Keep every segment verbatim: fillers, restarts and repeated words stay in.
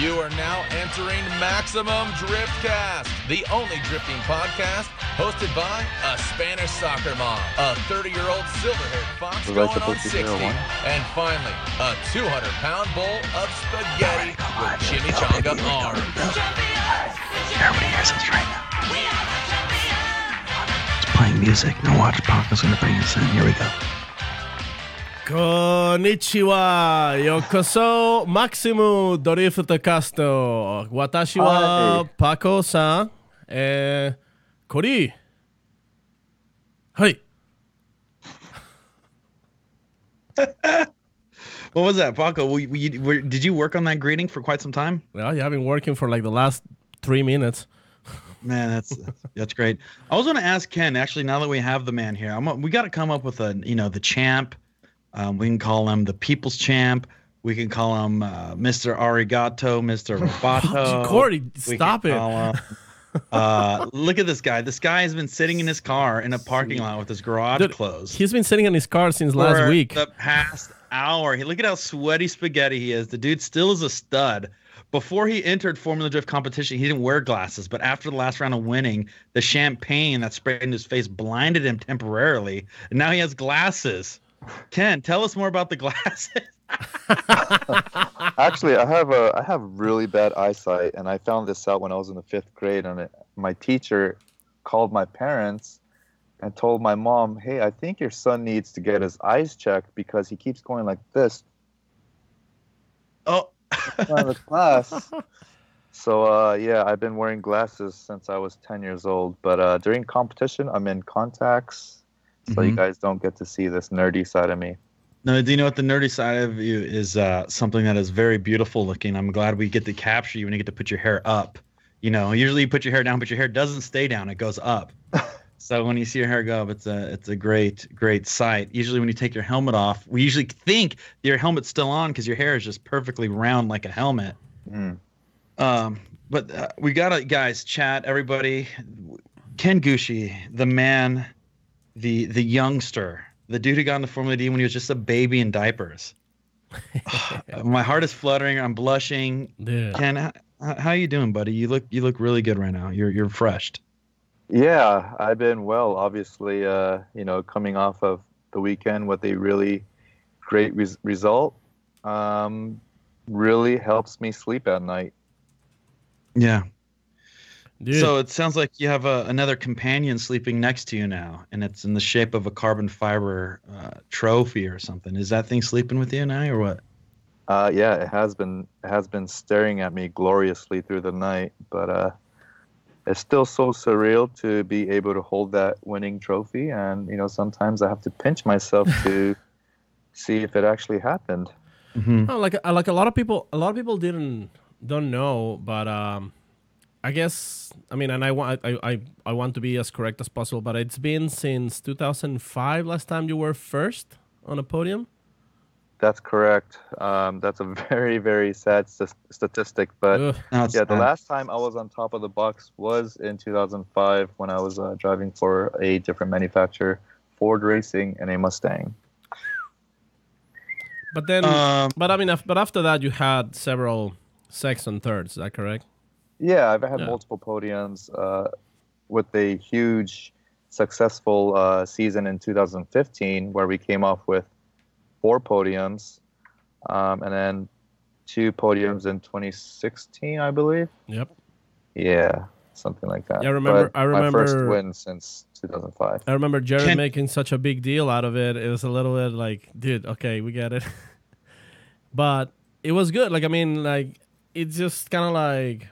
You are now entering Maximum Driftcast, the only drifting podcast hosted by a Spanish soccer mom, a thirty-year-old silver-haired fox going on sixty, and finally, a two hundred pound bowl of spaghetti with chimichanga arms. Everybody hears us right now. We are the champions! It's playing music. Now watch, Paco's going to bring us in. Here we go. Konnichiwa, yokoso, maximu, dorifta kasto, watashi wa Paco-san, eh, kori. Hi. What was that, Paco? We, we, we, did you work on that greeting for quite some time? Yeah, yeah, I've been working for like the last three minutes. Man, that's that's great. I was going to ask Ken, actually, now that we have the man here, I'm, we got to come up with a, you know, the champ. Um, we can call him the People's Champ. We can call him uh, Mister Arigato, Mister Roboto. Cordy, stop it. Him, uh, look at this guy. This guy has been sitting in his car in a parking lot with his garage Dude, closed. He's been sitting in his car since last week. For the past hour. He, look at how sweaty spaghetti he is. The dude still is a stud. Before he entered Formula Drift competition, he didn't wear glasses. But after the last round of winning, the champagne that sprayed in his face blinded him temporarily. And now he has glasses. Ken, tell us more about the glasses. Actually, I have a I have really bad eyesight, and I found this out when I was in the fifth grade. And it, my teacher called my parents and told my mom, "Hey, I think your son needs to get his eyes checked because he keeps going like this." Oh, in front of the class. So uh, yeah, I've been wearing glasses since I was ten years old. But uh, during competition, I'm in contacts. So mm-hmm. you guys don't get to see this nerdy side of me. No, do you know what the nerdy side of you is? Uh, something that is very beautiful looking. I'm glad we get to capture you when you get to put your hair up. You know, usually you put your hair down, but your hair doesn't stay down; it goes up. So when you see your hair go up, it's a it's a great great sight. Usually when you take your helmet off, we usually think your helmet's still on because your hair is just perfectly round like a helmet. Mm. Um, but uh, we gotta, guys, chat, everybody. Ken Gushi, the man. The the youngster, the dude who got into Formula D when he was just a baby in diapers. Oh, my heart is fluttering. I'm blushing. Yeah. Ken, how, how you doing, buddy? You look you look really good right now. You're you're refreshed. Yeah, I've been well. Obviously, uh, you know, coming off of the weekend with a really great res- result, um, really helps me sleep at night. Yeah. Dude. So it sounds like you have a, another companion sleeping next to you now, and it's in the shape of a carbon fiber uh, trophy or something. Is that thing sleeping with you now, or what? Uh, yeah, it has been it has been staring at me gloriously through the night, but uh, it's still so surreal to be able to hold that winning trophy. And you know, sometimes I have to pinch myself to see if it actually happened. Mm-hmm. Oh, like like a lot of people, a lot of people didn't don't know, but. Um... I guess, I mean, and I want, I, I, I want to be as correct as possible, but it's been since two thousand five last time you were first on a podium? That's correct. Um, that's a very, very sad st- statistic, but Ugh, yeah, sad. The last time I was on top of the box was in two thousand five when I was uh, driving for a different manufacturer, Ford Racing, and a Mustang. But then, um, but I mean, but after that, you had several second and thirds, is that correct? Yeah, I've had yeah. multiple podiums uh, with a huge, successful uh, season in two thousand fifteen where we came off with four podiums um, and then two podiums in twenty sixteen, I believe. Yep. Yeah, something like that. Yeah, I remember. But I remember my first win since two thousand five. I remember Jared Can- making such a big deal out of it. It was a little bit like, dude, okay, we get it. But it was good. Like, I mean, like it's just kind of like.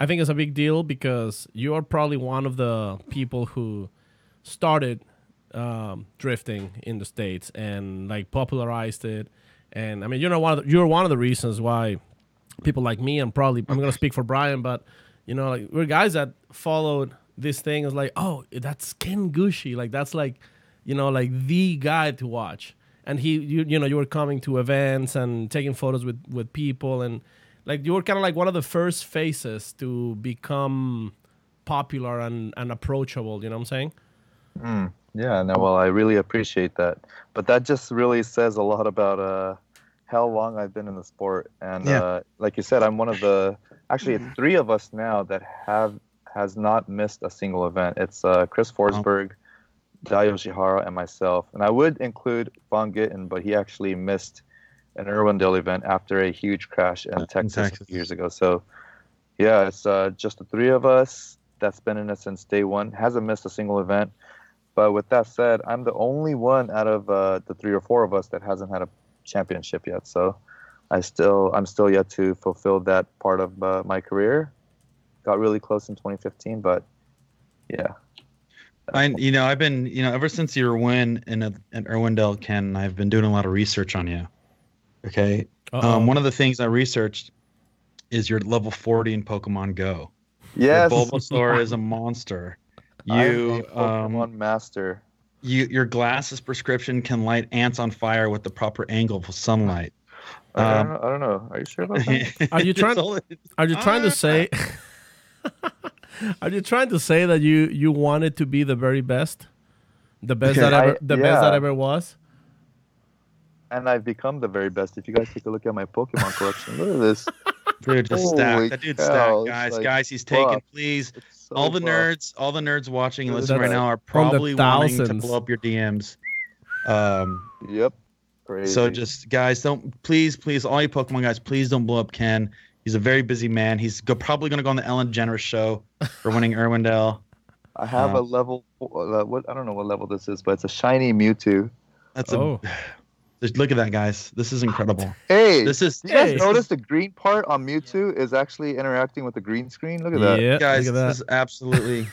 I think it's a big deal because you are probably one of the people who started um, drifting in the States and like popularized it. And I mean, you know, one of the, you're one of the reasons why people like me and probably I'm gonna speak for Brian, but you know, like we're guys that followed this thing. It's like, oh, that's Ken Gushi, like that's like, you know, like the guy to watch. And he, you, you know, you were coming to events and taking photos with with people and. Like you were kind of like one of the first faces to become popular and, and approachable, you know what I'm saying? Mm, yeah, no, well, I really appreciate that. But that just really says a lot about uh, how long I've been in the sport. And yeah. uh, like you said, I'm one of the actually it's three of us now that have has not missed a single event. It's uh, Chris Forsberg, oh. Dai Yoshihara, and myself. And I would include Vaughn Gittin, but he actually missed an Irwindale event after a huge crash in Texas, in Texas. a few years ago. So, yeah, it's uh, just the three of us that's been in it since day one. Hasn't missed a single event. But with that said, I'm the only one out of uh, the three or four of us that hasn't had a championship yet. So I still I'm still yet to fulfill that part of uh, my career. Got really close in twenty fifteen, but yeah. I you know, I've been, you know, ever since your win in a, in Irwindale, Ken, I've been doing a lot of research on you. Okay? Um, one of the things I researched is your level forty in Pokemon Go. Yes. Your Bulbasaur is a monster. You um, Pokemon master. You, your glasses prescription can light ants on fire with the proper angle of sunlight. Um, I, don't know, I don't know. Are you sure about that? Are you trying? To, are you trying to say? Are you trying to say that you you wanted to be the very best, the best that ever, I, the yeah. best that ever was? And I've become the very best. If you guys take a look at my Pokemon collection, look at this. Dude, just stacked. That dude's stacked, guys. Like, guys, he's taking. Fuck. Please. So all the nerds, all the nerds watching and listening right now are probably wanting to blow up your D Ms. Um, yep. Crazy. So just, guys, don't please, please, all you Pokemon guys, please don't blow up Ken. He's a very busy man. He's go, probably going to go on the Ellen DeGeneres show for winning Irwindale. I have um, a level. Uh, what I don't know what level this is, but it's a shiny Mewtwo. That's oh. a. Just look at that, guys. This is incredible. Hey, this is. You guys hey. notice the green part on Mewtwo is actually interacting with the green screen. Look at that, yeah, guys. Look at that. This is absolutely.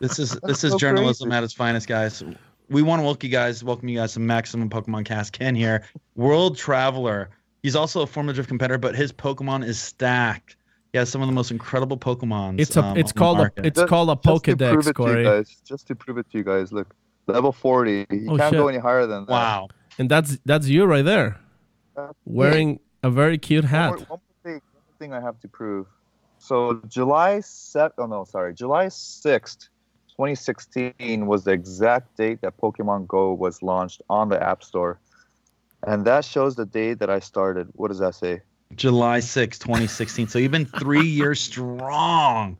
this is That's this is so journalism crazy. At its finest, guys. We want to welcome you guys. Welcome you guys to Maximum Pokemon Cast. Ken here, world traveler. He's also a Formula Drift competitor, but his Pokemon is stacked. He has some of the most incredible Pokemon. It's a. Um, it's called a. It's just, called a Pokedex, Corey. Guys, just to prove it to you guys, look, level forty. You oh, can't shit. go any higher than that. Wow. And that's that's you right there, wearing a very cute hat. One, more, one more thing, one thing I have to prove. So July seventh, oh no, sorry, July sixth, twenty sixteen was the exact date that Pokemon Go was launched on the App Store, and that shows the day that I started. What does that say? July sixth, twenty sixteen. So you've been three years strong.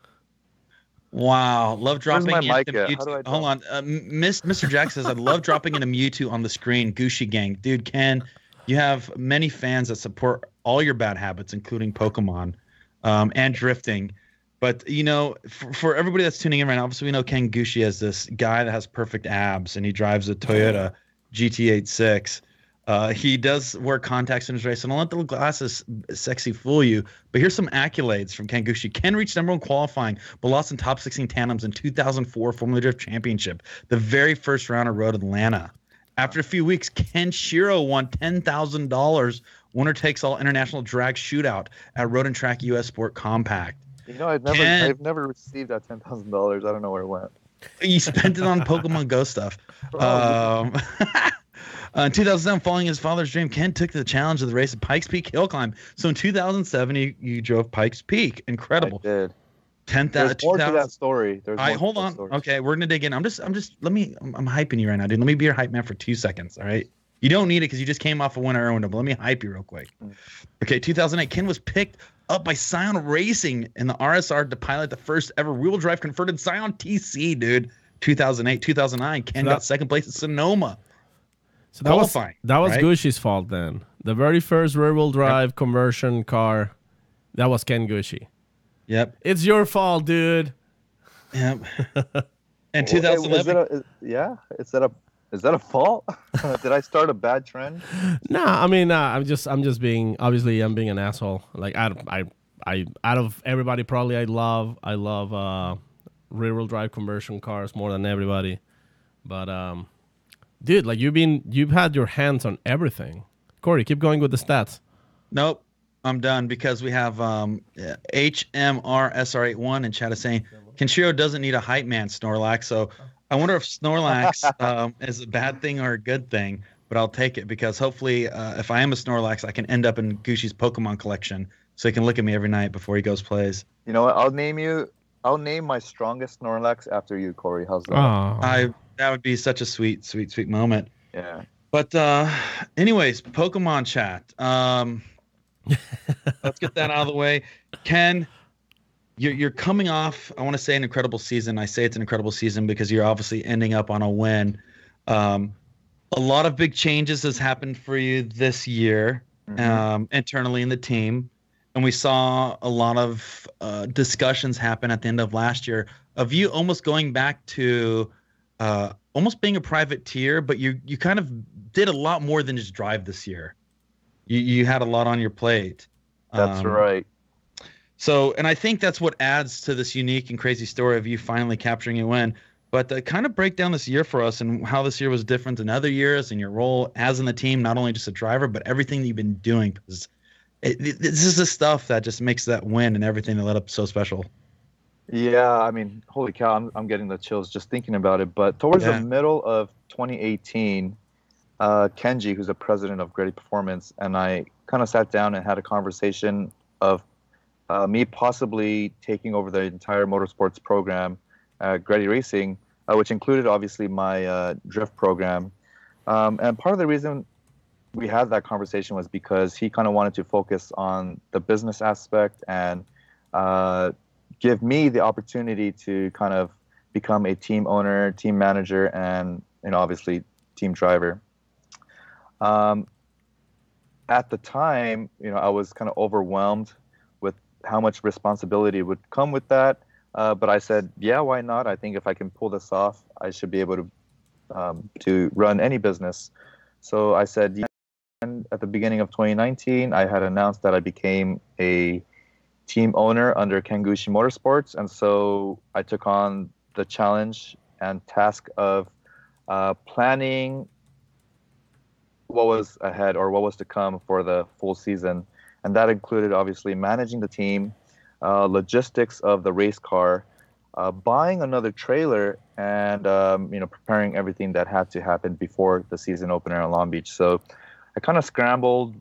Wow, love dropping into Mewtwo. Hold on, uh, Miss, Mister Jack says, I love dropping into Mewtwo on the screen, Gushi Gang. Dude, Ken, you have many fans that support all your bad habits, including Pokemon um, and drifting. But, you know, for, for everybody that's tuning in right now, obviously we know Ken Gushi is this guy that has perfect abs, and he drives a Toyota G T eighty-six. Uh, he does wear contacts in his race, and don't let the glasses sexy fool you. But here's some accolades from Ken Gushi. Ken reached number one qualifying, but lost in top sixteen tandems in two thousand four Formula Drift Championship, the very first round of Road Atlanta. After a few weeks, Ken Shiro won ten thousand dollars, winner takes all international drag shootout at Road and Track U S Sport Compact. You know, I've never, Ken, I've never received that ten thousand dollars. I don't know where it went. You spent it on Pokemon Go stuff. Um, Uh, in two thousand seven, following his father's dream, Ken took the challenge of the race at Pikes Peak Hill Climb. So in two thousand seven, you, you drove Pikes Peak. Incredible. I did. ten thousand. There's more to that story. There's all right, hold on. Story. Okay, we're gonna dig in. I'm just, I'm just. Let me. I'm, I'm hyping you right now, dude. Let me be your hype man for two seconds. All right. You don't need it because you just came off a winner Irwindale. But let me hype you real quick. Okay, two thousand eight, Ken was picked up by Scion Racing in the R S R to pilot the first ever wheel drive converted Scion T C, dude. two thousand eight, two thousand nine, Ken got second place at Sonoma. So that was, that was right? Gushi's fault then. The very first rear-wheel drive yep. conversion car, that was Ken Gushi. Yep. It's your fault, dude. Yep. And two thousand eleven. Well, it, is, yeah? Is that a, is that a fault? Did I start a bad trend? No, nah, I mean, uh, I'm just I'm just being, obviously, I'm being an asshole. Like, I, I, I, out of everybody, probably I love, I love uh, rear-wheel drive conversion cars more than everybody. But, um... dude, like you've been, you've had your hands on everything. Corey, keep going with the stats. Nope, I'm done because we have um, yeah. H M R S R eighty-one in chat is saying Kenshiro doesn't need a hype man, Snorlax. So I wonder if Snorlax um, is a bad thing or a good thing, but I'll take it because hopefully, uh, if I am a Snorlax, I can end up in Gushi's Pokemon collection so he can look at me every night before he goes plays. You know what? I'll name you. I'll name my strongest Snorlax after you, Corey. How's that? Aww. I. That would be such a sweet, sweet, sweet moment. Yeah. But uh, anyways, Pokemon chat. Um, let's get that out of the way. Ken, you're, you're coming off, I want to say, an incredible season. I say it's an incredible season because you're obviously ending up on a win. Um, a lot of big changes has happened for you this year, mm-hmm. um, internally in the team. And we saw a lot of uh, discussions happen at the end of last year of you almost going back to uh, almost being a privateer, but you you kind of did a lot more than just drive this year. You you had a lot on your plate. That's um, right. So, and I think that's what adds to this unique and crazy story of you finally capturing a win. But uh, kind of break down this year for us and how this year was different than other years and your role as in the team, not only just a driver, but everything that you've been doing. Because it, it, this is the stuff that just makes that win and everything that led up so special. Yeah, I mean, holy cow, I'm, I'm getting the chills just thinking about it. But towards yeah. the middle of twenty eighteen, uh, Kenji, who's the president of Greddy Performance, and I kind of sat down and had a conversation of uh, me possibly taking over the entire motorsports program at Greddy Racing, uh, which included, obviously, my uh, drift program. Um, and part of the reason we had that conversation was because he kind of wanted to focus on the business aspect and uh, give me the opportunity to kind of become a team owner, team manager, and, and obviously team driver. Um, at the time, you know, I was kind of overwhelmed with how much responsibility would come with that. Uh, but I said, yeah, why not? I think if I can pull this off, I should be able to um, to run any business. So I said, yeah. And at the beginning of twenty nineteen, I had announced that I became a team owner under Ken Gushi Motorsports. And so I took on the challenge and task of uh, planning what was ahead or what was to come for the full season. And that included, obviously, managing the team, uh, logistics of the race car, uh, buying another trailer, and um, you know, preparing everything that had to happen before the season opener in Long Beach. So I kind of scrambled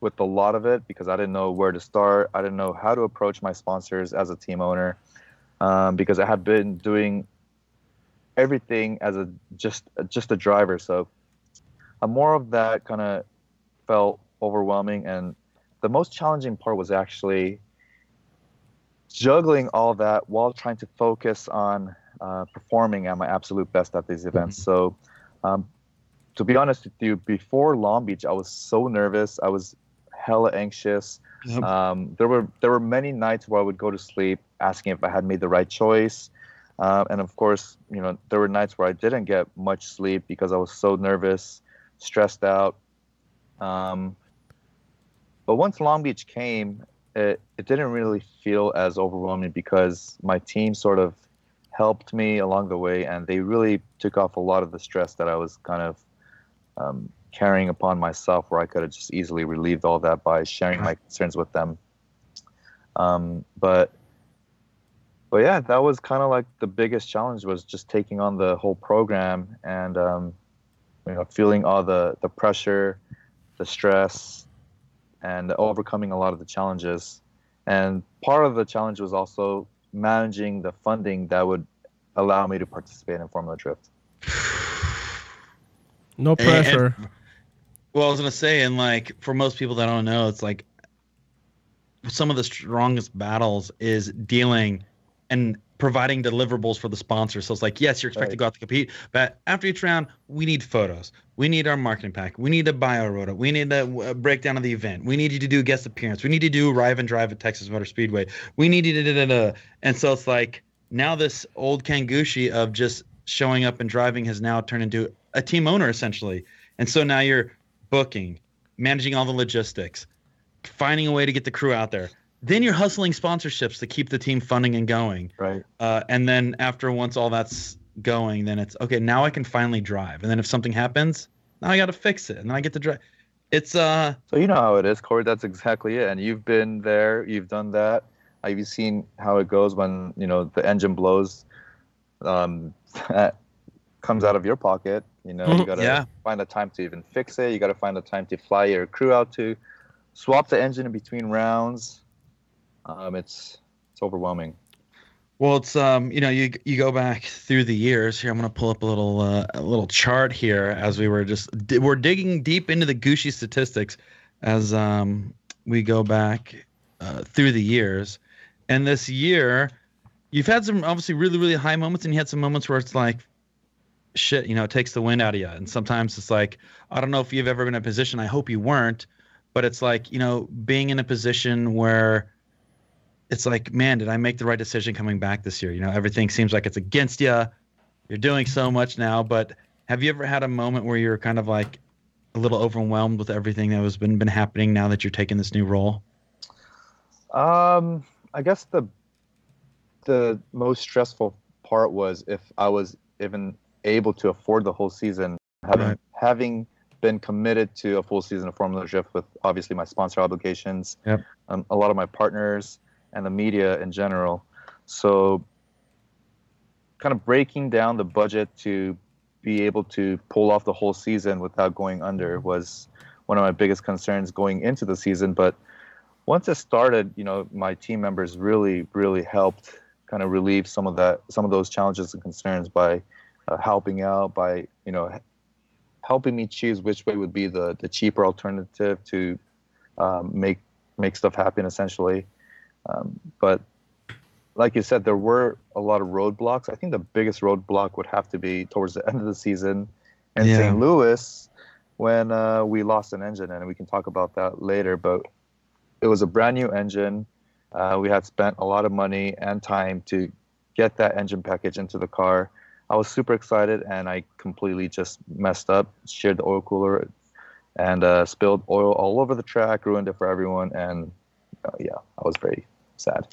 with a lot of it because I didn't know where to start. I didn't know how to approach my sponsors as a team owner um, because I had been doing everything as a just just a driver. So uh, more of that kind of felt overwhelming. And the most challenging part was actually juggling all that while trying to focus on uh, performing at my absolute best at these events. Mm-hmm. So um, to be honest with you, before Long Beach, I was so nervous. I was hella anxious. Yep. Um, there were there were many nights where I would go to sleep asking if I had made the right choice. Uh, and of course, you know, there were nights where I didn't get much sleep because I was so nervous, stressed out. Um, but once Long Beach came, it, it didn't really feel as overwhelming because my team sort of helped me along the way, and they really took off a lot of the stress that I was kind of Um, carrying upon myself, where I could have just easily relieved all that by sharing my concerns with them. Um, but, but yeah, that was kind of like the biggest challenge, was just taking on the whole program and um, you know, feeling all the, the pressure, the stress, and overcoming a lot of the challenges. And part of the challenge was also managing the funding that would allow me to participate in Formula Drift. No pressure. And, and, well, I was going to say, and like for most people that don't know, it's like some of the strongest battles is dealing and providing deliverables for the sponsor. So it's like, yes, you're expected right. to go out to compete, but after each round, we need photos. We need our marketing pack. We need a bio rota. We need a breakdown of the event. We need you to do guest appearance. We need you to do arrive and drive at Texas Motor Speedway. We need you to da da da. And so it's like now this old Ken Gushi of just showing up and driving has now turned into a team owner, essentially. And so now you're booking, managing all the logistics, finding a way to get the crew out there. Then you're hustling sponsorships to keep the team funding and going. Right. Uh, and then after once all that's going, then it's, okay, now I can finally drive. And then if something happens, now I got to fix it. And then I get to drive. It's uh. So you know how it is, Corey. That's exactly it. And you've been there. You've done that. You've seen how it goes when, you know, the engine blows. Um, comes out of your pocket. You know, you got to yeah. find the time to even fix it. You got to find the time to fly your crew out to swap the engine in between rounds. Um, it's it's overwhelming. Well, it's um, you know, you you go back through the years here. I'm gonna pull up a little uh, a little chart here as we were just we're digging deep into the Gushi statistics as um we go back uh, through the years. And this year, you've had some obviously really really high moments, and you had some moments where it's like, shit, you know, it takes the wind out of you. And sometimes it's like, I don't know if you've ever been in a position. I hope you weren't, but it's like, you know, being in a position where it's like, man, did I make the right decision coming back this year? You know, everything seems like it's against you. You're doing so much now, but have you ever had a moment where you're kind of like a little overwhelmed with everything that has been, been happening now that you're taking this new role? Um, I guess the the most stressful part was if I was even able to afford the whole season, having right. having been committed to a full season of Formula Drift with obviously my sponsor obligations, yep. um, a lot of my partners, and the media in general. So kind of breaking down the budget to be able to pull off the whole season without going under was one of my biggest concerns going into the season. But once it started, you know, my team members really, really helped kind of relieve some of that, some of those challenges and concerns by uh, helping out, by, you know, helping me choose which way would be the, the cheaper alternative to um, make make stuff happen, essentially. Um, but like you said, there were a lot of roadblocks. I think the biggest roadblock would have to be towards the end of the season in yeah. Saint Louis when uh, we lost an engine, and we can talk about that later. But it was a brand new engine. Uh, we had spent a lot of money and time to get that engine package into the car. I was super excited, and I completely just messed up, shared the oil cooler, and uh, spilled oil all over the track, ruined it for everyone, and uh, yeah, I was very sad.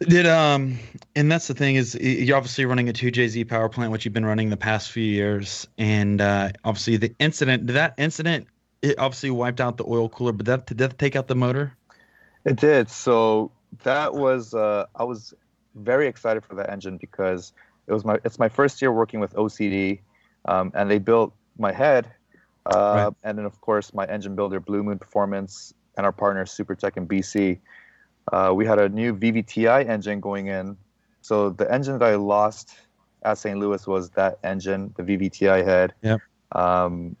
Did um, and that's the thing is you're obviously running a two J Z power plant, which you've been running the past few years, and uh, obviously the incident, that incident, it obviously wiped out the oil cooler, but that did that take out the motor? It did. So that was uh, I was very excited for that engine because it was my it's my first year working with O C D, um, and they built my head, uh, right. and then of course my engine builder Blue Moon Performance and our partner SuperTech in B C. Uh, we had a new V V T I engine going in. So the engine that I lost at Saint Louis was that engine, the V V T I head. Yeah. Um,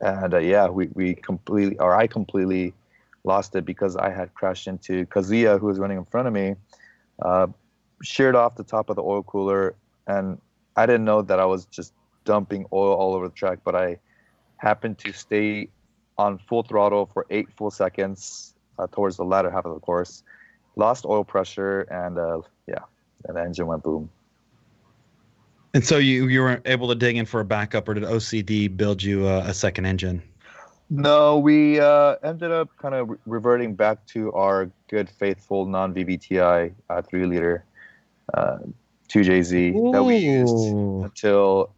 and uh, yeah, we, we completely, or I completely lost it because I had crashed into Kazuya, who was running in front of me, uh, sheared off the top of the oil cooler. And I didn't know that I was just dumping oil all over the track, but I happened to stay on full throttle for eight full seconds uh, towards the latter half of the course, lost oil pressure, and uh, yeah, and the engine went boom. And so you you were able to dig in for a backup, or did O C D build you a, a second engine? No, we uh, ended up kind of re- reverting back to our good, faithful non-V V T I uh, three-liter uh, two J Z Ooh. That we used until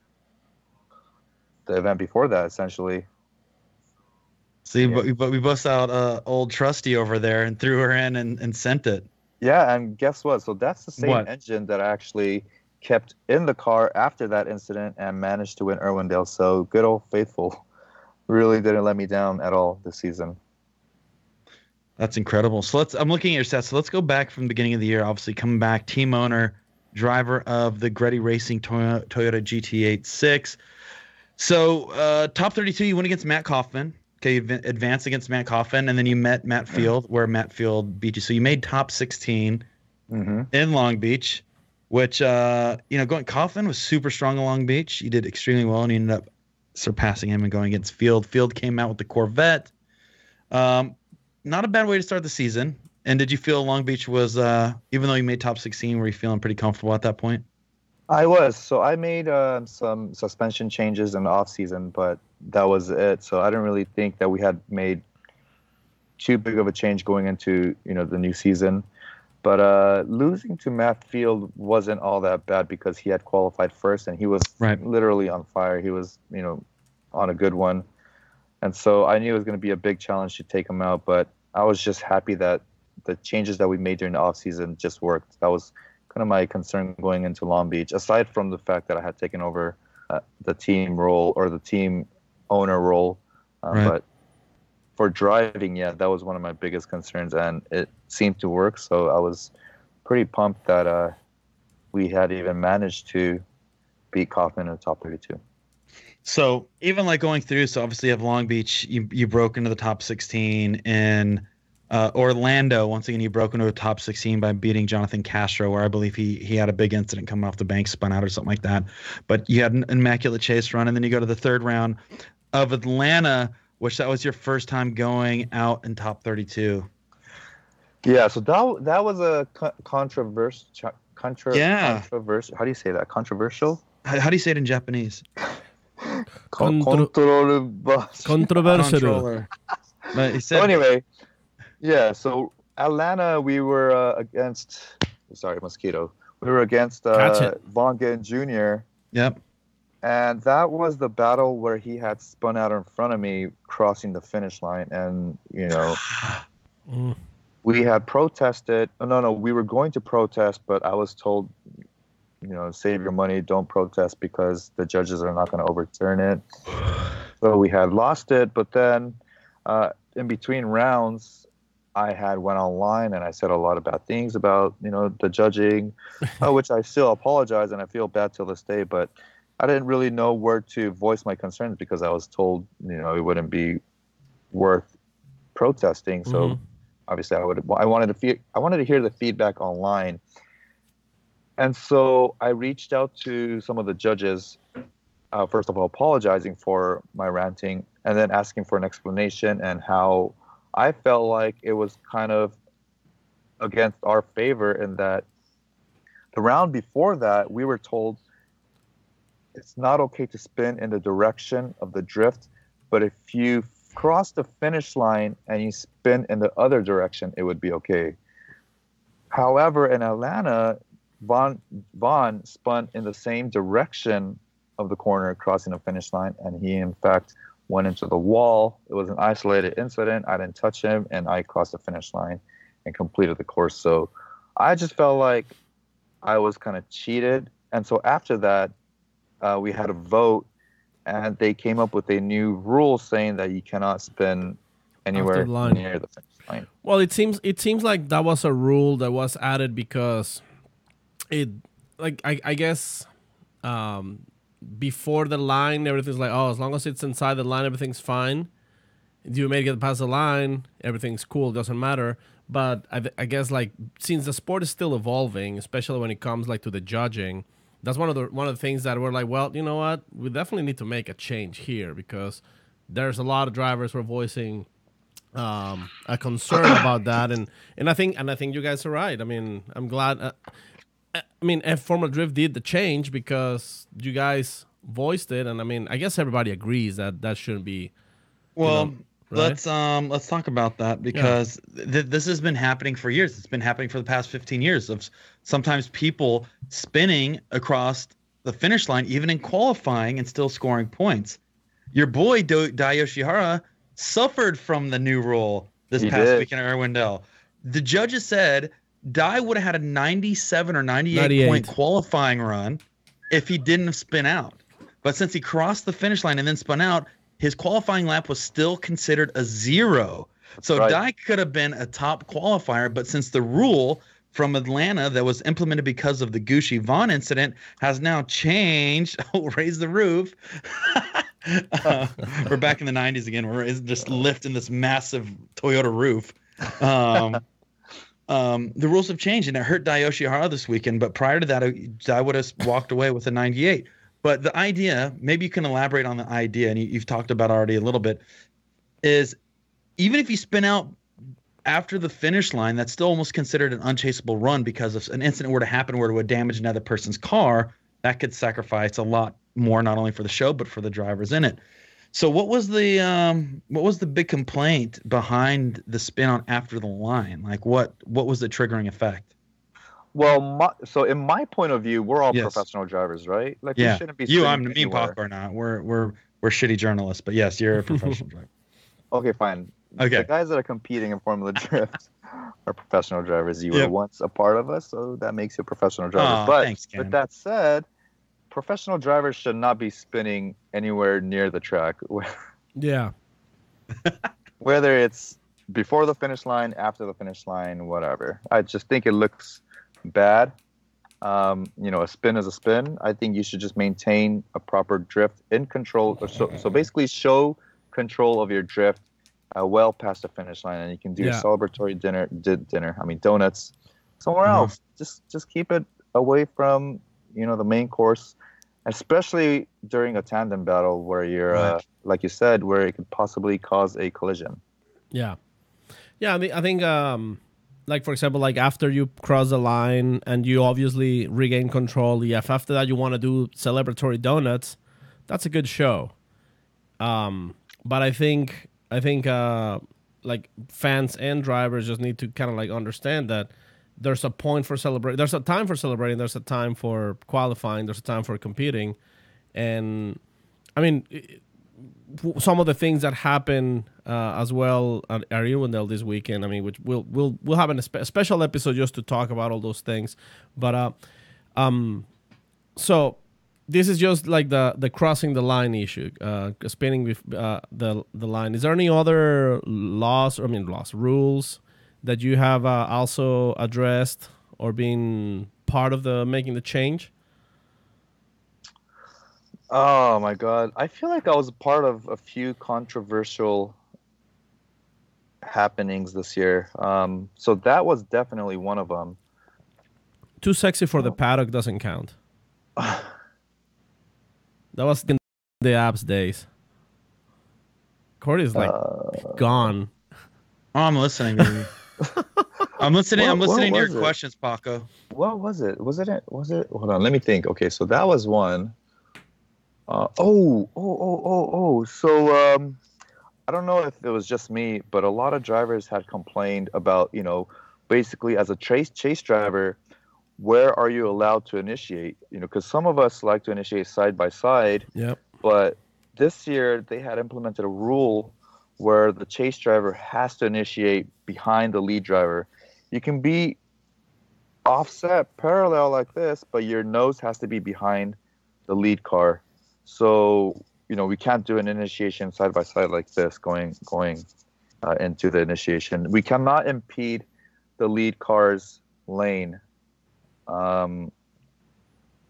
the event before that, essentially. See, but we, but we bust out uh, old Trusty over there and threw her in and, and sent it. Yeah, and guess what? So that's the same what? engine that I actually kept in the car after that incident and managed to win Irwindale. So good old faithful really didn't let me down at all this season. That's incredible. So let's. I'm looking at your stats. So let's go back from the beginning of the year. Obviously, coming back, team owner, driver of the Greddy Racing Toy- Toyota G T eighty-six. So uh, top thirty-two, you went against Matt Kauffman. Okay, you advanced against Matt Kauffman, and then you met Matt Field, where Matt Field beat you. So you made top sixteen mm-hmm. in Long Beach, which, uh, you know, going Kauffman was super strong in Long Beach. You did extremely well, and you ended up surpassing him and going against Field. Field came out with the Corvette. Um, not a bad way to start the season. And did you feel Long Beach was, uh, even though you made top sixteen, were you feeling pretty comfortable at that point? I was. So I made uh, some suspension changes in the offseason, but that was it. So I didn't really think that we had made too big of a change going into, you know, the new season. But uh, losing to Matt Field wasn't all that bad because he had qualified first, and he was right. literally on fire. He was, you know, on a good one. And so I knew it was going to be a big challenge to take him out, but I was just happy that the changes that we made during the offseason just worked. That was kind of my concern going into Long Beach, aside from the fact that I had taken over uh, the team role or the team owner role. Uh, right. But for driving, yeah, that was one of my biggest concerns, and it seemed to work. So I was pretty pumped that uh, we had even managed to beat Kauffman in the top thirty-two. So even like going through, so obviously you have Long Beach, you you broke into the top sixteen, and uh, Orlando, once again, you broke into a top sixteen by beating Jonathan Castro, where I believe he he had a big incident coming off the bank, spun out or something like that. But you had an immaculate chase run, and then you go to the third round of Atlanta, which that was your first time going out in top thirty-two. Yeah, so that that was a controversial, contra, yeah. controversial. How do you say that? Controversial? How, how do you say it in Japanese? Con- Contro- control- controversial. But so anyway, yeah. So Atlanta, we were uh, against. Sorry, mosquito. We were against uh, gotcha. Vaughn Gittin Junior Yep. And that was the battle where he had spun out in front of me, crossing the finish line, and you know. mm. We had protested. No, no, we were going to protest, but I was told, you know, save your money, don't protest because the judges are not going to overturn it. So we had lost it, but then uh, in between rounds, I had went online and I said a lot of bad things about, you know, the judging, uh, which I still apologize and I feel bad till this day, but I didn't really know where to voice my concerns because I was told, you know, it wouldn't be worth protesting, so... Mm-hmm. Obviously, I would. I wanted to. Fe- I wanted to hear the feedback online, and so I reached out to some of the judges. Uh, first of all, apologizing for my ranting, and then asking for an explanation and how I felt like it was kind of against our favor in that the round before that we were told it's not okay to spin in the direction of the drift, but if you cross the finish line and you spin in the other direction, it would be okay. However, in Atlanta, Vaughn, Vaughn spun in the same direction of the corner, crossing the finish line, and he, in fact, went into the wall. It was an isolated incident. I didn't touch him, and I crossed the finish line and completed the course. So I just felt like I was kind of cheated. And so after that, uh, we had a vote, and they came up with a new rule saying that you cannot spin anywhere the line. near the finish line. Well, it seems it seems like that was a rule that was added because it, like, I, I guess um, before the line, everything's like, oh, as long as it's inside the line, everything's fine. If you make it past the line, everything's cool, doesn't matter. But I, I guess, like, since the sport is still evolving, especially when it comes, like, to the judging, that's one of the one of the things that we're like, well, you know what? We definitely need to make a change here because there's a lot of drivers who are voicing um, a concern about that, and, and I think and I think you guys are right. I mean, I'm glad. Uh, I mean, Formula Drift did the change because you guys voiced it, and I mean, I guess everybody agrees that that shouldn't be. Well, you know, right? let's um let's talk about that because yeah. th- this has been happening for years. It's been happening for the past fifteen years of sometimes people spinning across the finish line, even in qualifying, and still scoring points. Your boy, Do- Dai Yoshihara, suffered from the new rule this he past did. weekend at Irwindale. The judges said Dai would have had a ninety-seven or ninety-eight, ninety-eight point qualifying run if he didn't spin out. But since he crossed the finish line and then spun out, his qualifying lap was still considered a zero. That's so right. Dai could have been a top qualifier, but since the rule from Atlanta that was implemented because of the Gushi Vaughn incident has now changed. Oh, raise the roof. uh, we're back in the nineties again. We're just lifting this massive Toyota roof. Um, um, the rules have changed, and it hurt Dai Yoshihara this weekend, but prior to that, Dai would have walked away with a ninety-eight. But the idea, maybe you can elaborate on the idea, and you, you've talked about already a little bit, is even if you spin out after the finish line, that's still almost considered an unchaseable run because if an incident were to happen where it would damage another person's car, that could sacrifice a lot more, not only for the show, but for the drivers in it. So what was the um, what was the big complaint behind the spin out after the line? Like what what was the triggering effect? Well, my, so in my point of view, we're all yes. professional drivers, right? Like yeah. we shouldn't be you, I'm me, Pop, or not. We're we're we're shitty journalists, but yes, you're a professional driver. Okay, fine. Okay. The guys that are competing in Formula Drift are professional drivers. You yep. were once a part of us, so that makes you a professional driver. Oh, but thanks, Ken. With that said, professional drivers should not be spinning anywhere near the track. yeah. Whether it's before the finish line, after the finish line, whatever. I just think it looks bad. Um, you know, a spin is a spin. I think you should just maintain a proper drift in control. Or so, so basically show control of your drift uh, well past the finish line, and you can do yeah. a celebratory dinner, di- dinner, I mean, donuts, somewhere mm-hmm. else. Just just keep it away from, you know, the main course, especially during a tandem battle where you're, right. uh, like you said, where it could possibly cause a collision. Yeah. Yeah, I mean, I think... Um... Like, for example, like after you cross the line and you obviously regain control, if after that you want to do celebratory donuts, that's a good show. Um, but I think I think uh, like fans and drivers just need to kind of like understand that there's a point for celebrating. There's a time for celebrating. There's a time for qualifying. There's a time for competing. And I mean, some of the things that happen uh, as well at Irwindale this weekend, I mean, which we'll we'll we'll have a spe- special episode just to talk about all those things. But uh, um, so this is just like the the crossing the line issue, uh, spinning with uh, the the line. Is there any other laws, or I mean, laws rules that you have uh, also addressed or been part of the making the change? Oh, my God. I feel like I was a part of a few controversial happenings this year. Um, so that was definitely one of them. Too sexy for the paddock doesn't count. That was in the apps days. Cordy's like uh, gone. Oh, I'm listening. I'm listening. What, I'm listening to your it? questions, Paco. What was it? Was it? Was it? Hold on. Let me think. Okay, so that was one. Uh, oh, oh, oh, oh, oh. So um, I don't know if it was just me, but a lot of drivers had complained about, you know, basically as a chase chase driver, where are you allowed to initiate? You know, because some of us like to initiate side by side. Yep. But this year they had implemented a rule where the chase driver has to initiate behind the lead driver. You can be offset parallel like this, but your nose has to be behind the lead car. So, you know, we can't do an initiation side by side like this going going uh, into the initiation. We cannot impede the lead car's lane. Um,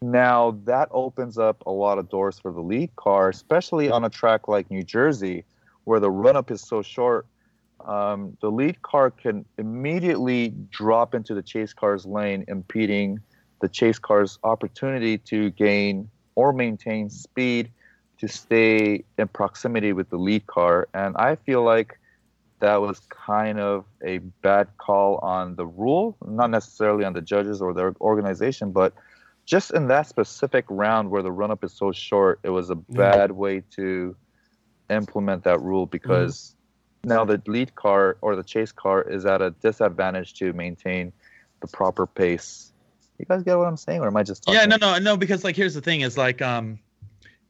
now, that opens up a lot of doors for the lead car, especially on a track like New Jersey, where the run-up is so short. Um, the lead car can immediately drop into the chase car's lane, impeding the chase car's opportunity to gain or maintain speed to stay in proximity with the lead car. And I feel like that was kind of a bad call on the rule, not necessarily on the judges or their organization, but just in that specific round where the run-up is so short, it was a bad mm-hmm. way to implement that rule because mm-hmm. now the lead car or the chase car is at a disadvantage to maintain the proper pace. You guys get what I'm saying, or am I just talking? Yeah, no, no, no. Because like, here's the thing: is like, um,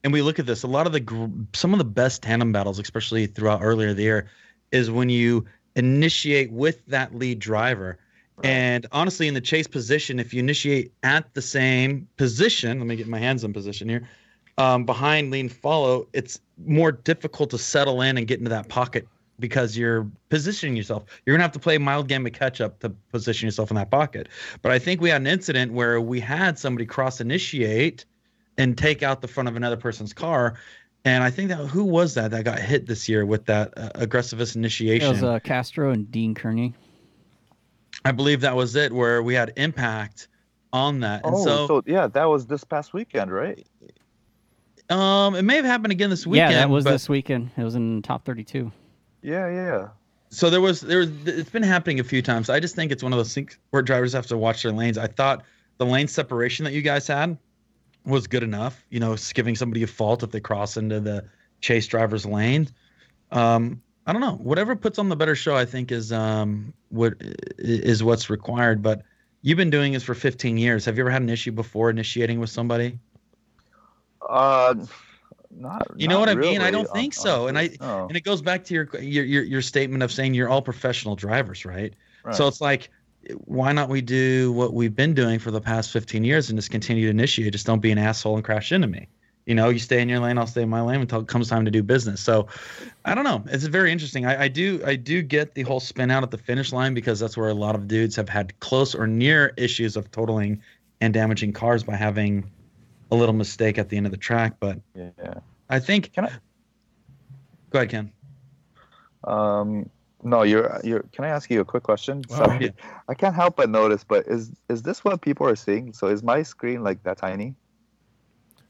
and we look at this. A lot of the gr- some of the best tandem battles, especially throughout earlier the year, is when you initiate with that lead driver. Right. And honestly, in the chase position, if you initiate at the same position, let me get my hands in position here, um, behind lean follow, it's more difficult to settle in and get into that pocket because you're positioning yourself. You're going to have to play a mild game of catch-up to position yourself in that pocket. But I think we had an incident where we had somebody cross-initiate and take out the front of another person's car. And I think that – who was that that got hit this year with that uh, aggressivist initiation? It was uh, Castro and Dean Kearney. I believe that was it, where we had impact on that. And oh, so, so, yeah, that was this past weekend, right? Um, it may have happened again this weekend. Yeah, that was but, this weekend. It was in top thirty-two. Yeah, yeah. So there was, there was, it's been happening a few times. I just think it's one of those things where drivers have to watch their lanes. I thought the lane separation that you guys had was good enough, you know, giving somebody a fault if they cross into the chase driver's lane. Um, I don't know. Whatever puts on the better show, I think, is um what is what's required. But you've been doing this for fifteen years. Have you ever had an issue before initiating with somebody? Uh. Not, you know what I really, mean? I don't think honestly, so. And I no. and it goes back to your, your your your statement of saying you're all professional drivers, right? right? So it's like, why not we do what we've been doing for the past fifteen years and just continue to initiate? Just don't be an asshole and crash into me. you know, you stay in your lane, I'll stay in my lane until it comes time to do business. So I don't know. It's very interesting. I, I do I do get the whole spin out at the finish line, because that's where a lot of dudes have had close or near issues of totaling and damaging cars by having a little mistake at the end of the track. But yeah, I think. Can I? Go ahead, Ken. Um, no, you're you're. Can I ask you a quick question? Wow. Sorry. Yeah. I can't help but notice, but is is this what people are seeing? So is my screen like that tiny?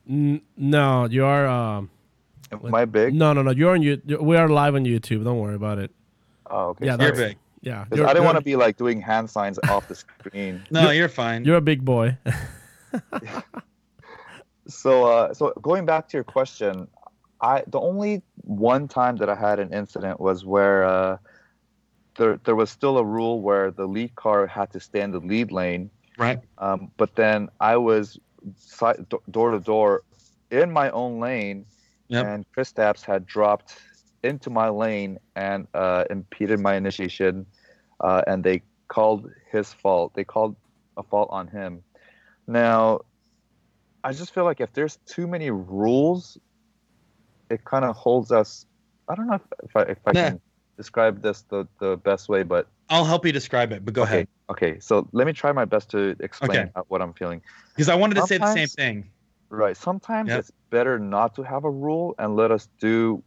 No, you are. Um, Am I big? No, no, no. You're on you. We are live on YouTube. Don't worry about it. Oh, okay. Yeah, so you're big. Yeah, you're, I didn't want to be like doing hand signs off the screen. No, you're, you're fine. You're a big boy. So, uh, so going back to your question, I the only one time that I had an incident was where uh, there there was still a rule where the lead car had to stay in the lead lane. Right. Um, but then I was door to door in my own lane, yep. And Chris Stapps had dropped into my lane and uh, impeded my initiation, uh, and they called his fault. They called a fault on him. Now, I just feel like if there's too many rules, it kind of holds us. I don't know if, if I, if I nah. can describe this the, the best way, but I'll help you describe it, but go okay, ahead. Okay, so let me try my best to explain okay. what I'm feeling. Because I wanted to sometimes, say the same thing. Right. Sometimes yep. it's better not to have a rule and let us do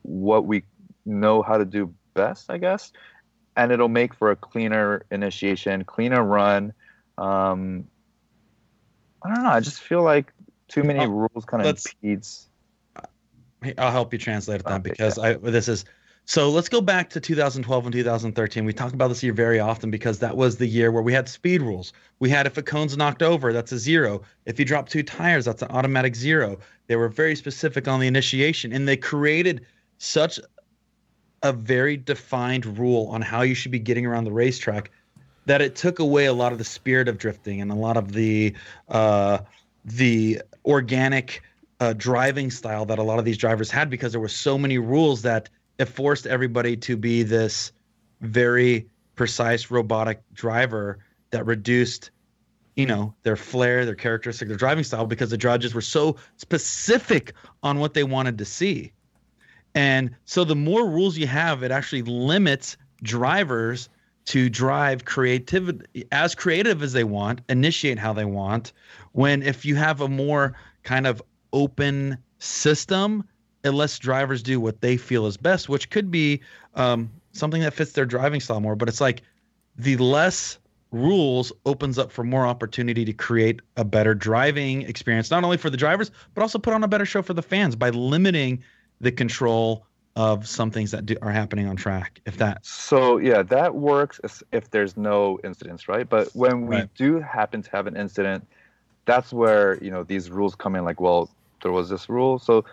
what we know how to do best, I guess. And it'll make for a cleaner initiation, cleaner run. Um, I don't know. I just feel like too many I'll, rules kind of impedes. I'll help you translate it then, okay, because yeah. I this is... So let's go back to two thousand twelve and two thousand thirteen. We talk about this year very often because that was the year where we had speed rules. We had if a cone's knocked over, that's a zero. If you drop two tires, that's an automatic zero. They were very specific on the initiation, and they created such a very defined rule on how you should be getting around the racetrack that it took away a lot of the spirit of drifting and a lot of the uh, the organic uh, driving style that a lot of these drivers had, because there were so many rules that it forced everybody to be this very precise robotic driver that reduced, you know, their flair, their characteristic, their driving style, because the judges were so specific on what they wanted to see. And so the more rules you have, it actually limits drivers to drive creativity as creative as they want, initiate how they want, when if you have a more kind of open system, it lets drivers do what they feel is best, which could be um, something that fits their driving style more. But it's like the less rules opens up for more opportunity to create a better driving experience, not only for the drivers, but also put on a better show for the fans by limiting the control of some things that do, are happening on track. If that. So, yeah, that works if there's no incidents, right? But when we right. do happen to have an incident, that's where, you know, these rules come in, like, well, there was this rule. So,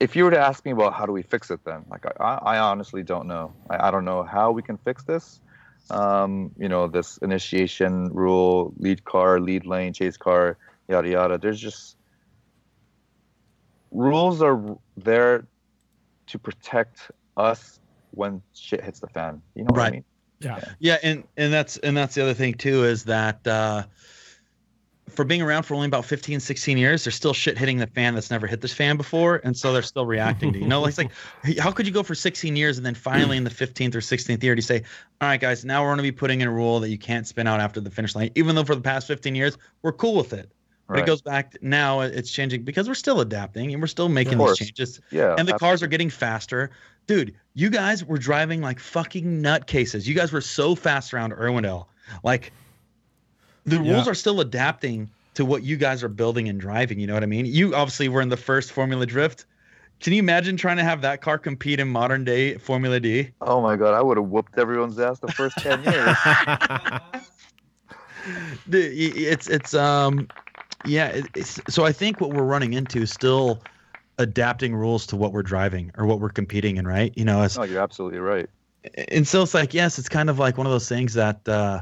if you were to ask me, well, how do we fix it then? Like, I, I honestly don't know. I, I don't know how we can fix this. Um, you know, this initiation rule, lead car, lead lane, chase car, yada, yada. There's just rules are there to protect us when shit hits the fan. You know what right. I mean? Yeah. Yeah. Yeah. And, and that's, and that's the other thing too, is that, uh, for being around for only about fifteen, sixteen years, there's still shit hitting the fan that's never hit this fan before. And so they're still reacting to, you know, it's like, how could you go for sixteen years and then finally in the fifteenth or sixteenth year to say, all right, guys, now we're going to be putting in a rule that you can't spin out after the finish line, even though for the past fifteen years, we're cool with it. But right. it goes back now, it's changing because we're still adapting and we're still making these changes. Yeah, and the absolutely. Cars are getting faster. Dude, you guys were driving like fucking nutcases. You guys were so fast around Irwindale. Like, the yeah. rules are still adapting to what you guys are building and driving. You know what I mean? You obviously were in the first Formula Drift. Can you imagine trying to have that car compete in modern day Formula D? Oh my God, I would have whooped everyone's ass the first ten years. it's it's um yeah. It's, so I think what we're running into is still adapting rules to what we're driving or what we're competing in, right? You know, it's, no, you're absolutely right. And so it's like, yes, it's kind of like one of those things that. Uh,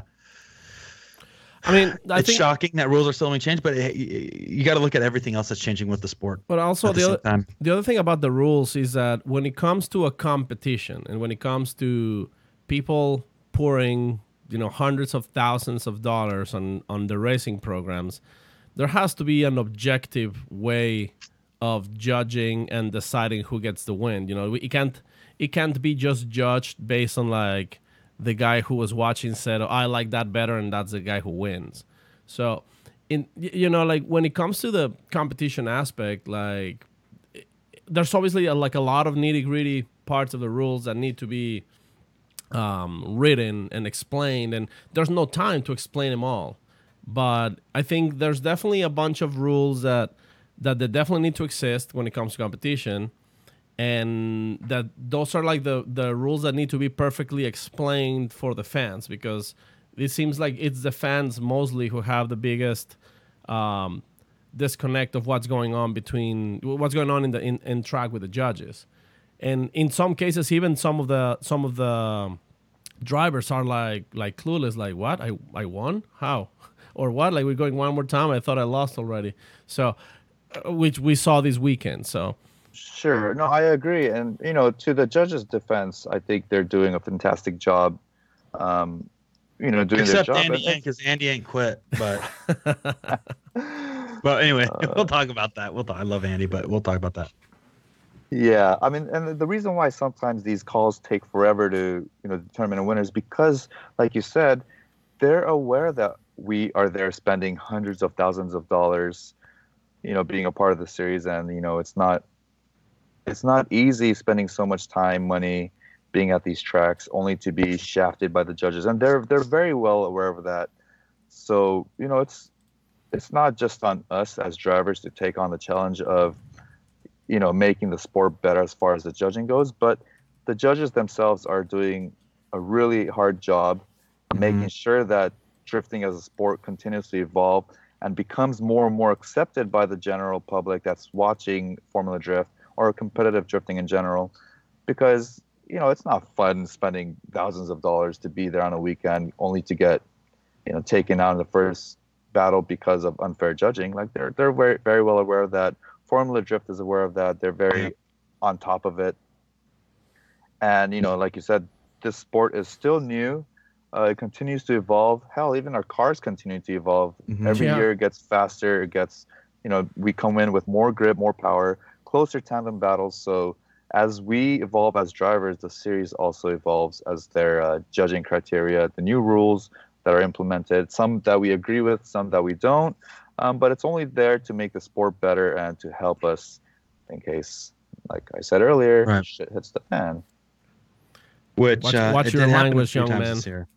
I mean, I it's think, shocking that rules are still being changed, but it, you, you got to look at everything else that's changing with the sport. But also, the, the, other, time. the other thing about the rules is that when it comes to a competition and when it comes to people pouring, you know, hundreds of thousands of dollars on, on the racing programs, there has to be an objective way of judging and deciding who gets the win. You know, it can't it can't be just judged based on like the guy who was watching said, oh, I like that better, and that's the guy who wins. So, in you know, like when it comes to the competition aspect, like there's obviously a, like a lot of nitty gritty parts of the rules that need to be um, written and explained, and there's no time to explain them all. But I think there's definitely a bunch of rules that that they definitely need to exist when it comes to competition, and that those are like the the rules that need to be perfectly explained for the fans, because it seems like it's the fans mostly who have the biggest um, disconnect of what's going on between what's going on in the in, in track with the judges. And in some cases, even some of the some of the drivers are like like clueless, like, what? I, I won? How? Or what? Like, we're going one more time. I thought I lost already. So, which we saw this weekend. So, sure. No, I agree. And, you know, to the judges' defense, I think they're doing a fantastic job. Um, you know, doing Except their job. Except Andy Yang, because Andy Yang quit. But, but anyway, uh, we'll talk about that. We'll talk, I love Andy, but we'll talk about that. Yeah, I mean, and the reason why sometimes these calls take forever to, you know, determine a winner is because, like you said, they're aware that we are there spending hundreds of thousands of dollars, you know, being a part of the series, and you know, it's not, it's not easy spending so much time, money, being at these tracks, only to be shafted by the judges, and they're they're very well aware of that. So you know, it's it's not just on us as drivers to take on the challenge of, you know, making the sport better as far as the judging goes, but the judges themselves are doing a really hard job, mm-hmm. making sure that drifting as a sport continuously evolves and becomes more and more accepted by the general public that's watching Formula Drift or competitive drifting in general, because, you know, it's not fun spending thousands of dollars to be there on a weekend only to get, you know, taken out in the first battle because of unfair judging. Like, they're they're very, very well aware of that. Formula Drift is aware of that. They're very on top of it. And, you know, like you said, this sport is still new. Uh, it continues to evolve. Hell, even our cars continue to evolve. Mm-hmm. Every yeah. year it gets faster. It gets, you know, we come in with more grip, more power, closer tandem battles. So as we evolve as drivers, the series also evolves as their uh, judging criteria, the new rules that are implemented, some that we agree with, some that we don't. Um, but it's only there to make the sport better and to help us in case, like I said earlier, right. shit hits the fan. Which, watch, uh, watch your language, young man. Here.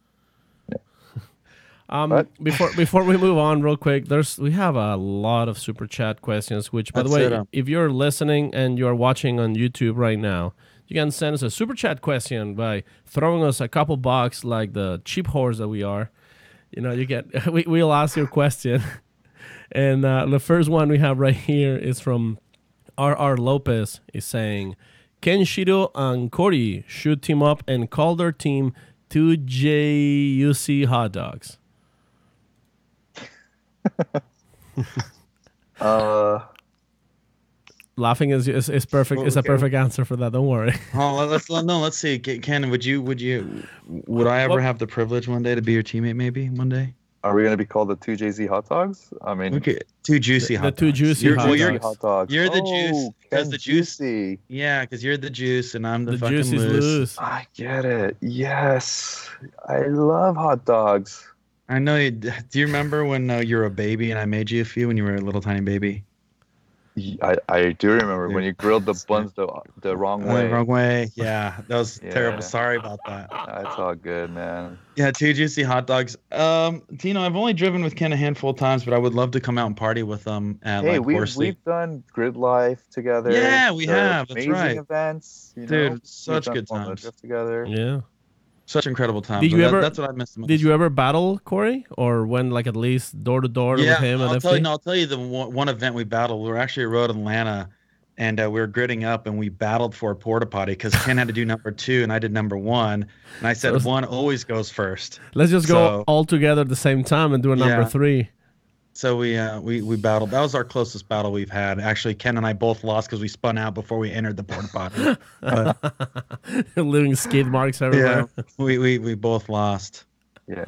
Um, before before we move on, real quick, there's we have a lot of super chat questions. Which, by That's the way, it, um, if you're listening and you're watching on YouTube right now, you can send us a super chat question by throwing us a couple bucks, like the cheap whores that we are. You know, you get we we'll ask your question, and uh, the first one we have right here is from R R Lopez. Is saying, Ken Shido and Cody should team up and call their team two J U C Hot Dogs. uh, Laughing is is, is perfect. Well, is a Ken, perfect answer for that. Don't worry. Oh, let's no. Let's see, Ken. Would you? Would you? Would I ever what? have the privilege one day to be your teammate? Maybe one day. Are we gonna be called the two J Z Hot Dogs? I mean, okay. two juicy the, hot the dogs. The two juicy you're, hot, well, you're, hot dogs. You're the juice. Because oh, the juice. Juicy. Yeah, because you're the juice, and I'm the, the fucking juice is loose. loose. I get it. Yes, I love hot dogs. I know you. Do you remember when uh, you were a baby and I made you a few when you were a little tiny baby? I, I do remember when you grilled the buns the the wrong way. The wrong way, yeah. That was yeah. terrible. Sorry about that. That's all good, man. Yeah, two juicy hot dogs. Um, Tino, I've only driven with Ken a handful of times, but I would love to come out and party with them. At, hey, like, we've Horsley. we've done Gridlife together. Yeah, we have. That's right. Amazing events, you dude. Know, such good times together. Yeah. Such incredible time. Did you that, ever? That's what I missed the most. Did you ever battle Corey, or went like at least door to door with him? Yeah, I'll tell you. No, I'll tell you the one, one event we battled. We were actually at Road Atlanta, and uh, we were gridding up, and we battled for a porta potty because Ken had to do number two, and I did number one, and I said so one always goes first. Let's just so, go all together at the same time and do a number yeah. three. So we uh, we we battled. That was our closest battle we've had. Actually, Ken and I both lost because we spun out before we entered the porta potty. But, leaving skid marks everywhere. Yeah, we, we we both lost. Yeah.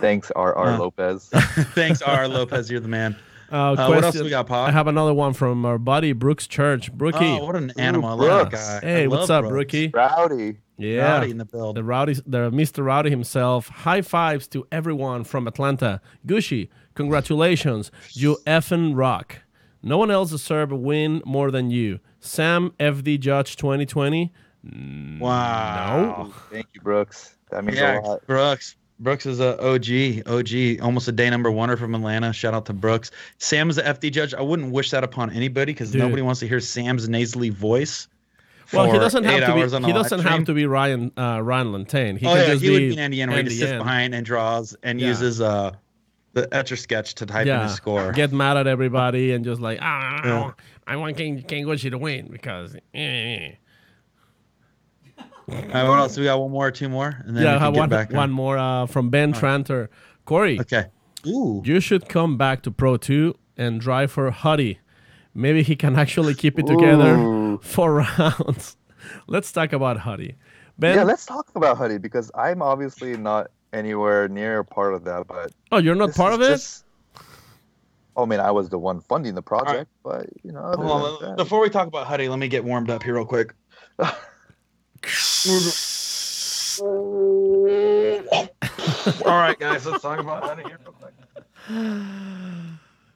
Thanks, R R Lopez. Thanks, R R Lopez. You're the man. Uh, uh, what else we got, Pop? I have another one from our buddy Brooks Church. Brookie. Oh, what an animal. Ooh, that guy. Hey, I what's up, Brooks. Brookie? Rowdy. Yeah. Rowdy in the build. The Rowdy, the Mister Rowdy himself. High fives to everyone from Atlanta. Gushi, congratulations. You effing rock. No one else deserves a win more than you. Sam F D Judge twenty twenty. Wow. No. Thank you, Brooks. That means yeah, a lot. Brooks. Brooks is a O G, O G, almost a day number oneer from Atlanta. Shout out to Brooks. Sam is the F D judge. I wouldn't wish that upon anybody because nobody wants to hear Sam's nasally voice. Well, he doesn't have to be. He doesn't have to be Ryan uh, Ryan Lantain. He oh, can yeah, just he be would be Indian where he sits behind and draws and yeah. uses uh, the Etcher sketch to type yeah. in his score. Get mad at everybody and just like ah, yeah. I want Ken Gushi to win because. Eh. All right, what else? We got one more or two more? And then yeah, I one, back one more uh, from Ben right. Tranter. Corey, okay. Ooh. You should come back to Pro two and drive for Huddy. Maybe he can actually keep it together Ooh. for rounds. Let's talk about Huddy. Ben? Yeah, let's talk about Huddy because I'm obviously not anywhere near part of that. But oh, you're not part of it? Just... Oh, I mean, I was the one funding the project. Right. But, you know, other Hold than on, that... Before we talk about Huddy, let me get warmed up here real quick. All right, guys, let's talk about that here real quick.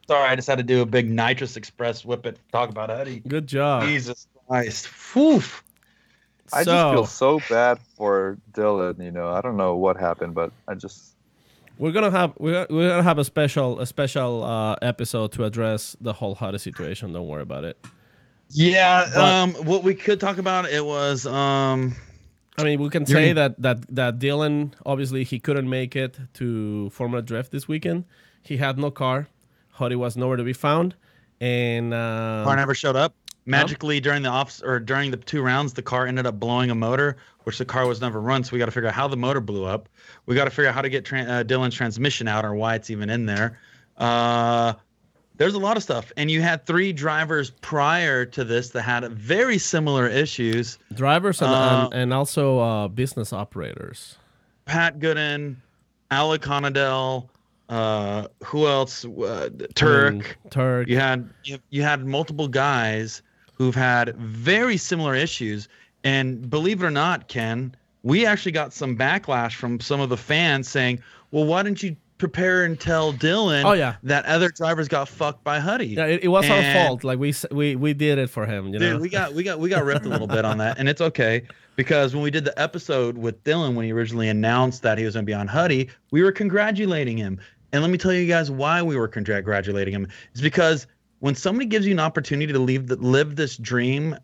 Sorry, I just had to do a big Nitrous Express whip it. Talk about Eddie. Good job. Jesus Christ. Oof. I so, just feel so bad for Dylan. You know, I don't know what happened, but I just we're gonna have we're we're gonna have a special a special uh, episode to address the whole Huddy situation. Don't worry about it. Yeah, but, um, what we could talk about it was, um, I mean, we can say that, that that Dylan obviously he couldn't make it to Formula Drift this weekend. He had no car. Huddy was nowhere to be found, and uh, car never showed up. Magically no. during the ops or during the two rounds, the car ended up blowing a motor, which the car was never run. So we got to figure out how the motor blew up. We got to figure out how to get tra- uh, Dylan's transmission out or why it's even in there. Uh, There's a lot of stuff, and you had three drivers prior to this that had very similar issues. Drivers and uh, and, and also uh, business operators. Pat Gooden, Alec Honadell, uh, who else? Uh, Turk. Um, Turk. You had you, you had multiple guys who've had very similar issues, and believe it or not, Ken, we actually got some backlash from some of the fans saying, "Well, why didn't you?" prepare and tell Dylan oh, yeah. that other drivers got fucked by Huddy. Yeah, it, it was and our fault. Like we we we did it for him. You dude, know, we got we got we got ripped a little bit on that, and it's okay because when we did the episode with Dylan when he originally announced that he was going to be on Huddy, we were congratulating him. And let me tell you guys why we were congratulating him. It's because when somebody gives you an opportunity to leave the, live this dream,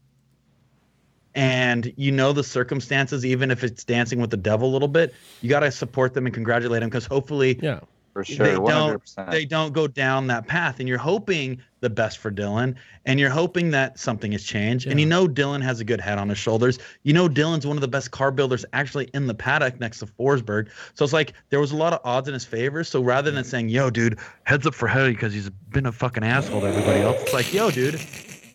and you know the circumstances, even if it's dancing with the devil a little bit, you got to support them and congratulate them because hopefully yeah, for sure. they, don't, they don't go down that path. And you're hoping the best for Dylan, and you're hoping that something has changed. Yeah. And you know Dylan has a good head on his shoulders. You know Dylan's one of the best car builders actually in the paddock next to Forsberg. So it's like there was a lot of odds in his favor. So rather than saying, yo, dude, heads up for Huddy because he's been a fucking asshole to everybody else, it's like, yo, dude,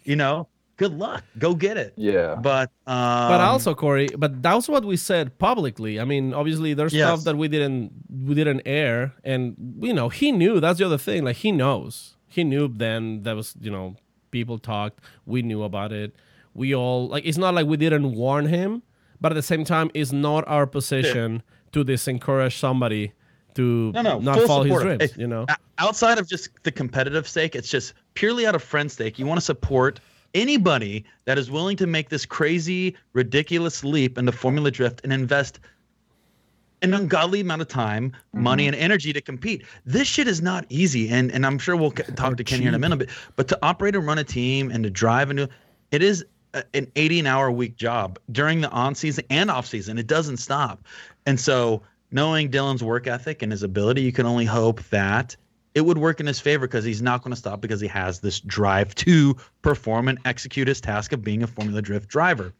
you know. Good luck. Go get it. Yeah. But um, but also Corey, but that's what we said publicly. I mean, obviously there's yes. stuff that we didn't we didn't air, and you know he knew. That's the other thing. Like he knows. He knew then. That was you know people talked. We knew about it. We all like. It's not like we didn't warn him, but at the same time, it's not our position yeah. to disencourage somebody to no, no, not follow his dreams. It, you know, outside of just the competitive stake, it's just purely out of friend stake. You want to support. Anybody that is willing to make this crazy, ridiculous leap into Formula Drift and invest an ungodly amount of time, mm-hmm. money, and energy to compete. This shit is not easy, and, and I'm sure we'll talk to Ken here in a minute, but, but to operate and run a team and to drive and do it is a, an eighteen-hour week job during the on-season and off-season. It doesn't stop. And so knowing Dylan's work ethic and his ability, you can only hope that it would work in his favor because he's not going to stop because he has this drive to perform and execute his task of being a Formula Drift driver.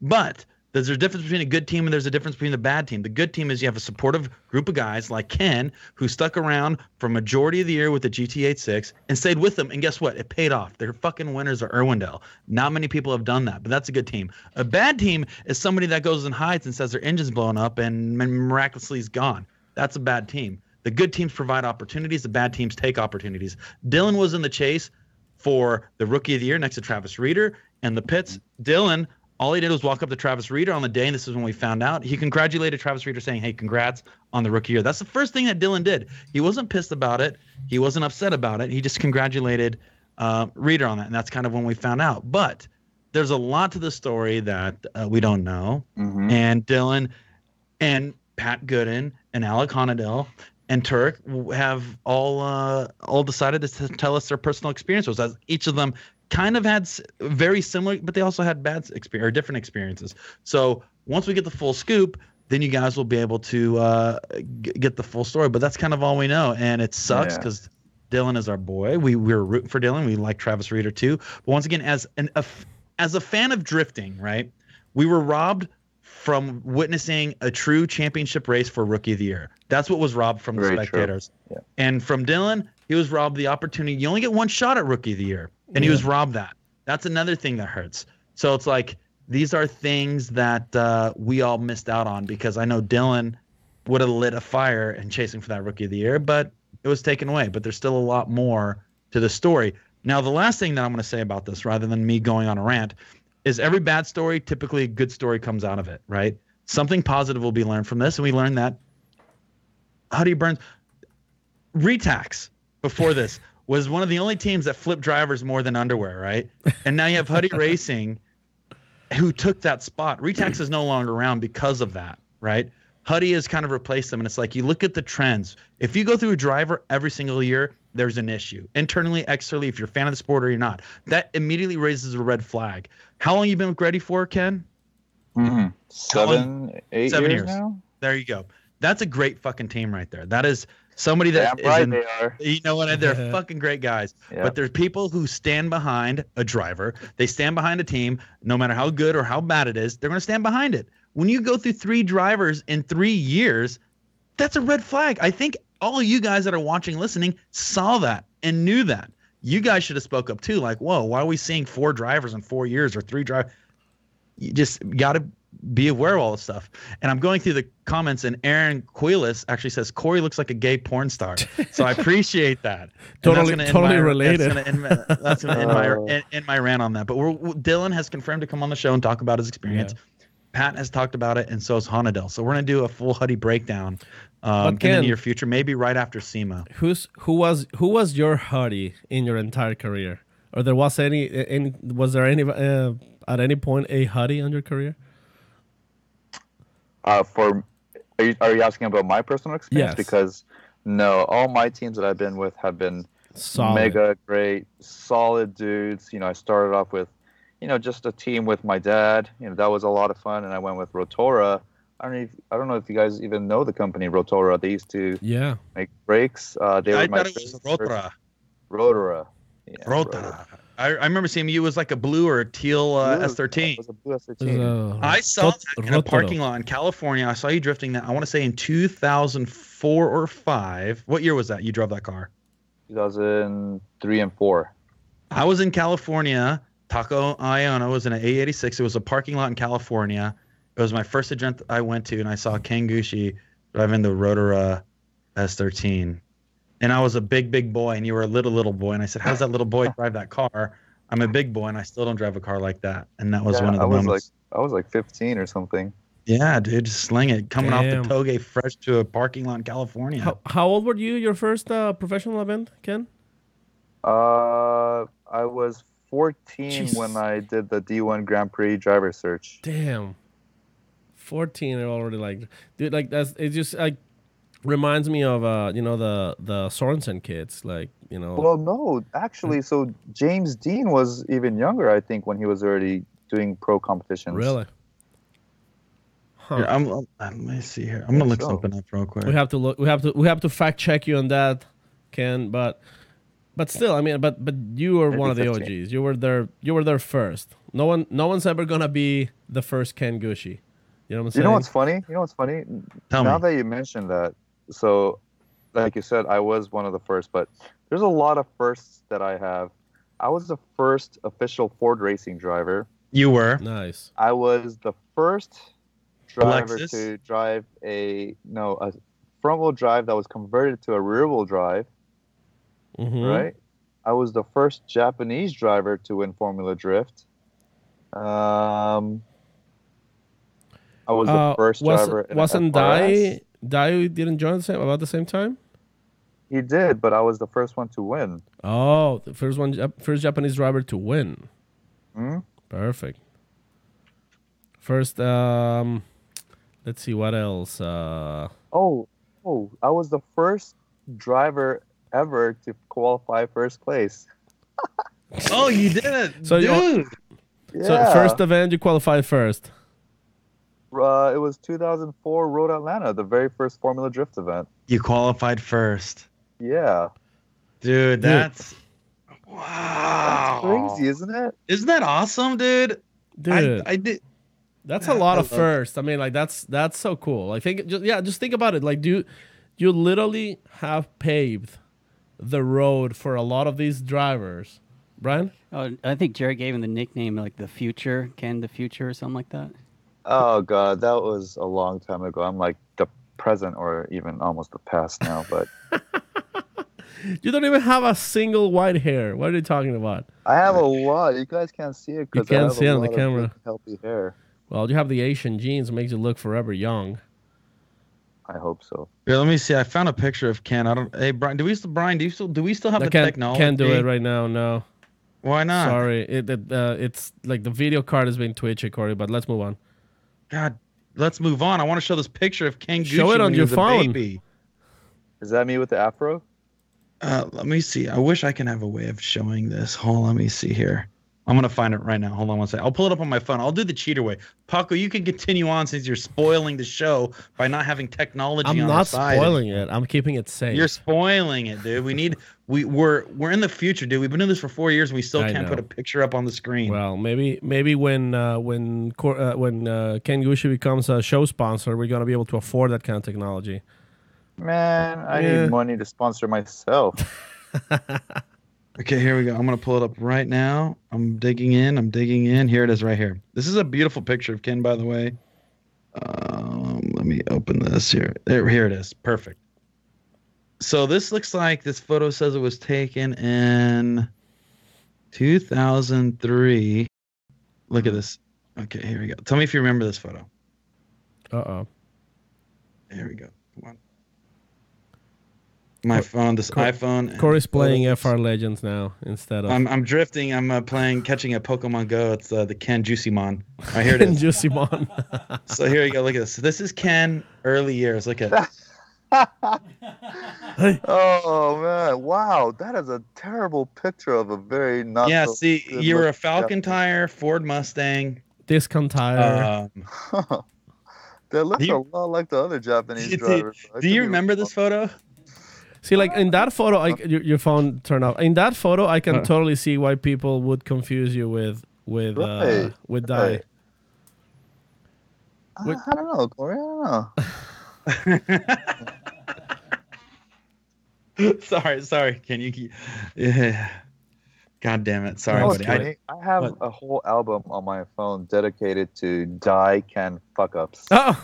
But there's a difference between a good team and there's a difference between the bad team. The good team is you have a supportive group of guys like Ken who stuck around for a majority of the year with the G T eighty-six and stayed with them. And guess what? It paid off. They're fucking winners of Irwindale. Not many people have done that, but that's a good team. A bad team is somebody that goes and hides and says their engine's blown up and miraculously is gone. That's a bad team. The good teams provide opportunities. The bad teams take opportunities. Dylan was in the chase for the Rookie of the Year next to Travis Reeder and the pits. Dylan, all he did was walk up to Travis Reeder on the day, and this is when we found out. He congratulated Travis Reeder saying, hey, congrats on the Rookie Year. That's the first thing that Dylan did. He wasn't pissed about it. He wasn't upset about it. He just congratulated uh, Reeder on that, and that's kind of when we found out. But there's a lot to the story that uh, we don't know. Mm-hmm. And Dylan and Pat Gooden and Alec Honadell and Turk have all uh, all decided to tell us their personal experiences. As each of them kind of had very similar, but they also had bad experience or different experiences. So once we get the full scoop, then you guys will be able to uh, g- get the full story. But that's kind of all we know, and it sucks because yeah. Dylan is our boy. We we were rooting for Dylan. We like Travis Reeder too. But once again, as an a, as a fan of drifting, right? We were robbed from witnessing a true championship race for Rookie of the Year. That's what was robbed from the Very spectators. Yeah. And from Dylan, he was robbed the opportunity. You only get one shot at Rookie of the Year, and yeah. he was robbed that. That's another thing that hurts. So it's like these are things that uh, we all missed out on because I know Dylan would have lit a fire in chasing for that Rookie of the Year, but it was taken away. But there's still a lot more to the story. Now, the last thing that I'm going to say about this, rather than me going on a rant, is every bad story, typically a good story comes out of it, right? Something positive will be learned from this, and we learned that Huddy Burns, Retax, before this, was one of the only teams that flipped drivers more than underwear, right? And now you have Huddy Racing, who took that spot. Retax is no longer around because of that, right? Huddy has kind of replaced them, and it's like you look at the trends. If you go through a driver every single year, there's an issue. Internally, externally, if you're a fan of the sport or you're not. That immediately raises a red flag. How long have you been with Greddy for, Ken? Mm-hmm. Seven, eight Seven years, years now? There you go. That's a great fucking team right there. That is somebody that yeah, is in, they are. You know what? They're fucking great guys. Yep. But there's people who stand behind a driver. They stand behind a team, no matter how good or how bad it is. They're going to stand behind it. When you go through three drivers in three years, that's a red flag. I think all you guys that are watching, listening, saw that and knew that. You guys should have spoke up too. Like, whoa, why are we seeing four drivers in four years or three drivers? You just got to be aware of all this stuff. And I'm going through the comments, and Aaron Quilis actually says, Corey looks like a gay porn star. So I appreciate that. totally totally my, related. That's going to end, that's gonna end oh. my, end my rant on that. But we're, Dylan has confirmed to come on the show and talk about his experience. Yeah. Pat has talked about it, and so has Honadell. So we're going to do a full Huddy breakdown um, Ken, in the near future, maybe right after SEMA. Who's who was who was your Huddy in your entire career? Or there was any any was there any uh, at any point a Huddy on your career? Uh, for are you are you asking about my personal experience? Yes. Because no, all my teams that I've been with have been solid. Mega great, solid dudes. You know, I started off with. You know, just a team with my dad. You know, that was a lot of fun, and I went with Rotora. I don't know. If, I don't know if you guys even know the company Rotora. They used to yeah. make brakes. Uh, they I were thought my it was Rotora. Rotora. Yeah, Rotora. Rotora. I, I remember seeing you was like a blue or a teal uh, blue, S thirteen. It was a blue S thirteen. Uh, I saw that in a parking lot in California. I saw you drifting that. I want to say in two thousand four or five. What year was that? You drove that car? two thousand three and four. I was in California. Taco Iona was in an A eighty-six. It was a parking lot in California. It was my first event I went to, and I saw Ken Gushi driving the Rotora S thirteen. And I was a big, big boy, and you were a little, little boy. And I said, how's that little boy drive that car? I'm a big boy, and I still don't drive a car like that. And that was yeah, one of the I was moments. Like, I was like fifteen or something. Yeah, dude, just sling it. Coming Damn. Off the toge fresh to a parking lot in California. How, how old were you your first uh, professional event, Ken? Uh, I was fourteen Jesus. When I did the D one Grand Prix driver search. Damn, fourteen. I already like, dude, like that's it. Just like reminds me of uh, you know the the Sorensen kids, like you know. Well, no, actually, so James Dean was even younger, I think, when he was already doing pro competitions. Really? Huh. Here, I'm, I'm, I'm. Let me see here. I'm gonna look so. something up real quick. We have to look. We have to. We have to fact check you on that, Ken. But. But still, I mean, but but you were one of the O Gs. You were there. You were there first. No one, no one's ever gonna be the first Ken Gushi. You know what I'm saying? You know what's funny? You know what's funny? Tell me. Now that you mentioned that, so like you said, I was one of the first. But there's a lot of firsts that I have. I was the first official Ford Racing driver. You were nice. I was the first driver Alexis? to drive a no a front-wheel drive that was converted to a rear-wheel drive, mm-hmm. right? I was the first Japanese driver to win Formula Drift. Um, I was uh, the first was, driver. In wasn't Dai, Dai didn't join the same, about the same time? He did, but I was the first one to win. Oh, the first one, first Japanese driver to win. Mm-hmm. Perfect. First, um, let's see what else. Uh, oh, oh, I was the first driver ever to qualify first place. Oh, you didn't, so dude. You, so yeah. First event you qualified first. Uh, it was two thousand four Road Atlanta, the very first Formula Drift event. You qualified first. Yeah, dude, that's dude. wow. That's crazy, isn't it? Isn't that awesome, dude? Dude, I, I did. That's a lot of firsts. I mean, like that's that's so cool. I think, just, yeah, just think about it. Like, do you, you literally have paved the road for a lot of these drivers, Brian? Oh, I think Jerry gave him the nickname like the Future, Ken the Future, or something like that. Oh God, that was a long time ago. I'm like the present, or even almost the past now. But you don't even have a single white hair. What are you talking about? I have a lot. You guys can't see it because I have see a it on lot the camera. Of healthy hair. Well, you have the Asian genes. It makes you look forever young. I hope so. Here, let me see. I found a picture of Ken. I don't. Hey, Brian. Do we still? Brian, do you still? Do we still have I the can't, technology? Can't do it right now. No. Why not? Sorry. It, it uh, it's like the video card has been twitchy, Corey. But let's move on. God, let's move on. I want to show this picture of Ken Gushi. Show it on your phone. Baby. Is that me with the afro? Uh, let me see. I wish I can have a way of showing this. Hold on. Let me see here. I'm going to find it right now. Hold on one second. I'll pull it up on my phone. I'll do the cheater way. Paco, you can continue on since you're spoiling the show by not having technology I'm on the side. I'm not spoiling it. I'm keeping it safe. You're spoiling it, dude. We need we we're we're in the future, dude. We've been doing this for four years and we still I can't know. put a picture up on the screen. Well, maybe maybe when uh, when uh, when uh, Ken Gushi becomes a show sponsor, we're going to be able to afford that kind of technology. Man, I yeah. need money to sponsor myself. Okay, here we go. I'm going to pull it up right now. I'm digging in. I'm digging in. Here it is right here. This is a beautiful picture of Ken, by the way. Um, let me open this here. There, here it is. Perfect. So this looks like this photo says it was taken in two thousand three. Look at this. Okay, here we go. Tell me if you remember this photo. Uh-oh. Here we go. Come on. My phone, this Cor- iPhone. Corey's playing photos. F R Legends now instead of. I'm I'm drifting. I'm uh, playing catching a Pokemon Go. It's uh, the Ken Juicymon. Right, here it is. Juicymon. So here you go. Look at this. So this is Ken early years. Look at this. Oh man! Wow, that is a terrible picture of a very not. Yeah, so see, you were a Falcon tire, Ford Mustang, Discount tire. Um, that looks you, a lot like the other Japanese drivers. Do you remember this photo? See, like in that photo, I, your, your phone turned off. In that photo, I can totally see why people would confuse you with with right. uh, with Dai. Right. I, I don't know, Corey. I don't know. sorry, sorry. Can you? Keep... Yeah. God damn it! Sorry, no, buddy. I, I have what? a whole album on my phone dedicated to Dai Ken fuck-ups. Oh.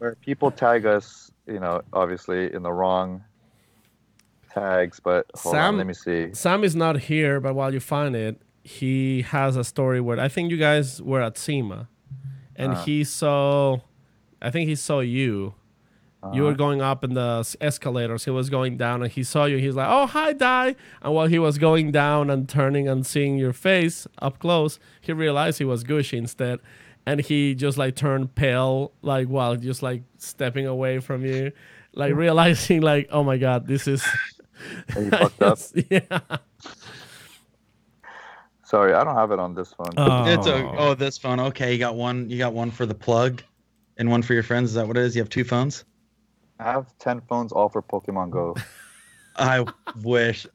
Where people tag us, you know, obviously in the wrong. Tags, but hold Sam, on, let me see. Sam is not here, but while you find it, he has a story where I think you guys were at SEMA, and uh, he saw, I think he saw you. Uh, you were going up in the escalators. He was going down, and he saw you. He's like, "Oh, hi, Dai!" And while he was going down and turning and seeing your face up close, he realized he was Gushi instead, and he just like turned pale, like while just like stepping away from you, like realizing like, "Oh my God, this is." Are you fucked up? Yeah. Sorry, I don't have it on this phone. Oh. It's a, oh, this phone. Okay, you got one. You got one for the plug, and one for your friends. Is that what it is? You have two phones. I have ten phones, all for Pokemon Go. I wish.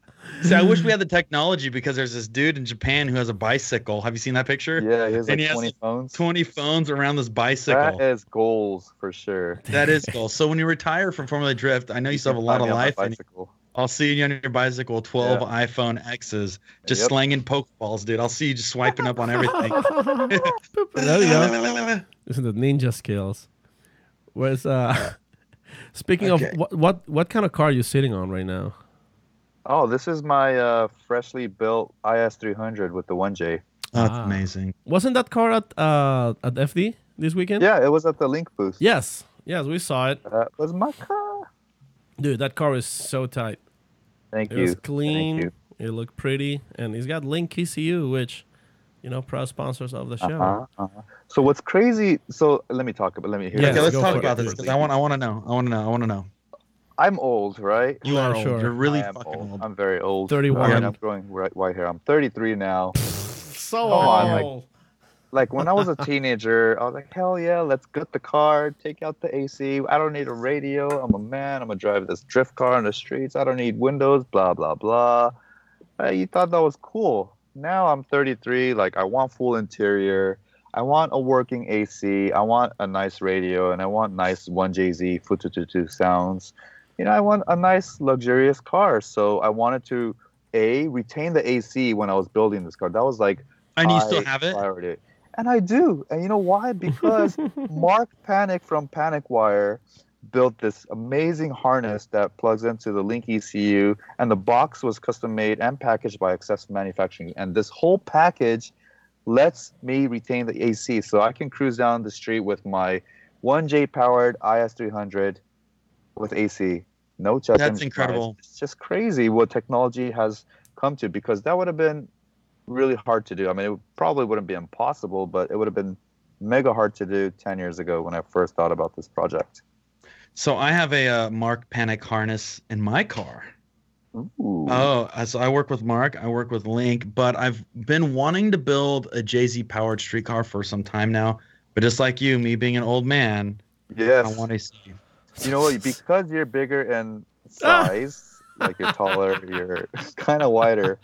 See, I wish we had the technology because there's this dude in Japan who has a bicycle. Have you seen that picture? Yeah, he has and like he twenty has phones. twenty phones around this bicycle. That is goals for sure. That is goals. So when you retire from Formula Drift, I know you, you still have a lot of life. Bicycle. I'll see you on your bicycle, twelve yeah. iPhone X's, just yep. slanging pokeballs, dude. I'll see you just swiping up on everything. There you go. Listen to ninja skills. Where's uh? Speaking okay. of, what, what what kind of car are you sitting on right now? Oh, this is my uh, freshly built I S three hundred with the one J. Oh, that's ah. amazing. Wasn't that car at uh, at F D this weekend? Yeah, it was at the Link booth. Yes, yes, we saw it. That was my car. Dude, that car is so tight. Thank it you. It was clean. Thank you. It looked pretty. And he's got Link E C U, which, you know, proud sponsors of the show. Uh-huh, uh-huh. So what's crazy? So let me talk about. Let me hear. Yeah, okay, let's talk about it. this because I want. I want to know. I want to know. I want to know. I'm old, right? You are old. Sure. You're really fucking old. old. I'm very old. thirty-one. I'm growing white hair. I'm thirty-three now. So Come old. On, like, like when I was a teenager, I was like, hell yeah, let's gut the car, take out the A C. I don't need a radio. I'm a man. I'm gonna drive this drift car on the streets. I don't need windows. Blah blah blah. Right, you thought that was cool. Now I'm thirty-three, like I want full interior, I want a working A C, I want a nice radio, and I want nice one J Z Futututu sounds. You know, I want a nice luxurious car. So I wanted to, A, retain the A C when I was building this car. That was like... And you still have it? Priority. And I do. And you know why? Because Mark Panic from Panic Wire built this amazing harness that plugs into the Link E C U, and the box was custom made and packaged by Access Manufacturing. And this whole package lets me retain the A C, so I can cruise down the street with my one J powered I S three hundred with A C. No check. That's incredible. It's just crazy what technology has come to, because that would have been really hard to do. I mean, it probably wouldn't be impossible, but it would have been mega hard to do ten years ago when I first thought about this project. So I have a uh, Mark Panic harness in my car. Ooh. Oh, so I work with Mark. I work with Link, but I've been wanting to build a J Z powered street car for some time now. But just like you, me being an old man, yes, I want to see. You know what? Because you're bigger in size, like you're taller, you're kind of wider.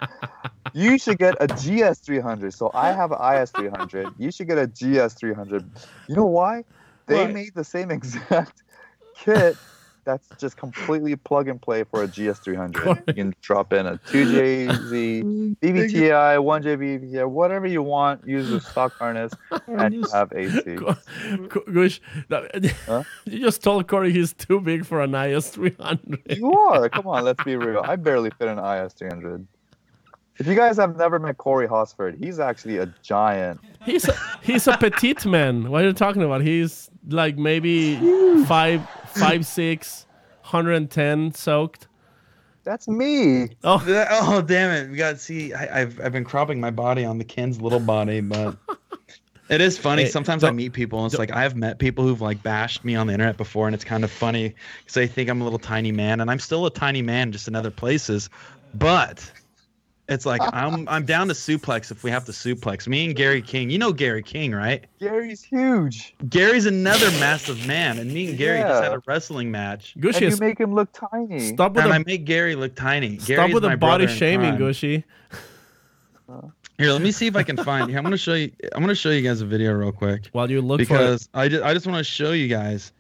You should get a G S three hundred. So I have an I S three hundred. You should get a G S three hundred. You know why? They what? made the same exact kit that's just completely plug and play for a G S three hundred. You can drop in a two J Z, B B T I, one J B B T I, whatever you want. Use the stock harness and you have A C. Gush, huh? You just told Corey he's too big for an I S three hundred. You are. Come on, let's be real. I barely fit an I S three hundred. If you guys have never met Corey Hosford, he's actually a giant. He's a, he's a petite man. What are you talking about? He's like maybe five, five, six, one hundred ten soaked. That's me. Oh, oh, damn it! We got see. I, I've I've been cropping my body on the Ken's little body, but it is funny. Hey, Sometimes I meet people, and it's like I've met people who've like bashed me on the internet before, and it's kind of funny because they think I'm a little tiny man, and I'm still a tiny man, just in other places, but. It's like I'm I'm down to suplex if we have to suplex. Me and Gary King. You know Gary King, right? Gary's huge. Gary's another massive man, and me and Gary yeah. just had a wrestling match. Gushi, and you make him look tiny. Stop with and a, I make Gary look tiny. Stop Gary's with the body shaming, Gushi. Here, let me see if I can find. Here, I'm gonna show you. I'm gonna show you guys a video real quick. While you look because for I just I just want to show you guys.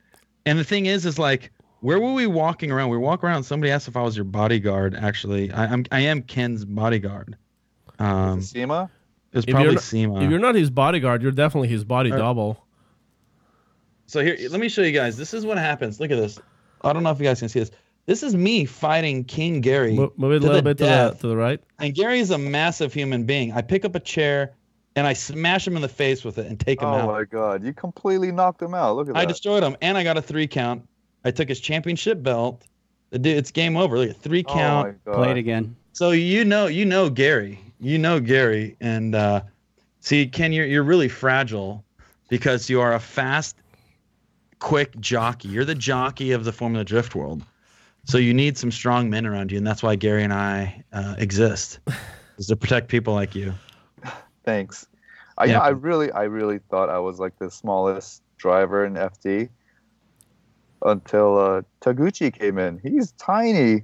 And the thing is, is like. Where were we walking around? We walk around. Somebody asked if I was your bodyguard. Actually, I, I'm. I am Ken's bodyguard. Um, SEMA. It was probably if not, SEMA. If you're not his bodyguard, you're definitely his body right. double. So here, let me show you guys. This is what happens. Look at this. I don't know if you guys can see this. This is me fighting King Gary. Move it a little bit to the, to the right. And Gary is a massive human being. I pick up a chair. And I smash him in the face with it and take him oh out. Oh my God! You completely knocked him out. Look at that. I destroyed him, and I got a three count. I took his championship belt. It's game over. Look at three count. Oh played again. So you know, you know Gary. You know Gary. And uh, see, Ken, you're you're really fragile because you are a fast, quick jockey. You're the jockey of the Formula Drift world. So you need some strong men around you, and that's why Gary and I uh, exist, is to protect people like you. Thanks. I yeah. I really I really thought I was like the smallest driver in F D. Until uh, Taguchi came in. He's tiny.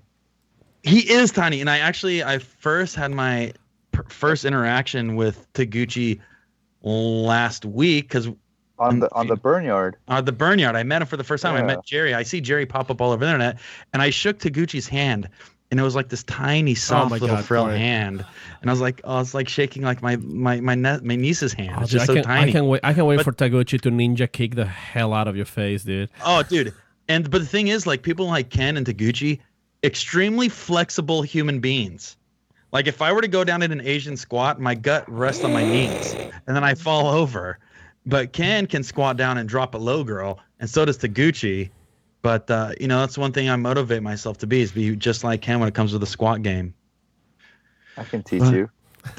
He is tiny. And I actually, I first had my per- first interaction with Taguchi last week. Cause on the, on the Burnyard. On uh, the Burnyard. I met him for the first time. Yeah. I met Jerry. I see Jerry pop up all over the internet. And I shook Taguchi's hand. And it was like this tiny, soft oh little God, frail Corey. hand, and I was like, oh, it's like shaking like my my my, ne- my niece's hand. Oh, it's dude, just I so can, tiny. I can't wait. I can't wait but, for Taguchi to ninja kick the hell out of your face, dude. Oh, dude, And but the thing is, like, people like Ken and Taguchi, extremely flexible human beings. Like, if I were to go down in an Asian squat, my gut rests on my knees, and then I fall over. But Ken can squat down and drop a low girl, and so does Taguchi. But, uh, you know, that's one thing I motivate myself to be, is be just like Ken when it comes to the squat game. I can teach but, you.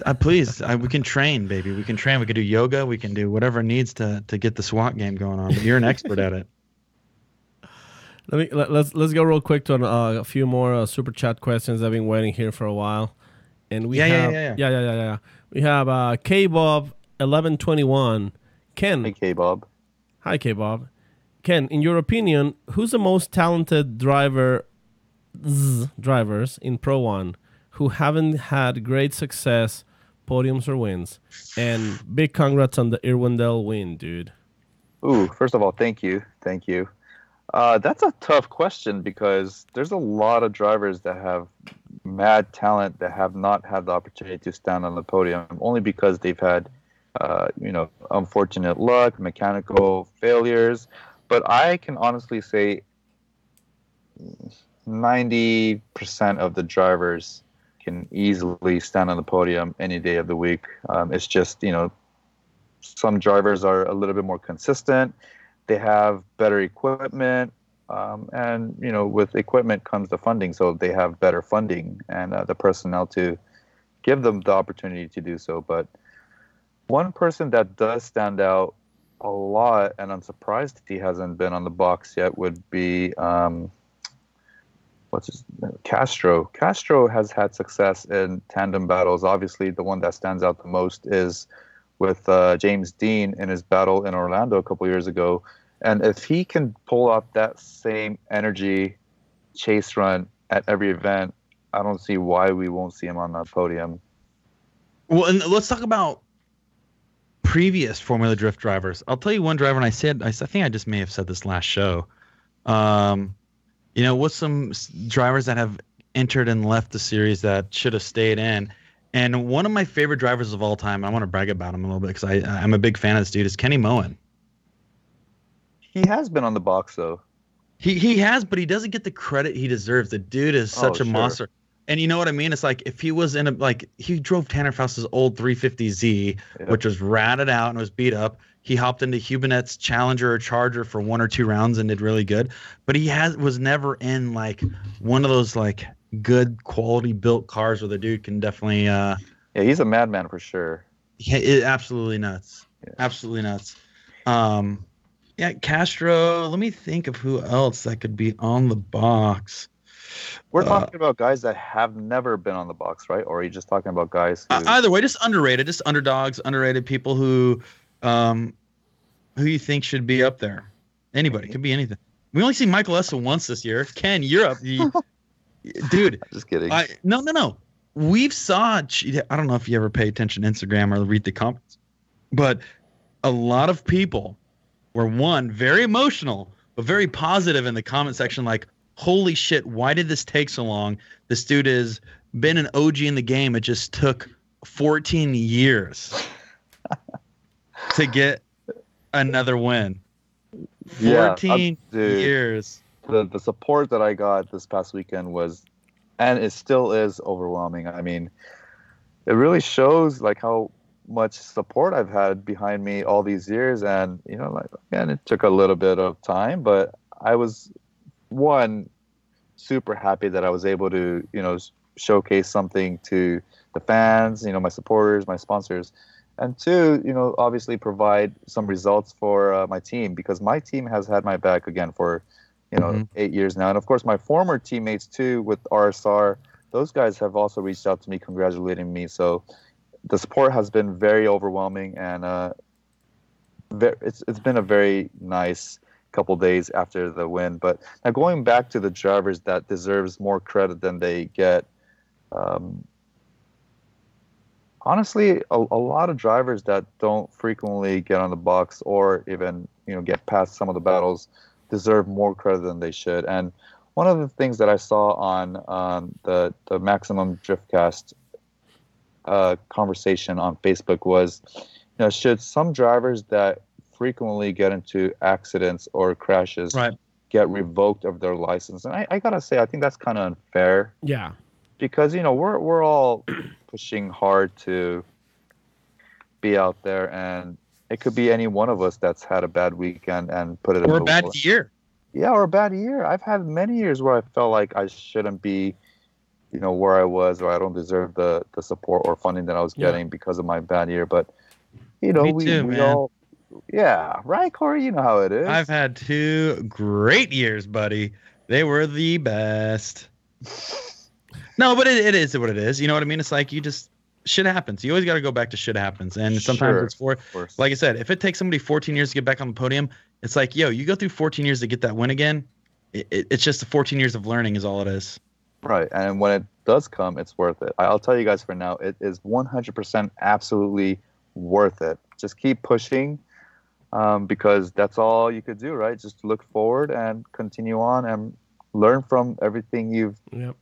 Uh, please, I, we can train, baby. We can train. We can do yoga. We can do whatever it needs to to get the squat game going on. But you're an expert at it. Let me let, let's let's go real quick to an, uh, a few more uh, super chat questions. I've been waiting here for a while, and we yeah, have yeah yeah yeah. yeah yeah yeah yeah we have uh, K Bob eleven twenty-one. Ken. Hey K Bob. Hi K Bob. Ken, in your opinion, who's the most talented driver z, drivers in Pro One who haven't had great success, podiums or wins? And big congrats on the Irwindale win, dude. Ooh, first of all, thank you, thank you. Uh, that's a tough question because there's a lot of drivers that have mad talent that have not had the opportunity to stand on the podium only because they've had, uh, you know, unfortunate luck, mechanical failures. But I can honestly say ninety percent of the drivers can easily stand on the podium any day of the week. Um, it's just, you know, some drivers are a little bit more consistent. They have better equipment, um, and, you know, with equipment comes the funding, so they have better funding and uh, the personnel to give them the opportunity to do so. But one person that does stand out a lot, and I'm surprised he hasn't been on the box yet, would be um, what's his name? Castro. Castro has had success in tandem battles. Obviously, the one that stands out the most is with uh, James Dean in his battle in Orlando a couple years ago. And if he can pull off that same energy chase run at every event, I don't see why we won't see him on that podium. Well, and let's talk about previous Formula Drift drivers. I'll tell you one driver, and I said, I think I just may have said this last show. Um, you know, what's some drivers that have entered and left the series that should have stayed in? And one of my favorite drivers of all time, I want to brag about him a little bit because I'm a big fan of this dude, is Kenny Moen. He has been on the box, though. He he has, but he doesn't get the credit he deserves. The dude is such oh, a sure. monster. And you know what I mean? It's like if he was in a, like, he drove Tanner Faust's old three fifty Z, yeah. which was ratted out and was beat up. He hopped into Hubenet's Challenger or Charger for one or two rounds and did really good. But he has was never in, like, one of those, like, good quality built cars where the dude can definitely uh yeah he's a madman for sure. Yeah it, absolutely nuts yeah. absolutely nuts um yeah Castro. Let me think of who else that could be on the box. We're uh, talking about guys that have never been on the box, right? Or are you just talking about guys who... uh, either way, just underrated, just underdogs, underrated people who um who you think should be up there? Anybody, could be anything. We only see Michael Essa once this year. Ken, you're up. You, Dude, I'm just kidding. I, no, no, no. We've saw. I don't know if you ever pay attention to Instagram or read the comments, but a lot of people were one very emotional, but very positive in the comment section. Like, holy shit, why did this take so long? This dude has been an O G in the game. It just took fourteen years to get another win. Fourteen yeah, years. The the support that I got this past weekend was, and it still is, overwhelming. I mean, it really shows like how much support I've had behind me all these years. And, you know, like, and it took a little bit of time, but I was, one, super happy that I was able to, you know, showcase something to the fans, you know, my supporters, my sponsors. And two, you know, obviously provide some results for uh, my team, because my team has had my back again for, you know, mm-hmm. eight years now. And of course, my former teammates too with R S R, those guys have also reached out to me congratulating me. So the support has been very overwhelming, and uh, ve- it's it's been a very nice couple days after the win. But now going back to the drivers that deserves more credit than they get, um, honestly, a, a lot of drivers that don't frequently get on the box or even, you know, get past some of the battles deserve more credit than they should. And one of the things that I saw on um, the, the Maximum Driftcast uh, conversation on Facebook was, you know, should some drivers that frequently get into accidents or crashes right. get revoked of their license. And I, I gotta say, I think that's kind of unfair. Yeah. Because, you know, we're we're all pushing hard to be out there, and it could be any one of us that's had a bad weekend and put it. Or a bad year. Yeah, or a bad year. I've had many years where I felt like I shouldn't be, you know, where I was, or I don't deserve the, the support or funding that I was getting yeah. because of my bad year. But, you know, Me we, too, we all... Yeah, right, Corey? You know how it is. I've had two great years, buddy. They were the best. No, but it, it is what it is. You know what I mean? It's like you just... Shit happens. You always got to go back to shit happens. And sometimes sure, it's for... Like I said, if it takes somebody fourteen years to get back on the podium, it's like, yo, you go through fourteen years to get that win again. It, it, it's just the fourteen years of learning is all it is. Right, and when it does come, it's worth it. I'll tell you guys for now, it is one hundred percent absolutely worth it. Just keep pushing, um, because that's all you could do, right? Just look forward and continue on and learn from everything you've yep.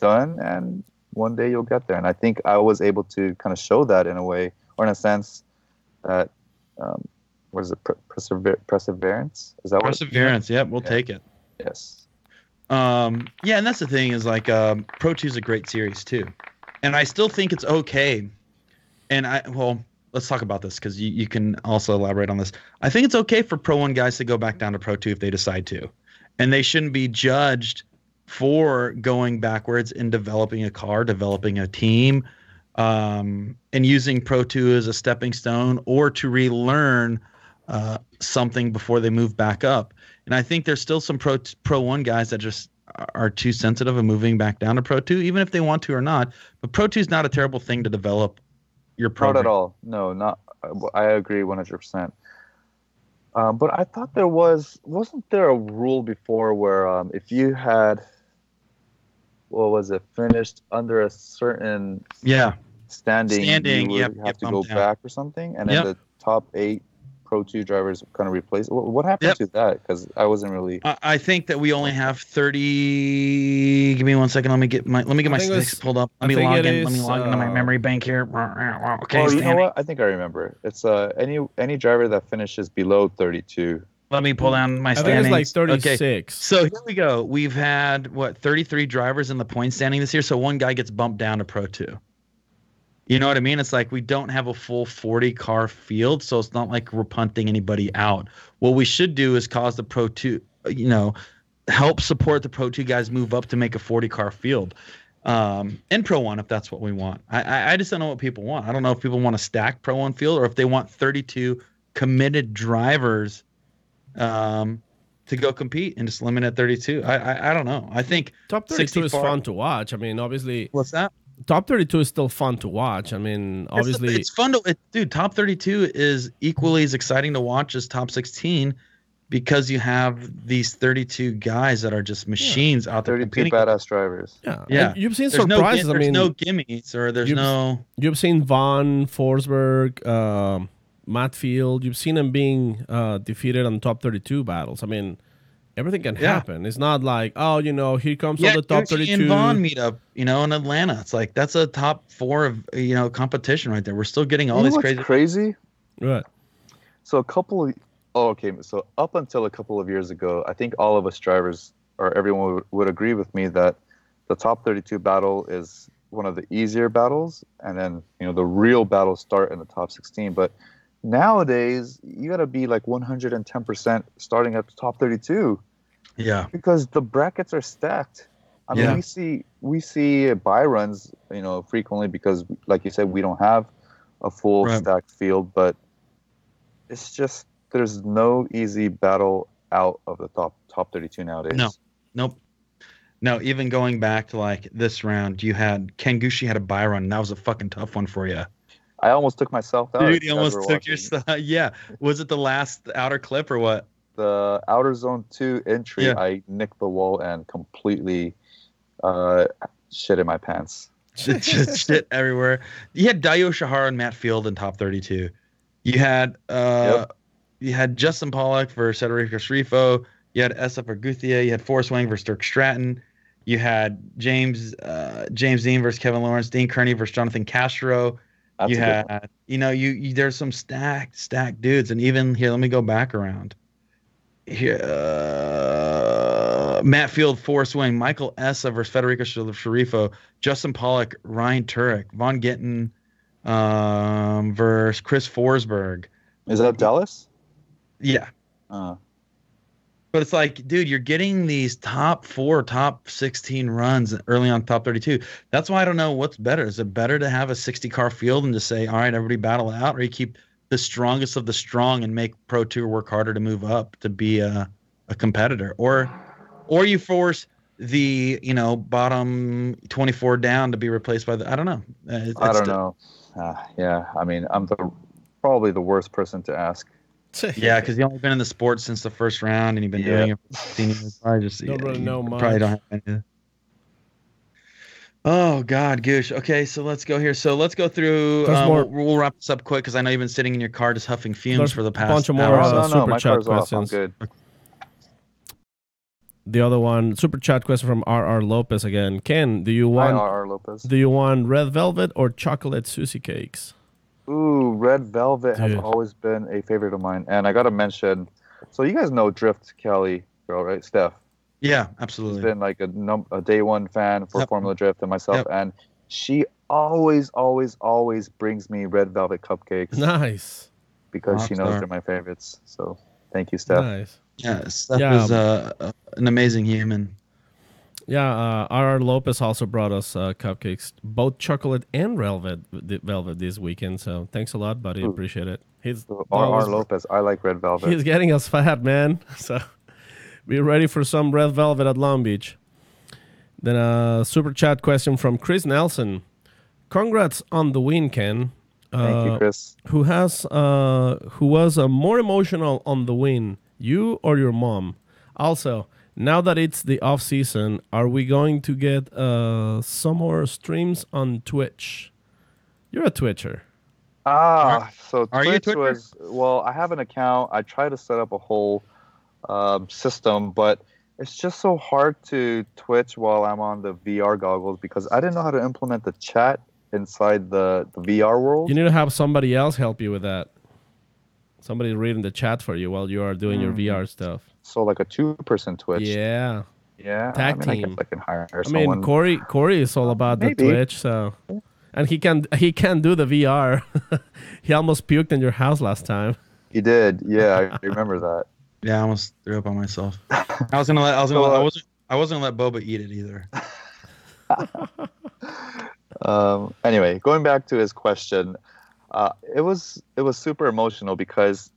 done, and one day you'll get there. And I think I was able to kind of show that in a way, or in a sense, that um, what is it, Pre- persever- perseverance? Is that what? Perseverance. Yep, we'll yeah. take it. Yes. Um, yeah, and that's the thing is like um, Pro two is a great series too, and I still think it's okay. And I well, let's talk about this because you, you can also elaborate on this. I think it's okay for Pro one guys to go back down to Pro two if they decide to, and they shouldn't be judged for going backwards in developing a car, developing a team, um, and using Pro two as a stepping stone or to relearn uh, something before they move back up. And I think there's still some Pro Pro one guys that just are too sensitive and moving back down to Pro two, even if they want to or not. But Pro two is not a terrible thing to develop your program. Not at all. No, not. I agree one hundred percent. Um, but I thought there was, wasn't there a rule before where um, if you had, what was it, finished under a certain yeah. standing, standing, you would yep, have yep, to go down. back or something? And yep. then the top eight Pro two drivers kind of replace. What happened yep. to that? Because I wasn't really. I, I think that we only have thirty. Give me one second. Let me get my. Let me get I my sticks pulled up. Let I me log in. Is, let me log uh, into my memory bank here. Okay. Well, you know what? I think I remember. It's uh any any driver that finishes below thirty-two. Let me pull down my standings. I think it's like thirty-six. Okay. So here we go. We've had what thirty-three drivers in the point standing this year. So one guy gets bumped down to Pro two. You know what I mean? It's like we don't have a full forty-car field, so it's not like we're punting anybody out. What we should do is cause the Pro two, you know, help support the Pro two guys move up to make a forty-car field. Um, and Pro one, if that's what we want. I, I, I just don't know what people want. I don't know if people want to stack Pro one field or if they want thirty-two committed drivers um, to go compete and just limit at thirty-two. I, I, I don't know. I think top thirty-two is fun to watch. I mean, obviously. What's that? Top thirty-two is still fun to watch. I mean, obviously, it's, it's fun to it, dude. Top thirty-two is equally as exciting to watch as top sixteen because you have these thirty-two guys that are just machines yeah. out there. thirty-two badass drivers. Yeah, yeah. And you've seen there's surprises. No, there's I mean, no gimmies or there's you've, no. You've seen Vaughn, Forsberg, uh, Matt Field. You've seen them being uh, defeated on top thirty-two battles. I mean. Everything can yeah. happen. It's not like, oh, you know, here comes yeah, all the top thirty-two. And Vaughn meet up, you know, in Atlanta. It's like that's a top four of you know competition right there. We're still getting all you know these crazy. Crazy, right? So a couple of oh, okay. So up until a couple of years ago, I think all of us drivers or everyone would, would agree with me that the top thirty-two battle is one of the easier battles, and then you know the real battles start in the top sixteen, but. Nowadays, you got to be like one hundred ten percent starting at the top thirty-two. Yeah. Because the brackets are stacked. I yeah. mean, we see we see buy runs, you know, frequently because, like you said, we don't have a full right. stacked field. But it's just there's no easy battle out of the top top thirty-two nowadays. No. Nope. No, even going back to like this round, you had Ken Gushi had a buy run, and that was a fucking tough one for you. I almost took myself out. Dude, you almost took yourself. Yeah. Was it the last outer clip or what? The outer zone two entry, yeah. I nicked the wall and completely uh, shit in my pants. Just, just shit everywhere. You had Dai Yoshihara and Matt Field in top thirty-two. You had uh, yep. you had Justin Pollock versus Federico Schrifo. You had Essa for Guthia. You had Forrest Wang versus Turk Stratton. You had James uh, James Dean versus Kevin Lawrence. Dean Kearney versus Jonathan Castro. That's you had, you know, you, you there's some stacked, stacked dudes, and even here, let me go back around. Here, uh, Matt Field, Forrest Wang, Michael Essa versus Federico Sharifo, Justin Pollock, Ryan Turk, Vaughn Gittin um, versus Chris Forsberg. Is that Dallas? Yeah. Uh. But it's like, dude, you're getting these top four, top sixteen runs early on top thirty-two. That's why I don't know what's better. Is it better to have a sixty-car field and to say, all right, everybody battle out, or you keep the strongest of the strong and make Pro Tour work harder to move up to be a, a competitor? Or or you force the, you know, bottom twenty-four down to be replaced by the – I don't know. It's, I don't it's, know. Uh, yeah, I mean, I'm the, probably the worst person to ask. Yeah, because you've only been in the sport since the first round, and you've been yeah. doing it for fifteen years. I just don't yeah, really know much. Probably don't have any. Oh God, Goosh. Okay, so let's go here. So let's go through. Um, we'll, we'll wrap this up quick because I know you've been sitting in your car just huffing fumes There's for the past. A bunch of more uh, no, no, super no, chat questions. Off. I'm good. The other one, super chat question from R R Lopez again. Ken, do you want Hi, R R Lopez? Do you want red velvet or chocolate sushi cakes? Ooh, red velvet has Dude. always been a favorite of mine. And I got to mention, so you guys know Drift Cali girl, right? Steph. Yeah, absolutely. She's been like a, num- a day one fan for yep. Formula Drift and myself. Yep. And she always, always, always brings me red velvet cupcakes. Nice. Because Rock she knows star. they're my favorites. So thank you, Steph. Nice. Yeah, Steph yeah. is uh, an amazing human. Yeah, uh, R R Lopez also brought us uh, cupcakes, both chocolate and velvet, velvet this weekend. So thanks a lot, buddy. Ooh. Appreciate it. He's R R Lopez. I like red velvet. He's getting us fat, man. So we're ready for some red velvet at Long Beach. Then a super chat question from Chris Nelson. Congrats on the win, Ken. Uh, Thank you, Chris. Who has uh, who was uh, more emotional on the win, you or your mom? Also, now that it's the off season, are we going to get uh, some more streams on Twitch? You're a Twitcher. Ah, so are Twitch you was well. I have an account. I try to set up a whole um, system, but it's just so hard to Twitch while I'm on the V R goggles because I didn't know how to implement the chat inside the, the V R world. You need to have somebody else help you with that. Somebody reading the chat for you while you are doing mm. your V R stuff. So like a two-person Twitch. Yeah. Yeah. Tag I mean, team. I, I can hire I someone. mean, Corey. Corey is all about Maybe. the Twitch, so and he can he can do the V R. He almost puked in your house last time. He did. Yeah, I remember that. Yeah, I almost threw up on myself. I was gonna let. I was gonna. So, let, I wasn't. I wasn't gonna let Boba eat it either. um. Anyway, going back to his question, uh, it was it was super emotional because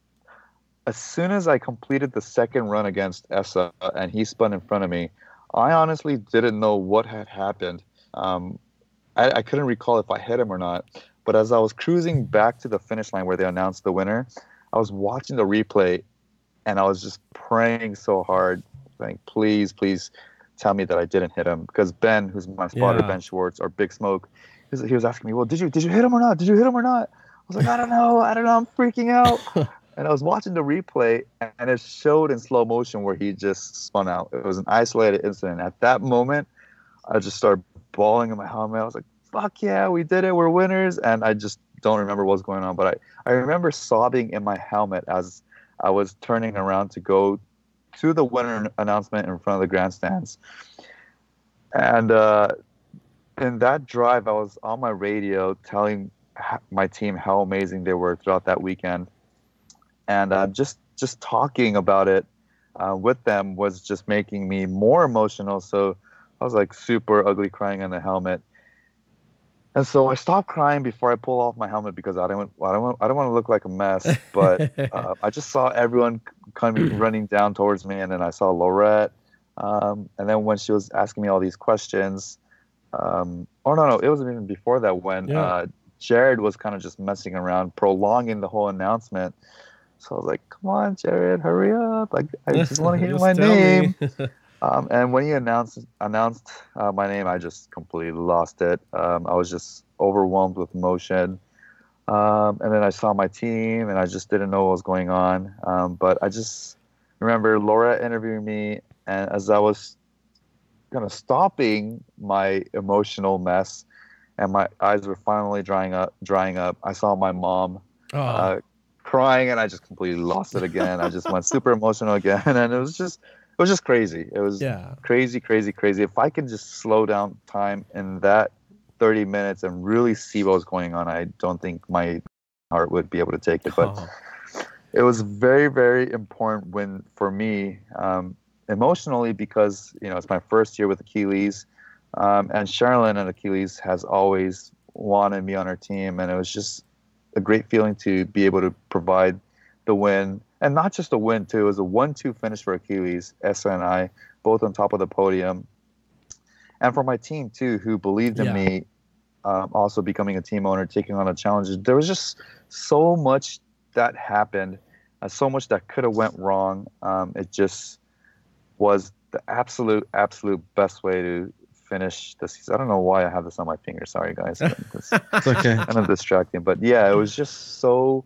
as soon as I completed the second run against Essa and he spun in front of me, I honestly didn't know what had happened. Um, I, I couldn't recall if I hit him or not. But as I was cruising back to the finish line where they announced the winner, I was watching the replay and I was just praying so hard, saying, please, please tell me that I didn't hit him. Because Ben, who's my spotter, yeah. Ben Schwartz, or Big Smoke, he was asking me, well, did you did you hit him or not? Did you hit him or not? I was like, I don't know. I don't know. I'm freaking out. And I was watching the replay, and it showed in slow motion where he just spun out. It was an isolated incident. At that moment, I just started bawling in my helmet. I was like, fuck yeah, we did it. We're winners. And I just don't remember what was going on. But I, I remember sobbing in my helmet as I was turning around to go to the winner announcement in front of the grandstands. And uh, in that drive, I was on my radio telling my team how amazing they were throughout that weekend. And uh, just just talking about it uh, with them was just making me more emotional. So I was like super ugly crying on the helmet. And so I stopped crying before I pull off my helmet because I don't I don't I don't want to look like a mess. But uh, I just saw everyone coming running down towards me, and then I saw Lorette. Um, and then when she was asking me all these questions, um, oh no no, it wasn't even before that when yeah. uh, Jared was kind of just messing around, prolonging the whole announcement. So I was like, come on, Jared, hurry up. Like, I just want to hear my name. um, and when he announced announced uh, my name, I just completely lost it. Um, I was just overwhelmed with emotion. Um, and then I saw my team, and I just didn't know what was going on. Um, but I just remember Laura interviewing me, and as I was kind of stopping my emotional mess and my eyes were finally drying up, drying up I saw my mom oh. uh crying, and I just completely lost it again. I just went super emotional again, and it was just it was just crazy. It was yeah. crazy, crazy, crazy. If I could just slow down time in that thirty minutes and really see what was going on, I don't think my heart would be able to take it. But oh. it was very, very important win for me um, emotionally because, you know, it's my first year with Achilles. Um, and Sherilyn and Achilles has always wanted me on her team. And it was just a great feeling to be able to provide the win. And not just a win, too. It was a one two finish for Achilles, Essa and I, both on top of the podium. And for my team, too, who believed in yeah. me, um, also becoming a team owner, taking on a challenge. There was just so much that happened, uh, so much that could have went wrong. Um, it just was the absolute, absolute best way to finish the season. I don't know why I have this on my finger. Sorry, guys. It's okay. Kind of distracting. But, yeah, it was just so...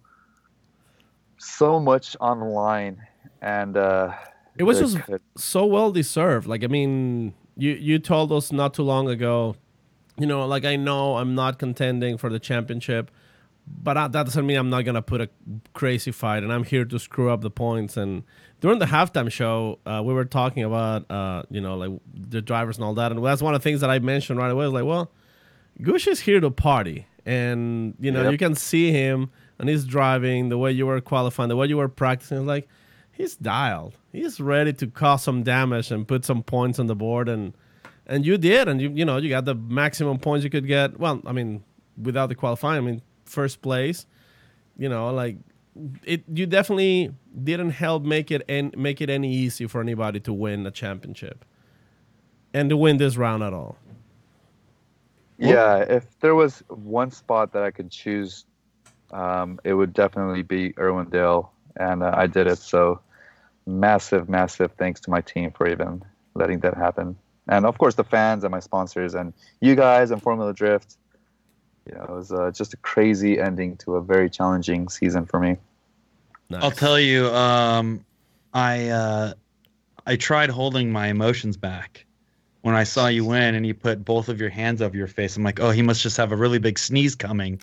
so much online, and uh it was just could... so well deserved. Like, I mean, you you told us not too long ago, you know, like, I know I'm not contending for the championship, but I, that doesn't mean I'm not gonna put a crazy fight, and I'm here to screw up the points. And during the halftime show, uh we were talking about uh you know, like, the drivers and all that, and that's one of the things that I mentioned right away. I was like, well, Gush is here to party, and you know, yep. you can see him. And he's driving, the way you were qualifying, the way you were practicing, like, he's dialed. He's ready to cause some damage and put some points on the board. And and you did. And, you you know, you got the maximum points you could get. Well, I mean, without the qualifying, I mean, first place, you know, like, it. You definitely didn't help make it, en- make it any easy for anybody to win a championship and to win this round at all. Yeah, if there was one spot that I could choose, Um, it would definitely be Irwindale, and uh, I did it. So massive, massive thanks to my team for even letting that happen. And, of course, the fans and my sponsors and you guys and Formula Drift. You know, it was uh, just a crazy ending to a very challenging season for me. Nice. I'll tell you, um, I uh, I tried holding my emotions back when I saw you win and you put both of your hands over your face. I'm like, oh, he must just have a really big sneeze coming.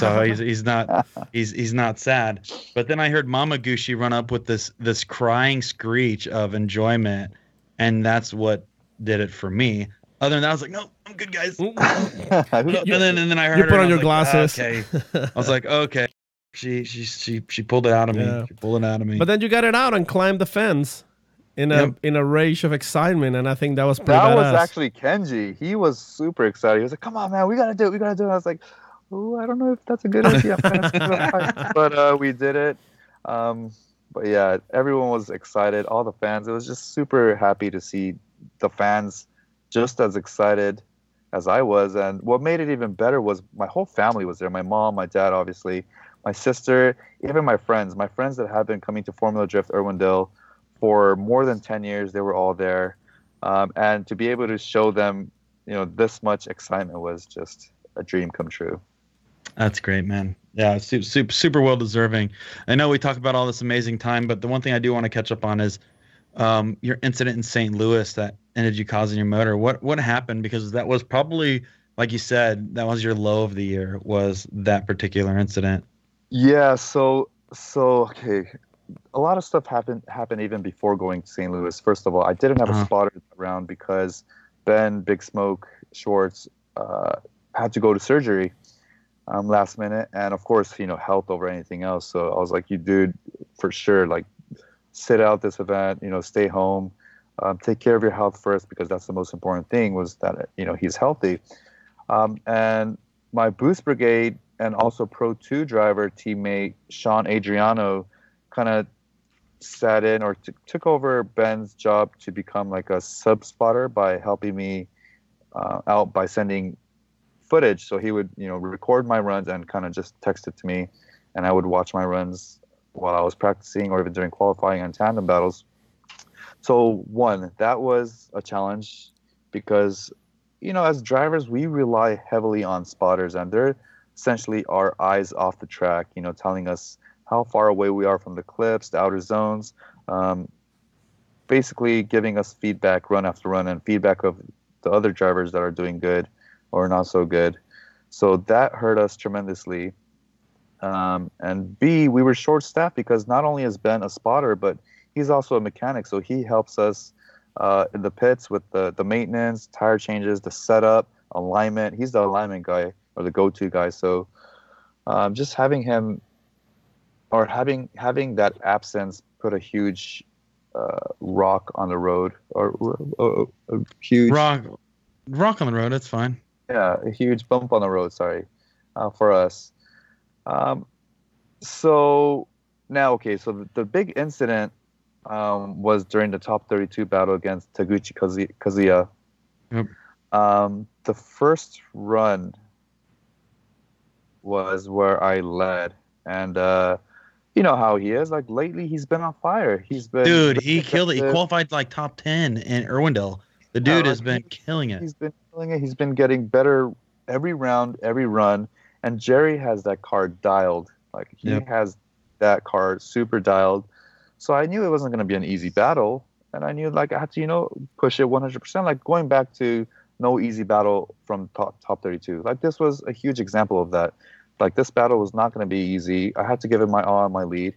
So he's he's not he's he's not sad. But then I heard Mama Gushi run up with this this crying screech of enjoyment, and that's what did it for me. Other than that, I was like, no, I'm good, guys. you, and then and then I heard you put her, on your like, glasses. Oh, okay. I was like, okay. She she she she pulled it out of yeah. me. She pulled it out of me. But then you got it out and climbed the fence. In a yep. in a rage of excitement, and I think that was pretty That badass. Was actually Kenji. He was super excited. He was like, come on, man, we got to do it. We got to do it. And I was like, oh, I don't know if that's a good idea. But uh, we did it. Um, but, yeah, everyone was excited. All the fans. It was just super happy to see the fans just as excited as I was. And what made it even better was my whole family was there. My mom, my dad, obviously, my sister, even my friends. My friends that have been coming to Formula Drift Irwindale for more than ten years, they were all there. Um, and to be able to show them, you know, this much excitement was just a dream come true. That's great, man. Yeah, super, super well-deserving. I know we talk about all this amazing time, but the one thing I do want to catch up on is um, your incident in Saint Louis that ended you causing your motor. What what happened? Because that was probably, like you said, that was your low of the year, was that particular incident. Yeah, so, so okay. A lot of stuff happened happened even before going to Saint Louis. First of all, I didn't have uh-huh. a spotter around because Ben Big Smoke Schwartz uh, had to go to surgery um, last minute, and of course, you know, health over anything else. So I was like, "You dude, for sure, like, sit out this event. You know, stay home, um, take care of your health first, because that's the most important thing." Was that, you know, he's healthy, um, and my Boost Brigade and also Pro Two driver teammate Sean Adriano kind of sat in or t- took over Ben's job to become like a sub spotter by helping me uh, out by sending footage. So he would, you know, record my runs and kind of just text it to me, and I would watch my runs while I was practicing or even during qualifying and tandem battles. So one, that was a challenge because, you know, as drivers, we rely heavily on spotters, and they're essentially our eyes off the track, you know, telling us how far away we are from the clips, the outer zones, um, basically giving us feedback run after run and feedback of the other drivers that are doing good or not so good. So that hurt us tremendously. Um, and B, we were short-staffed because not only is Ben a spotter, but he's also a mechanic, so he helps us uh, in the pits with the, the maintenance, tire changes, the setup, alignment. He's the alignment guy or the go-to guy. So um, just having him or having having that absence put a huge uh, rock on the road or, or, or a huge rock rock on the road. That's fine. Yeah, a huge bump on the road. Sorry, uh, for us. Um, so now, okay. So the, the big incident um, was during the top thirty-two battle against Taguchi Kazuya. Yep. Um, the first run was where I led, and uh, you know how he is. Like lately, he's been on fire. He's been dude. He killed it. He qualified like top ten in Irwindale. The dude uh, has been he, killing it. He's been killing it. He's been getting better every round, every run. And Jerry has that card dialed. Like he yep. has that card super dialed. So I knew it wasn't going to be an easy battle, and I knew like I had to, you know, push it one hundred percent. Like going back to no easy battle from top top thirty-two. Like this was a huge example of that. Like this battle was not going to be easy. I had to give it my all and my lead,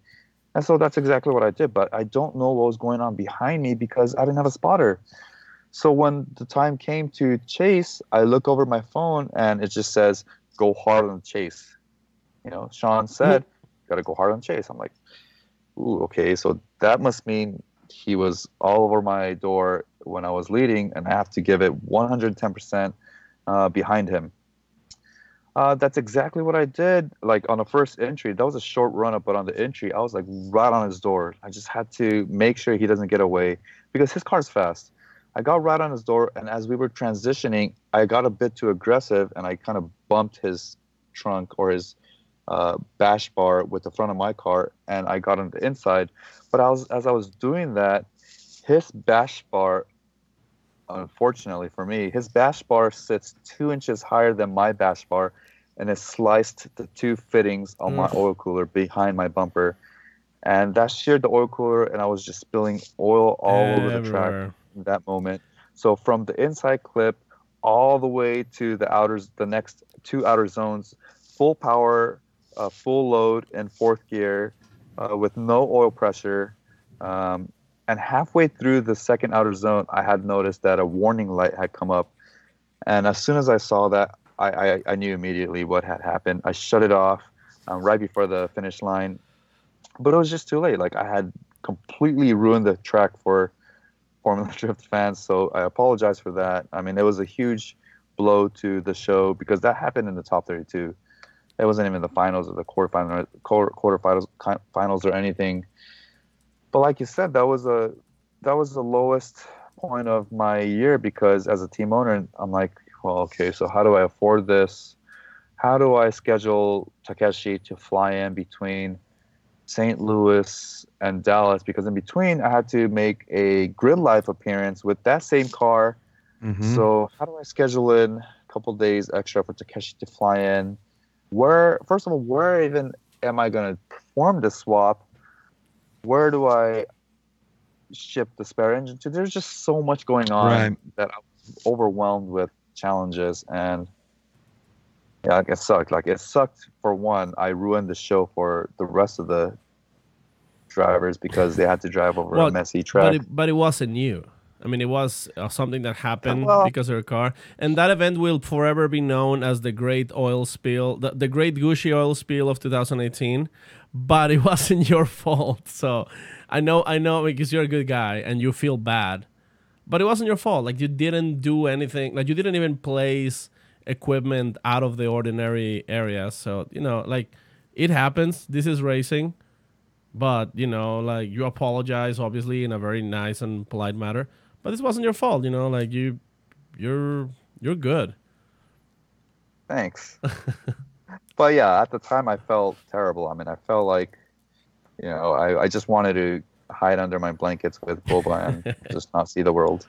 and so that's exactly what I did. But I don't know what was going on behind me because I didn't have a spotter. So when the time came to chase, I look over my phone and it just says, go hard on chase. You know, Sean said, got to go hard on chase. I'm like, ooh, okay. So that must mean he was all over my door when I was leading and I have to give it one hundred ten percent uh, behind him. Uh, that's exactly what I did. Like on the first entry, that was a short run up, but on the entry, I was like right on his door. I just had to make sure he doesn't get away because his car's fast. I got right on his door, and as we were transitioning, I got a bit too aggressive, and I kind of bumped his trunk or his uh, bash bar with the front of my car, and I got on the inside. But I was, as I was doing that, his bash bar, unfortunately for me, his bash bar sits two inches higher than my bash bar, and it sliced the two fittings on mm. my oil cooler behind my bumper. And that sheared the oil cooler, and I was just spilling oil all Everywhere. over the track. In that moment, so from the inside clip all the way to the outers, the next two outer zones, full power, uh, full load in fourth gear, uh, with no oil pressure, um, and halfway through the second outer zone, I had noticed that a warning light had come up, and as soon as I saw that, I I, I knew immediately what had happened. I shut it off um, right before the finish line, but it was just too late. Like I had completely ruined the track for Formula Drift fans, so I apologize for that. I mean, it was a huge blow to the show because that happened in the top thirty-two. It wasn't even the finals or the quarterfinals, quarterfinals, finals or anything. But like you said, that was a that was the lowest point of my year because as a team owner, I'm like, well, okay, so how do I afford this? How do I schedule Takeshi to fly in between Saint Louis and Dallas, because in between I had to make a Gridlife appearance with that same car. Mm-hmm. So how do I schedule in a couple days extra for Takeshi to fly in? Where, first of all, where even am I going to perform the swap? Where do I ship the spare engine to? There's just so much going on right. that I was overwhelmed with challenges, and yeah, like it sucked. Like it sucked for one. I ruined the show for the rest of the drivers because they had to drive over well, a messy track. But it, but it wasn't you. I mean, it was uh, something that happened well, because of your car. And that event will forever be known as the great oil spill, the, the great Gushi oil spill of two thousand eighteen. But it wasn't your fault. So I know, I know, because you're a good guy and you feel bad. But it wasn't your fault. Like you didn't do anything. Like you didn't even place equipment out of the ordinary area. So, you know, like it happens. This is racing. But, you know, like you apologize, obviously, in a very nice and polite manner. But this wasn't your fault. You know, like you, you're, you're good. Thanks. But yeah, at the time I felt terrible. I mean, I felt like, you know, I, I just wanted to hide under my blankets with boba and just not see the world.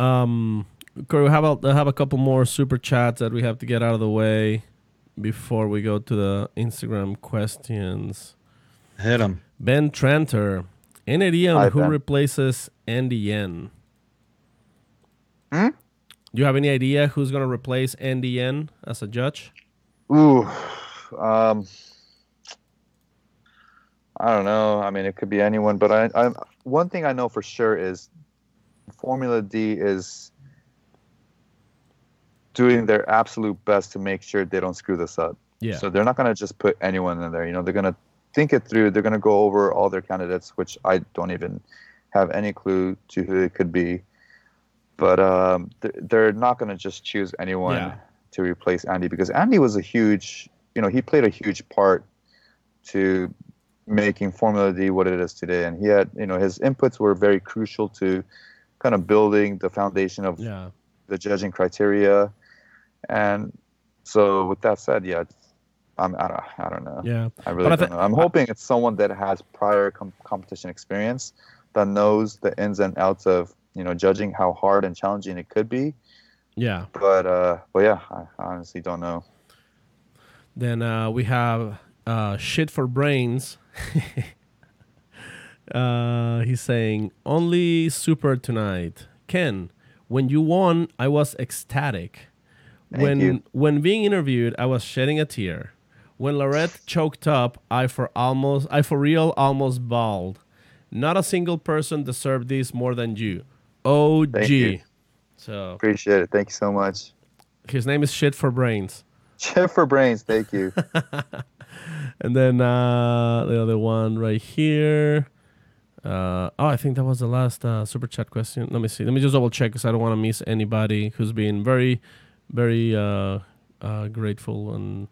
Um, Corey, how about I have a couple more super chats that we have to get out of the way before we go to the Instagram questions. Hit him. Ben Tranter, N A D M, who ben. replaces Andy Yen? Hmm? Do you have any idea who's going to replace Andy Yen as a judge? Ooh, um, I don't know. I mean, it could be anyone, but I, I one thing I know for sure is Formula D is doing their absolute best to make sure they don't screw this up. Yeah. So they're not going to just put anyone in there. You know, they're going to think it through. They're going to go over all their candidates, which I don't even have any clue to who it could be. But um, th- they're not going to just choose anyone yeah. to replace Andy, because Andy was a huge, you know, he played a huge part to making Formula D what it is today. And he had, you know, his inputs were very crucial to kind of building the foundation of yeah. the judging criteria. And so with that said, yeah, I'm, I, don't, I don't know. Yeah. I really but don't I th- know. I'm hoping it's someone that has prior com- competition experience, that knows the ins and outs of, you know, judging, how hard and challenging it could be. Yeah. But, uh, but yeah, I honestly don't know. Then uh, we have uh, Shit for Brains. uh, he's saying, only super tonight. Ken, when you won, I was ecstatic. Thank when you. When being interviewed, I was shedding a tear. When Lorette choked up, I for almost, I for real almost bawled. Not a single person deserved this more than you. O G. Thank you. So appreciate it. Thank you so much. His name is Shit for Brains. Shit for Brains. Thank you. And then uh, the other one right here. Uh, oh, I think that was the last uh, super chat question. Let me see. Let me just double check because I don't want to miss anybody who's been very, very uh, uh, grateful and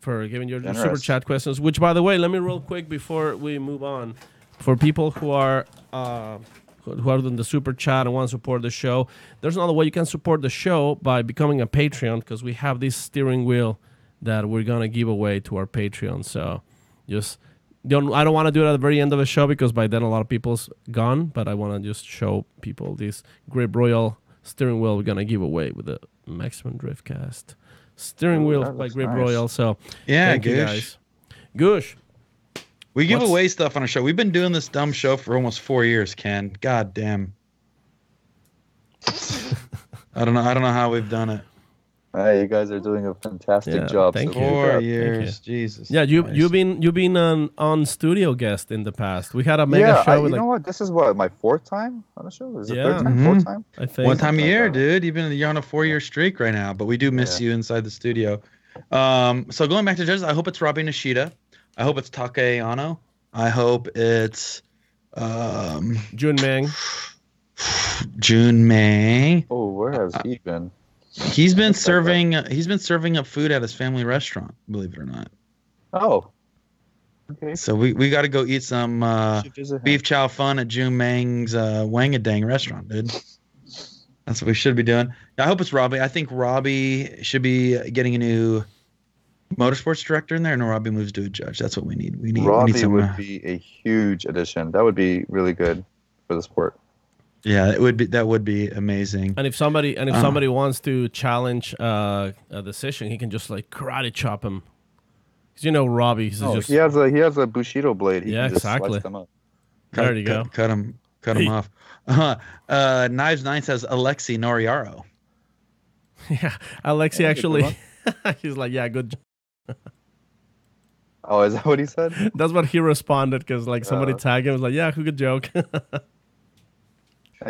for giving your generous super chat questions. Which, by the way, let me real quick before we move on. For people who are uh, who are in the super chat and want to support the show, there's another way you can support the show by becoming a Patreon, because we have this steering wheel that we're gonna give away to our Patreon. So just don't I don't want to do it at the very end of the show, because by then a lot of people's gone. But I want to just show people this Grip Royal steering wheel we're gonna give away with the Maximum Driftcast steering oh, wheel by Grip nice. Royal. So yeah, thank Goosh. you guys. Goosh. We give What's, away stuff on our show. We've been doing this dumb show for almost four years, Ken. God damn. I don't know. I don't know how we've done it. Hey, you guys are doing a fantastic yeah, job. Thank so you. Four job. years, thank you. Jesus. Yeah, you Christ. you've been you've been an on studio guest in the past. We had a mega yeah, show. Yeah, you like, know what? This is what my fourth time on the show. Is it yeah. third time? Mm-hmm. Fourth time? I think one time a year, dude. You've been you're on a four year streak right now. But we do miss yeah. you inside the studio. Um, so going back to judges, I hope it's Robbie Nishida. I hope it's Take Ano. I hope it's um, Jun Meng. Jun Meng. Oh, where has uh, he been? He's been That's serving. Right. Uh, he's been serving up food at his family restaurant. Believe it or not. Oh. Okay. So we, we got to go eat some uh, beef chow fun at Jun Meng's uh, Wangadang restaurant, dude. That's what we should be doing. I hope it's Robbie. I think Robbie should be getting a new motorsports director in there, and Robbie moves to a judge. That's what we need. We need Robbie we need someone. Would be a huge addition. That would be really good for the sport. Yeah, it would be. That would be amazing. And if somebody and if um, somebody wants to challenge uh, a decision, he can just like karate chop him. Because you know Robbie, he's oh, just, he has a he has a Bushido blade. He yeah, can exactly. Just up. Cut, there you cut, go. Cut him. Cut hey. him off. Uh, uh, Knives Nine says Alexi Noriaro. Yeah, Alexi yeah, actually. He's like, yeah, good. Oh, is that what he said? That's what he responded, because like somebody uh, tagged him. Was like, yeah, who could joke? Yeah,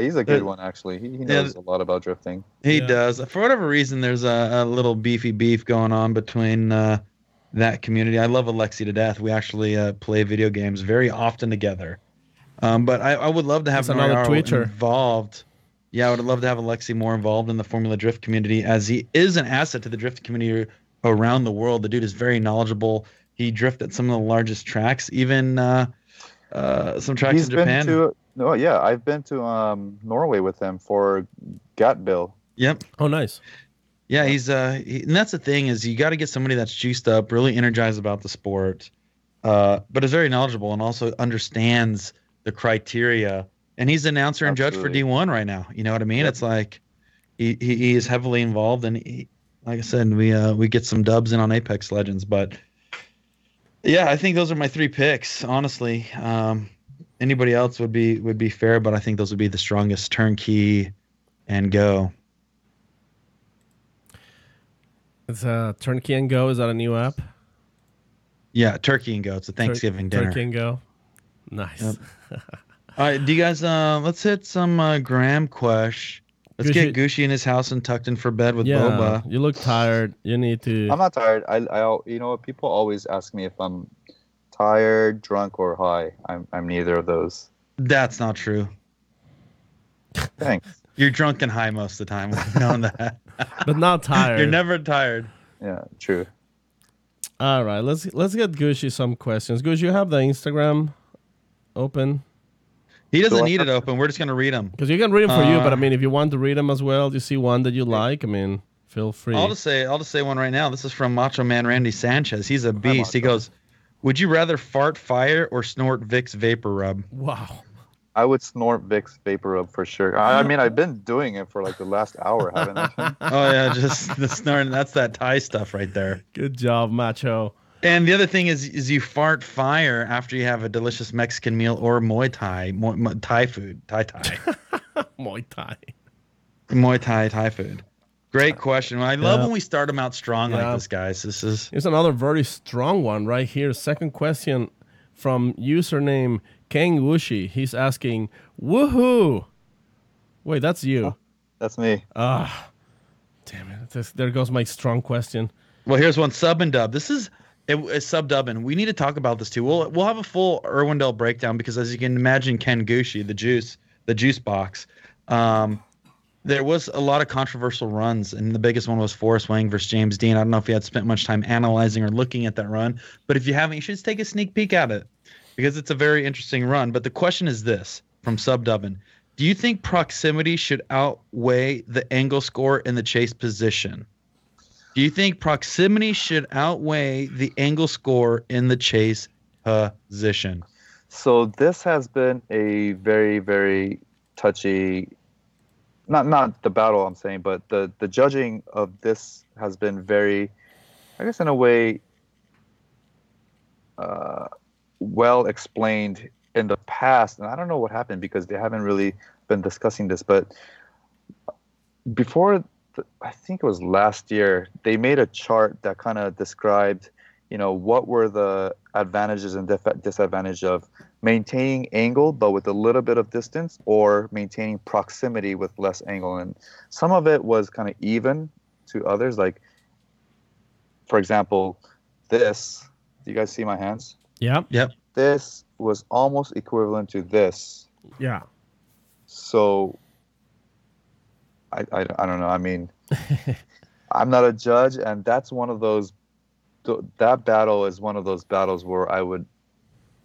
he's a good one, actually. He, he knows yeah. a lot about drifting. He yeah. does. For whatever reason, there's a, a little beefy beef going on between uh, that community. I love Alexi to death. We actually uh, play video games very often together. Um, but I, I would love to have another Twitcher involved. Yeah, I would love to have Alexi more involved in the Formula Drift community, as he is an asset to the drift community around the world. The dude is very knowledgeable. He drifted some of the largest tracks, even uh, uh, some tracks He's in Japan. Been to, no, yeah, I've been to um, Norway with him for Gatville. Yep. Oh, nice. Yeah, he's uh, he, and that's the thing is you got to get somebody that's juiced up, really energized about the sport, uh, but is very knowledgeable and also understands the criteria. And he's an announcer Absolutely. and judge for D one right now. You know what I mean? Yep. It's like he, he he is heavily involved, and he, like I said, we uh, we get some dubs in on Apex Legends, but. Yeah, I think those are my three picks. Honestly, um, anybody else would be would be fair, but I think those would be the strongest turnkey and go. It's uh, Turnkey and Go. Is that a new app? Yeah, Turkey and Go. It's a Thanksgiving Tur- dinner. Turkey and Go. Nice. Yep. All right, do you guys? Um, let's hit some uh, Graham Quesh. Let's Gushi. get Gushi in his house and tucked in for bed with yeah, Boba. You look tired. You need to. I'm not tired. I, I, you know, people always ask me if I'm tired, drunk, or high. I'm, I'm neither of those. That's not true. Thanks. You're drunk and high most of the time. We've known that. But not tired. You're never tired. Yeah, true. All right, let's let's get Gushi some questions. Gushi, you have the Instagram open. He doesn't need it open. We're just going to read them. Because you can read them for uh, you, but, I mean, if you want to read them as well, you see one that you like, I mean, feel free. I'll just say I'll just say one right now. This is from Macho Man Randy Sanchez. He's a beast. He goes, would you rather fart fire or snort Vicks Vapor Rub? Wow. I would snort Vicks Vapor Rub for sure. I, I mean, I've been doing it for like the last hour, haven't I? Oh, yeah, just the snorting. That's that Thai stuff right there. Good job, Macho. And the other thing is, is you fart fire after you have a delicious Mexican meal or Muay Thai, Muay, Muay, Thai food, Thai Thai. Muay Thai. Muay Thai, Thai food. Great question. I love yeah. when we start them out strong yeah. like this, guys. This is. Here's another very strong one right here. Second question from username Ken Gushi. He's asking, woohoo. Wait, that's you. Oh, that's me. Ah, damn it. That's, there goes my strong question. Well, here's one. Sub and dub. This is. It, it's sub-dubbing. We need to talk about this, too. We'll we'll have a full Irwindale breakdown because, as you can imagine, Ken Gushi, the juice, the juice box, um, there was a lot of controversial runs, and the biggest one was Forrest Wang versus James Dean. I don't know if you had spent much time analyzing or looking at that run, but if you haven't, you should just take a sneak peek at it because it's a very interesting run. But the question is this from sub-dubbing. Do you think proximity should outweigh the angle score in the chase position? Do you think proximity should outweigh the angle score in the chase position? So this has been a very, very touchy, not not the battle I'm saying, but the, the judging of this has been very, I guess in a way, uh, well explained in the past. And I don't know what happened because they haven't really been discussing this, but before I think it was last year, they made a chart that kind of described, you know, what were the advantages and def- disadvantages of maintaining angle but with a little bit of distance or maintaining proximity with less angle. And some of it was kind of even to others. Like, for example, this. Do you guys see my hands? Yeah. Yep. This was almost equivalent to this. Yeah. So... I, I, I don't know. I mean, I'm not a judge, and that's one of those – that battle is one of those battles where I would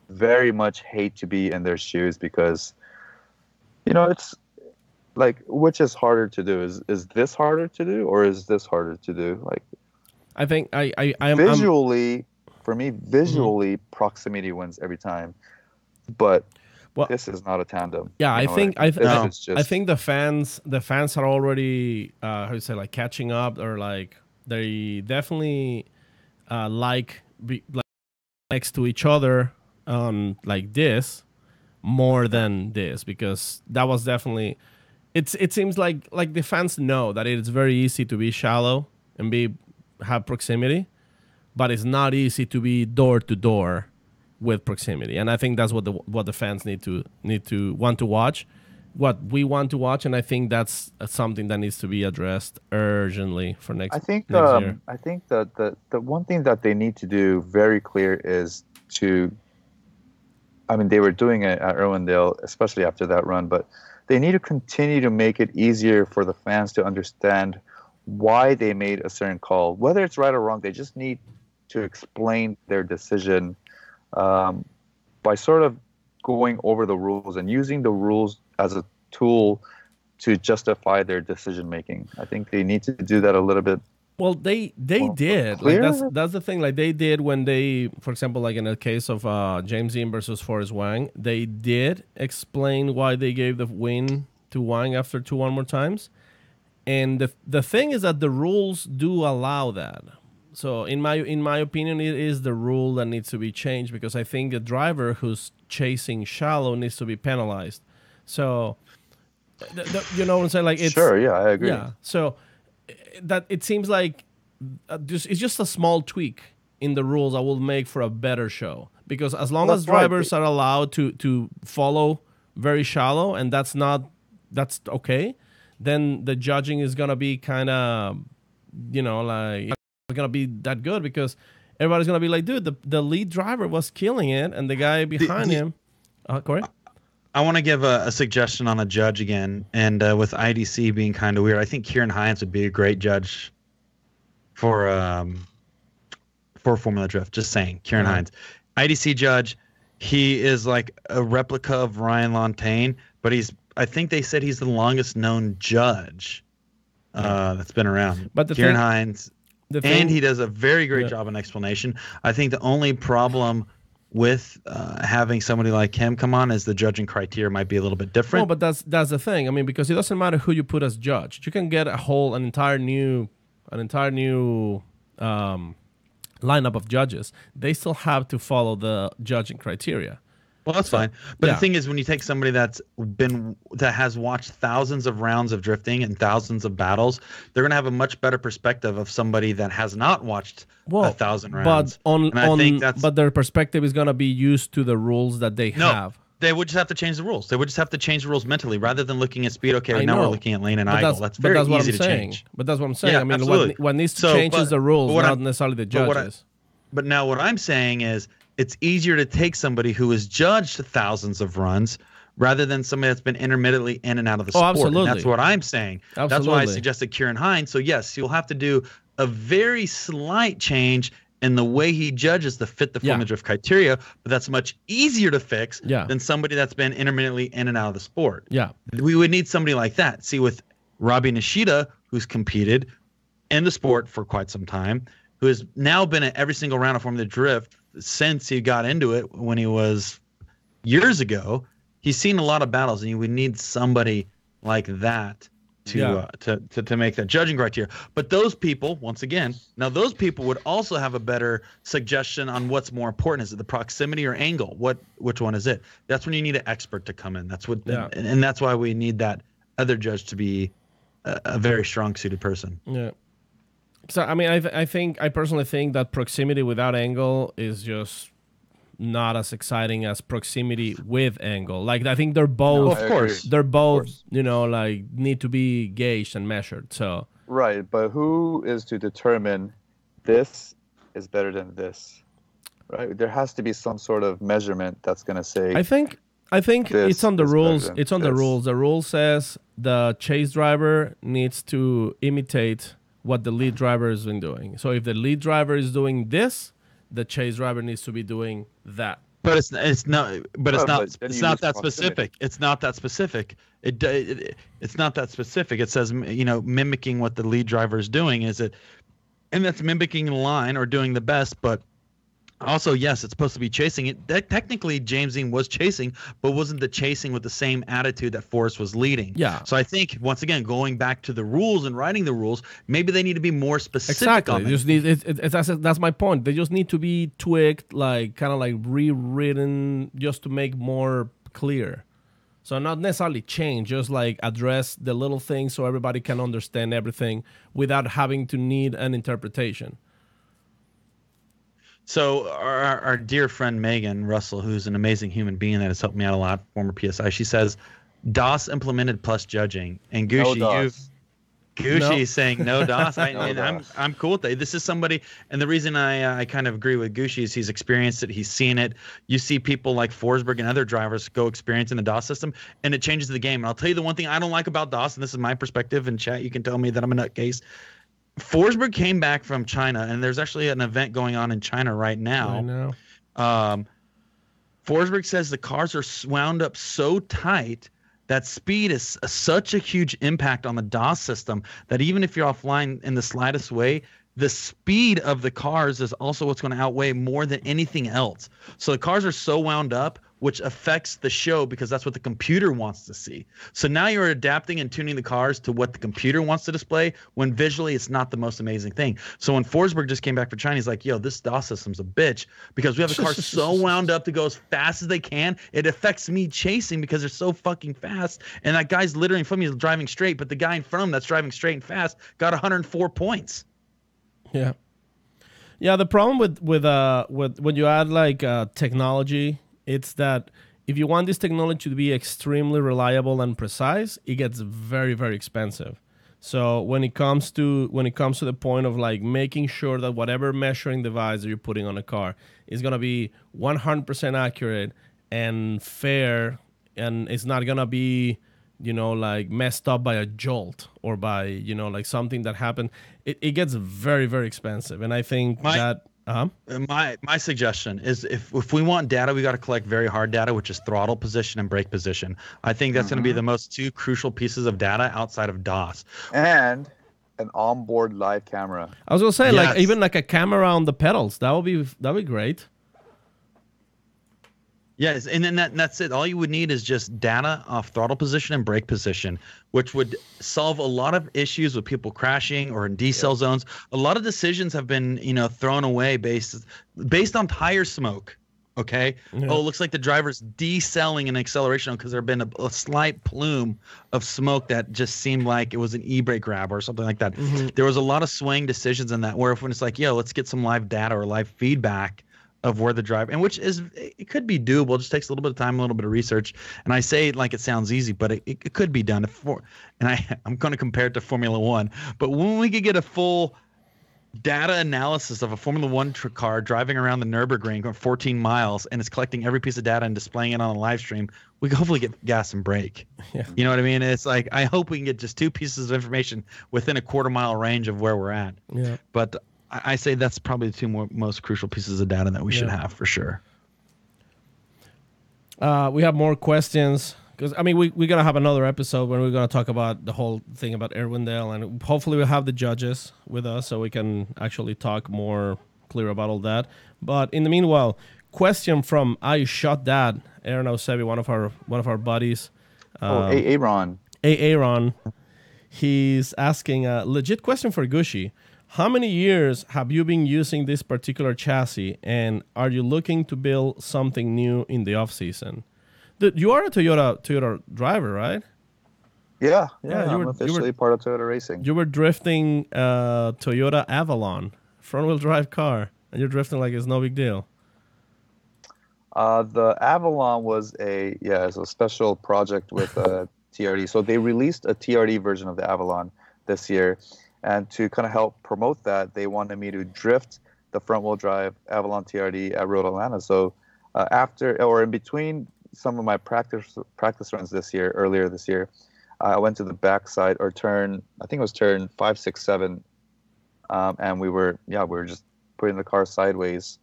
very much hate to be in their shoes because, you know, it's like which is harder to do? Is is this harder to do or is this harder to do? Like, I think I, – I, I'm, Visually, I'm, for me, visually, mm-hmm. proximity wins every time, but – Well, this is not a tandem. Yeah, I know, think right? I, th- no. just... I think the fans the fans are already uh, how do you say like catching up or like they definitely uh, like be, like next to each other um, like this more than this because that was definitely it's it seems like like the fans know that it's very easy to be shallow and be have proximity, but it's not easy to be door to door with proximity. And I think that's what the what the fans need to need to want to watch, what we want to watch, and I think that's something that needs to be addressed urgently for next I think next um, year. I think that the, the one thing that they need to do very clear is to I mean they were doing it at Irwindale, especially after that run, but they need to continue to make it easier for the fans to understand why they made a certain call. Whether it's right or wrong, they just need to explain their decision Um, by sort of going over the rules and using the rules as a tool to justify their decision making. I think they need to do that a little bit. Well, they they well, did. Like that's that's the thing. Like they did when they, for example, like in the case of uh, James Dean versus Forrest Wang, they did explain why they gave the win to Wang after two one more times. And the the thing is that the rules do allow that. So in my in my opinion, it is the rule that needs to be changed because I think the driver who's chasing shallow needs to be penalized. So, the, the, you know what I'm saying? Like it's, sure, yeah, I agree. Yeah, so that it seems like uh, just, it's just a small tweak in the rules I will make for a better show. because as long that's as drivers right. are allowed to to follow very shallow, and that's not that's okay, then the judging is gonna be kind of, you know, like it's not gonna be that good because everybody's gonna be like, dude, the, the lead driver was killing it, and the guy behind the, the, him. Uh, Corey, I want to give a, a suggestion on a judge again, and uh, with I D C being kind of weird, I think Kieran Hines would be a great judge for um for Formula Drift. Just saying, Kieran mm-hmm. Hines, I D C judge. He is like a replica of Ryan Lontane, but he's. I think they said he's the longest known judge uh, that's been around. But the Kieran thing, Hines. The thing, and he does a very great yeah. job in explanation. I think the only problem with uh, having somebody like him come on is the judging criteria might be a little bit different. No, but that's that's the thing. I mean, because it doesn't matter who you put as judge. You can get a whole an entire new an entire new um, lineup of judges. They still have to follow the judging criteria. Well, that's so, fine. But yeah. the thing is, when you take somebody that's been that has watched thousands of rounds of drifting and thousands of battles, they're going to have a much better perspective of somebody that has not watched well, a thousand rounds. But on, and I on think that's, but their perspective is going to be used to the rules that they no, have. They would just have to change the rules. They would just have to change the rules mentally rather than looking at speed. Okay, right now we're looking at lane and but idle. That's, that's very that's easy to saying. change. But that's what I'm saying. Yeah, I mean, what, what needs to so, change but, is the rules, not I'm, necessarily the judges. But, I, but now what I'm saying is, it's easier to take somebody who has judged thousands of runs rather than somebody that's been intermittently in and out of the oh, sport. Absolutely. And that's what I'm saying. Absolutely. That's why I suggested Kieran Hines. So, yes, you'll have to do a very slight change in the way he judges to fit the yeah. Formula Drift criteria, but that's much easier to fix yeah. than somebody that's been intermittently in and out of the sport. Yeah, we would need somebody like that. See, with Robbie Nishida, who's competed in the sport for quite some time, who has now been at every single round of Formula Drift since he got into it when he was years ago. He's seen a lot of battles, and you would need somebody like that to, yeah. uh, to to to make that judging criteria. But those people, once again, now those people would also have a better suggestion on what's more important. Is it the proximity or angle? What Which one is it? That's when you need an expert to come in. That's what, yeah. and, and that's why we need that other judge to be a, a very strong-suited person. Yeah. So I mean, I th- I think I personally think that proximity without angle is just not as exciting as proximity with angle. Like I think they're both, no, of course, they're both, course. you know, like need to be gauged and measured. So right, but who is to determine this is better than this? Right, there has to be some sort of measurement that's going to say. I think I think this it's on the rules. It's on this. the rules. The rule says the chase driver needs to imitate what the lead driver has been doing. So if the lead driver is doing this, the chase driver needs to be doing that. But it's it's not. But it's oh, not. But it's not that specific. It's not that specific. It, it it's not that specific. It says, you know, mimicking what the lead driver is doing is it, and that's mimicking the line or doing the best. But also, yes, it's supposed to be chasing it. That technically, James Dean was chasing, but wasn't the chasing with the same attitude that Forrest was leading? Yeah. So I think, once again, going back to the rules and writing the rules, maybe they need to be more specific. Exactly. On it. Just need, it, it, it, that's, that's my point. They just need to be tweaked, like kind of like rewritten, just to make more clear. So not necessarily change, just like address the little things so everybody can understand everything without having to need an interpretation. So our, our dear friend Megan Russell, who's an amazing human being that has helped me out a lot, former P S I, she says, DOS implemented plus judging. And Gushi, no you've, Gushi no. is saying no DOS. I, no and DOS. I'm I'm cool with that. This is somebody, and the reason I uh, I kind of agree with Gushi is he's experienced it, he's seen it. You see people like Forsberg and other drivers go experiencing the DOS system, and it changes the game. And I'll tell you the one thing I don't like about DOS, and this is my perspective in chat. You can tell me that I'm a nutcase. Forsberg came back from China, and there's actually an event going on in China right now. I know. Um, Forsberg says the cars are wound up so tight that speed is such a huge impact on the DOS system that even if you're offline in the slightest way, the speed of the cars is also what's going to outweigh more than anything else. So the cars are so wound up, which affects the show because that's what the computer wants to see. So now you're adapting and tuning the cars to what the computer wants to display when visually it's not the most amazing thing. So when Forsberg just came back from China, he's like, yo, this DOS system's a bitch because we have the cars so wound up to go as fast as they can. It affects me chasing because they're so fucking fast. And that guy's literally in front of me is driving straight, but the guy in front of him that's driving straight and fast got one hundred four points. Yeah. Yeah, the problem with with uh with when you add like uh, technology, it's that if you want this technology to be extremely reliable and precise, it gets very very expensive. So when it comes to when it comes to the point of like making sure that whatever measuring device that you're putting on a car is gonna be one hundred percent accurate and fair, and it's not gonna be, you know, like messed up by a jolt or by, you know, like something that happened, it, it gets very, very expensive. And I think my, that uh-huh. my my suggestion is if, if we want data, we got to collect very hard data, which is throttle position and brake position. I think that's mm-hmm. going to be the most two crucial pieces of data outside of D O S. And an onboard live camera. I was going to say, yes. like even like a camera on the pedals. That would be, that would be great. Yes, and then that, and that's it. All you would need is just data off throttle position and brake position, which would solve a lot of issues with people crashing or in decel yeah. zones. A lot of decisions have been, you know, thrown away based based on tire smoke. Okay. Yeah. Oh, it looks like the driver's decelling an acceleration because there have been a, a slight plume of smoke that just seemed like it was an e-brake grab or something like that. Mm-hmm. There was a lot of swaying decisions in that. Where when it's like, yo, let's get some live data or live feedback of where the drive, and which is, it could be doable. It just takes a little bit of time, a little bit of research. And I say it like it sounds easy, but it, it could be done. For, and I, I'm going to compare it to Formula One. But when we could get a full data analysis of a Formula One tr- car driving around the Nürburgring for fourteen miles, and it's collecting every piece of data and displaying it on a live stream, we could hopefully get gas and brake. Yeah. You know what I mean? It's like, I hope we can get just two pieces of information within a quarter mile range of where we're at. Yeah. But I say that's probably the two more, most crucial pieces of data that we yeah. should have for sure. Uh, we have more questions because, I mean, we, we're going to have another episode where we're going to talk about the whole thing about Irwindale, and hopefully we'll have the judges with us so we can actually talk more clear about all that. But in the meanwhile, question from I Shot That, Aaron Osebi, one of our one of our buddies. Um, oh, Aaron. Aaron. He's asking a legit question for Gushi. How many years have you been using this particular chassis, and are you looking to build something new in the off season? You are a Toyota Toyota driver, right? Yeah, yeah. yeah you I'm were, officially you were, part of Toyota Racing. You were drifting uh, Toyota Avalon, front wheel drive car, and you're drifting like it's no big deal. Uh, the Avalon was a yeah, it's a special project with uh, T R D. So they released a T R D version of the Avalon this year. And to kind of help promote that, they wanted me to drift the front-wheel drive Avalon T R D at Road Atlanta. So uh, after or in between some of my practice practice runs this year, earlier this year, I went to the backside or turn, I think it was turn five, six, seven, um, and we were yeah we were just putting the car sideways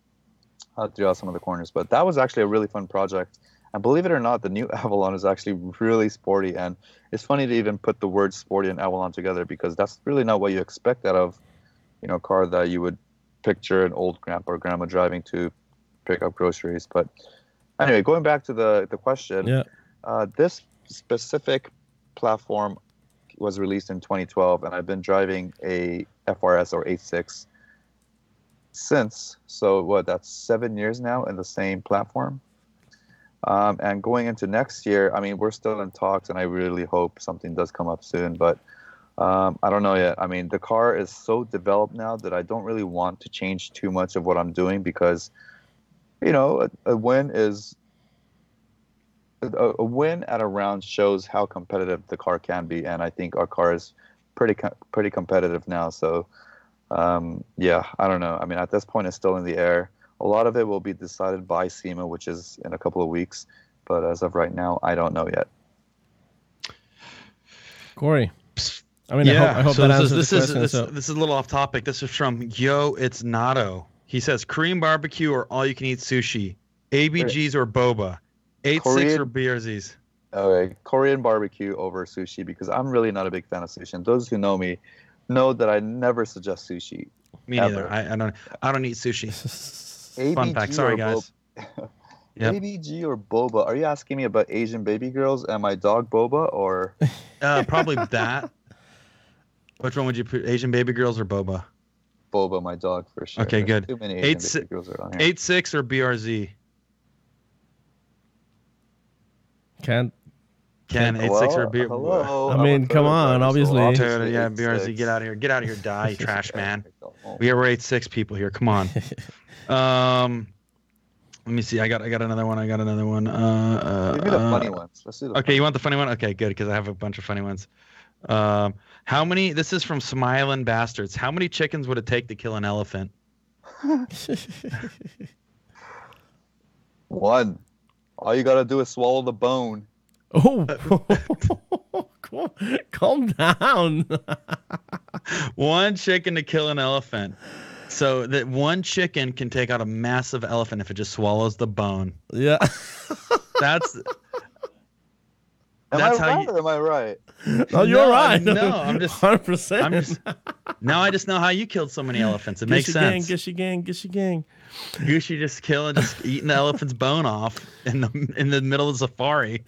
uh, throughout some of the corners. But that was actually a really fun project. And believe it or not, the new Avalon is actually really sporty. And it's funny to even put the word sporty and Avalon together, because that's really not what you expect out of, you know, a car that you would picture an old grandpa or grandma driving to pick up groceries. But anyway, going back to the, the question, yeah. uh, this specific platform was released in twenty twelve, and I've been driving a F R S or eighty-six since. So what, that's seven years now in the same platform. Um, and going into next year, I mean, we're still in talks, and I really hope something does come up soon. But um, I don't know yet. I mean, the car is so developed now that I don't really want to change too much of what I'm doing, because, you know, a, a win is a, a win at a round shows how competitive the car can be. And I think our car is pretty com- pretty competitive now. So, um, yeah, I don't know. I mean, at this point, it's still in the air. A lot of it will be decided by SEMA, which is in a couple of weeks. But as of right now, I don't know yet. Corey. I mean, yeah. I hope, I hope so that answers this the is, question. This, so. This is a little off topic. This is from Yo, It's Nato. He says, Korean barbecue or all-you-can-eat sushi? A B Gs or boba? eight six Korean, or B R Zs? Okay, Korean barbecue over sushi, because I'm really not a big fan of sushi. And those who know me know that I never suggest sushi. Me ever. neither. I, I, don't, I don't eat sushi. A B G Fun fact. Sorry, guys. Bo- yep. A B G or boba? Are you asking me about Asian baby girls and my dog boba, or? Uh, probably that. Which one would you put? Asian baby girls or boba? Boba, my dog, for sure. Okay, good. There's too many Asian eight, baby si- girls are on here. Eight six or B R Z? Can't Ken, eight six or beer. Hello? I mean, come on, obviously. Toyota, yeah, B R Z, get out of here. Get out of here, die, you trash man. We are eight six people here. Come on. Um, let me see. I got I got another one. I got another one. Uh, uh, Give me the funny ones. Let's do the okay, you want the funny one? Okay, good, because I have a bunch of funny ones. Um, how many? This is from Smiling Bastards. How many chickens would it take to kill an elephant? One. All you got to do is swallow the bone. Oh, cool. Calm down. One chicken to kill an elephant. So that one chicken can take out a massive elephant if it just swallows the bone. Yeah. That's am that's I how right you, or am I right? No, you're no, right. No, no, I'm just one hundred percent. I'm just, now I just know how you killed so many elephants. It Gushi makes sense. Gushi gang, Gushi gang, Gushi gang. Gushi just killing, just eating the elephant's bone off in the in the middle of the safari.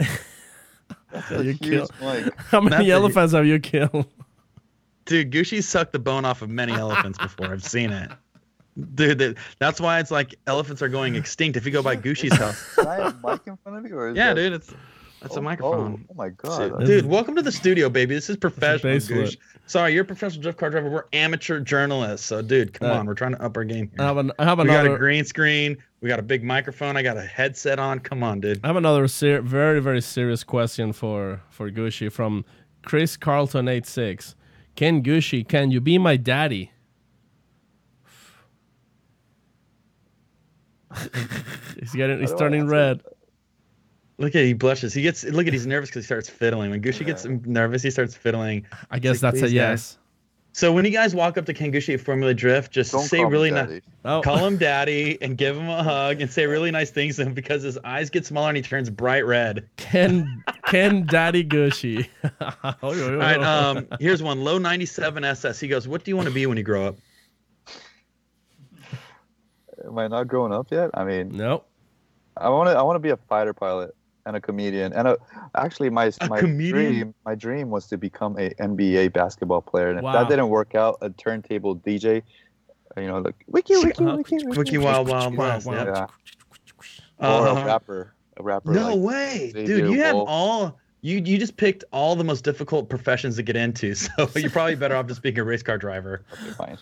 That's a huge point. How many that's elephants a, have you killed? Dude, Gushi sucked the bone off of many elephants before. I've seen it. Dude, that's why it's like elephants are going extinct. If you go by Gushi's house. Is that a mic in front of you? Or is yeah, that... dude, it's... That's oh, a microphone. Oh, oh my god, dude! Welcome to the studio, baby. This is professional. Goosh. Sorry, you're a professional drift car driver. We're amateur journalists. So, dude, come uh, on. We're trying to up our game here. I have an, I have we another... got a green screen. We got a big microphone. I got a headset on. Come on, dude. I have another ser- very, very serious question for for Gushi from Chris Carlton eight six. Ken Gushi, can you be my daddy? he's getting. He's turning red. That. Look at he blushes. He gets look at he's nervous because he starts fiddling. When Gushi yeah. gets nervous, he starts fiddling. I guess like, that's a yes. Guys. So when you guys walk up to Ken Gushi at Formula Drift, just Don't say really nice, oh. call him daddy, and give him a hug, and say really nice things to him because his eyes get smaller and he turns bright red. Ken, Ken, daddy Gushi. All right. Um. Here's one. Low ninety-seven S S. He goes, "What do you want to be when you grow up?" Am I not growing up yet? I mean, no. I want to. I want to be a fighter pilot. And a comedian, and a, actually, my a my comedian? dream my dream was to become a N B A basketball player, and wow. if that didn't work out, a turntable D J, you know, like wiki wiki wiki wiki, wiki wild wild wild, wild. Yeah. Uh, or a rapper, a rapper. No like, way, dude! You Wolf. Have all you you just picked all the most difficult professions to get into, so you're probably better off just being a race car driver. Okay,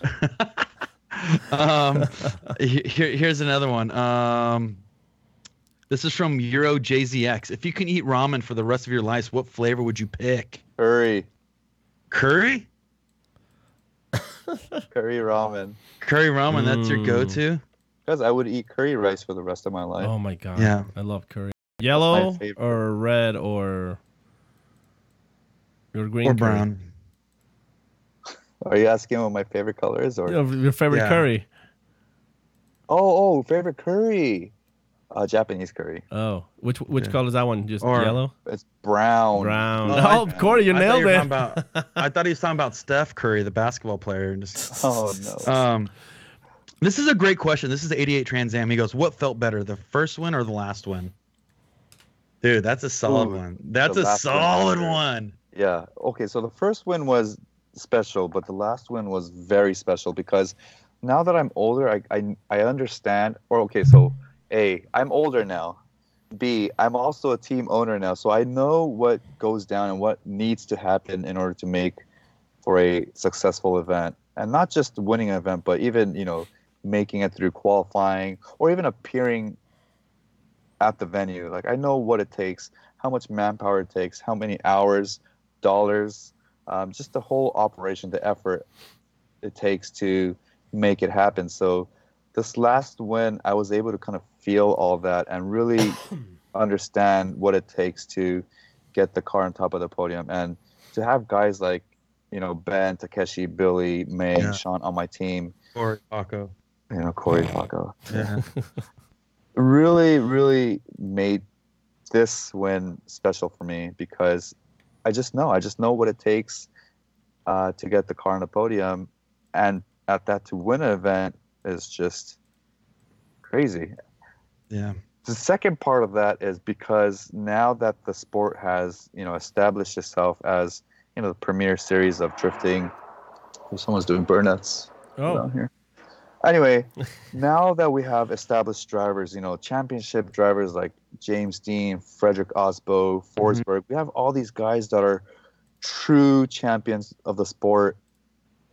fine. um, here here's another one. Um. This is from Euro J Z X. If you can eat ramen for the rest of your life, what flavor would you pick? Curry. Curry? Curry ramen. Curry ramen, mm. that's your go-to? Because I would eat curry rice for the rest of my life. Oh, my God. Yeah. I love curry. Yellow or red or, or green? Or brown. Are you asking what my favorite color is? Or your favorite yeah. curry. Oh, oh, favorite curry. Uh, Japanese curry. Oh, which which yeah. color is that one? Just or yellow? It's brown. Brown. Oh, oh Corey, you I nailed it. About, I thought he was talking about Steph Curry, the basketball player. Just, oh, no. Um, this is a great question. This is the eighty-eight Trans Am. He goes, what felt better, the first win or the last win? Dude, that's a solid Ooh, one. That's a solid win. one. Yeah. Okay, so the first win was special, but the last win was very special because now that I'm older, I I, I understand. Or, okay, so... A, I'm older now. B, I'm also a team owner now, so I know what goes down and what needs to happen in order to make for a successful event. And not just winning an event, but even, you know, making it through qualifying or even appearing at the venue. Like, I know what it takes, how much manpower it takes, how many hours, dollars, um, just the whole operation, the effort it takes to make it happen. So this last win, I was able to kind of feel all that and really understand what it takes to get the car on top of the podium. And to have guys like, you know, Ben, Takeshi, Billy, May, yeah. Sean on my team. Corey Paco. You know, Corey Paco. Yeah. really, really made this win special for me because I just know. I just know what it takes uh, to get the car on the podium. And at that, to win an event is just crazy. Yeah. The second part of that is because now that the sport has, you know, established itself as, you know, the premier series of drifting. Oh, someone's doing burnouts. Oh. Down here. Anyway, now that we have established drivers, you know, championship drivers like James Dean, Frederick Osbo, Forsberg, mm-hmm. we have all these guys that are true champions of the sport.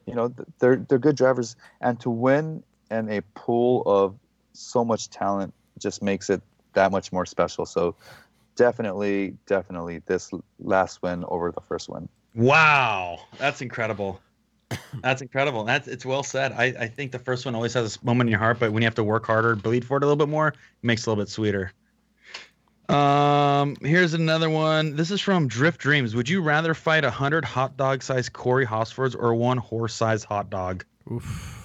You know, they're they're good drivers, and to win in a pool of so much talent just makes it that much more special. So definitely, definitely this last win over the first win. Wow, that's incredible. That's incredible. That's it's well said. I, I think the first one always has this moment in your heart, but when you have to work harder, bleed for it a little bit more, it makes it a little bit sweeter. Um, here's another one. This is from Drift Dreams. Would you rather fight a hundred hot dog sized Corey Hosfords or one horse sized hot dog? Oof.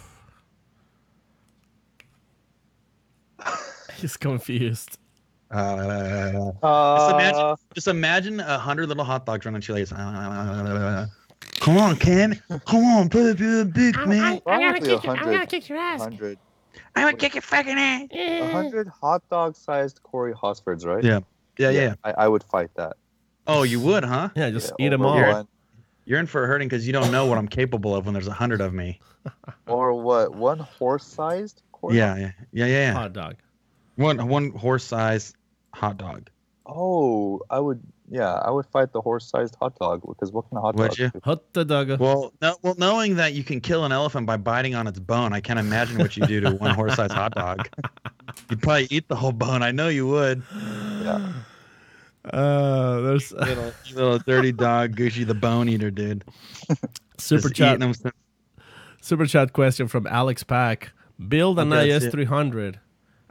He's confused. Uh, just imagine, just imagine a hundred little hot dogs running at you like, uh, come on, Ken. Come on, put a big man. I'm gonna kick your, I'm gonna kick your ass. one hundred. I'm gonna kick your fucking ass. A hundred hot dog-sized Corey Hosfords, right? Yeah, yeah, yeah. yeah. I, I would fight that. Oh, you would, huh? Yeah, just yeah, eat them all. You're, you're in for a hurting because you don't know what I'm capable of when there's a hundred of me. Or what? One horse-sized Corey? Yeah, yeah, yeah, yeah. Hot dog. One one horse-sized hot dog. Oh, I would. Yeah, I would fight the horse-sized hot dog because what can a hot would dog you? do? Hot dog. Well, no, well, knowing that you can kill an elephant by biting on its bone, I can't imagine what you do to one horse-sized hot dog. You'd probably eat the whole bone. I know you would. Yeah. Uh, there's little, little dirty dog, Gushi the bone eater, dude. Super chat. Super chat question from Alex Pack. Build an okay, I S three hundred.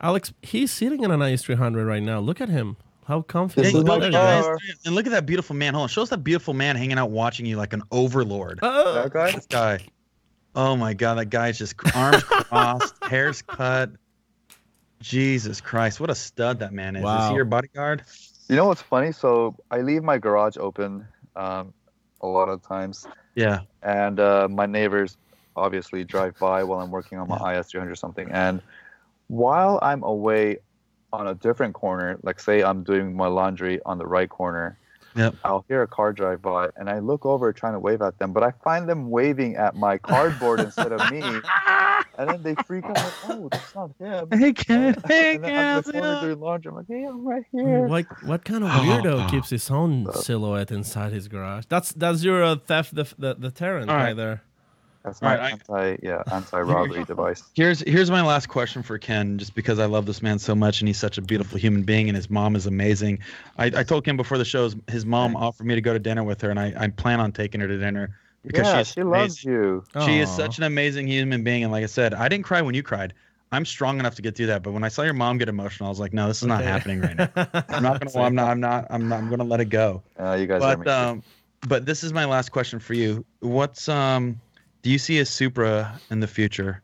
Alex, he's sitting in an I S three hundred right now. Look at him. How confident. Yeah, look, and look at that beautiful man. Hold on. Show us that beautiful man hanging out watching you like an overlord. Oh. That guy? This guy. Oh, my God. That guy's just arms crossed, hair's cut. Jesus Christ. What a stud that man is. Wow. Is he your bodyguard? You know what's funny? So I leave my garage open um, a lot of times. Yeah. And uh, my neighbors obviously drive by while I'm working on my yeah. I S three hundred or something. And while I'm away on a different corner, like say I'm doing my laundry on the right corner, yep. I'll hear a car drive by, and I look over trying to wave at them, but I find them waving at my cardboard instead of me, and then they freak out, like, oh, that's not him. Hey, Ken. Hey, Ken. I'm the corner doing laundry. I'm like, hey, I'm right here. What, what kind of weirdo keeps his own silhouette inside his garage? That's that's your uh, theft the the, the Terran right there. That's my right, anti, I, yeah, anti-robbery device. Here's here's my last question for Ken, just because I love this man so much, and he's such a beautiful human being, and his mom is amazing. I, I told Ken before the show, his mom offered me to go to dinner with her, and I, I plan on taking her to dinner because yeah, she amazing. loves you. She Aww. is such an amazing human being, and like I said, I didn't cry when you cried. I'm strong enough to get through that, but when I saw your mom get emotional, I was like, no, this is not okay. happening right now. I'm not gonna. I'm not. I'm not. I'm not. I'm gonna let it go. Uh, you guys. But um, but this is my last question for you. What's um. Do you see a Supra in the future?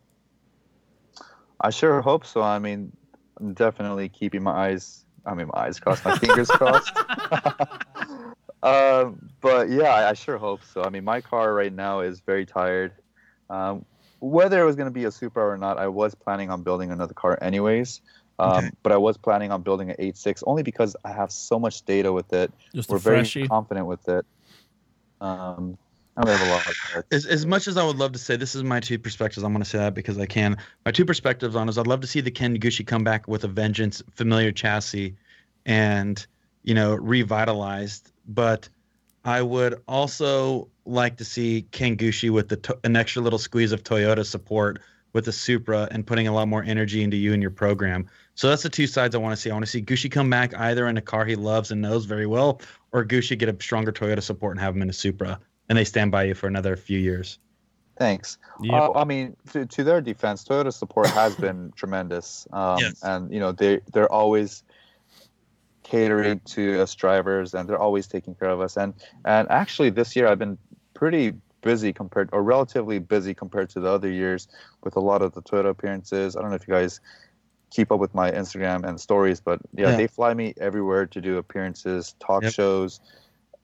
I sure hope so. I mean, I'm definitely keeping my eyes, I mean, my eyes crossed, my fingers crossed. um, but yeah, I, I sure hope so. I mean, my car right now is very tired. Um, whether it was going to be a Supra or not, I was planning on building another car anyways. Um, okay. But I was planning on building an eight six only because I have so much data with it. Just We're very confident with it. Um I have a lot of cards. As, as much as I would love to say, this is my two perspectives. I'm going to say that because I can. My two perspectives on is I'd love to see the Ken Gushi come back with a vengeance, familiar chassis, and, you know, revitalized. But I would also like to see Ken Gushi with the to- an extra little squeeze of Toyota support with the Supra and putting a lot more energy into you and your program. So that's the two sides I want to see. I want to see Gushi come back either in a car he loves and knows very well, or Gushi get a stronger Toyota support and have him in a Supra. And they stand by you for another few years. Thanks. Yep. Uh, I mean, to, to their defense, Toyota support has been tremendous. Um, yes. And, you know, they, they're always catering to us drivers, and they're always taking care of us. And and actually this year I've been pretty busy compared, or relatively busy compared to the other years, with a lot of the Toyota appearances. I don't know if you guys keep up with my Instagram and stories, but, yeah, yeah. they fly me everywhere to do appearances, talk yep. shows.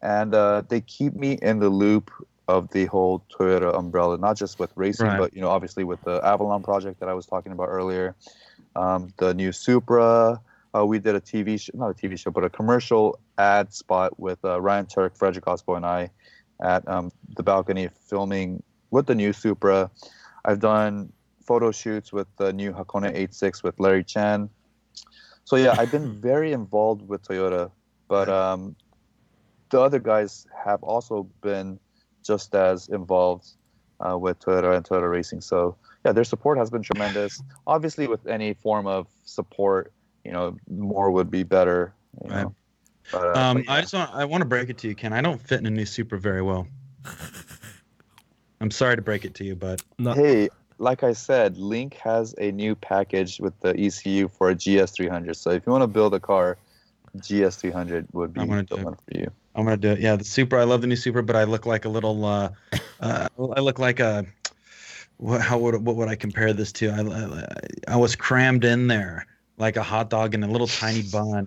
And uh, they keep me in the loop of the whole Toyota umbrella, not just with racing, right. but, you know, obviously with the Avalon project that I was talking about earlier, um, the new Supra. Uh, we did a T V show, not a T V show, but a commercial ad spot with uh, Ryan Turk, Frederick Osbo, and I at um, the balcony filming with the new Supra. I've done photo shoots with the new Hakone eighty-six with Larry Chan. So yeah, I've been very involved with Toyota, but um, the other guys have also been just as involved uh, with Toyota and Toyota Racing. So yeah, their support has been tremendous. Obviously, with any form of support, you know, more would be better. You right. know? But, uh, um, but yeah. I just want, I want to break it to you, Ken. I don't fit in a new Supra very well. I'm sorry to break it to you, but not- hey, like I said, Link has a new package with the E C U for a G S three hundred. So if you want to build a car, G S three hundred would be the do- one for you. I'm gonna do it. Yeah, the Supra. I love the new Supra, but I look like a little. Uh, uh, I look like a. What, how would what would I compare this to? I, I I was crammed in there like a hot dog in a little tiny bun,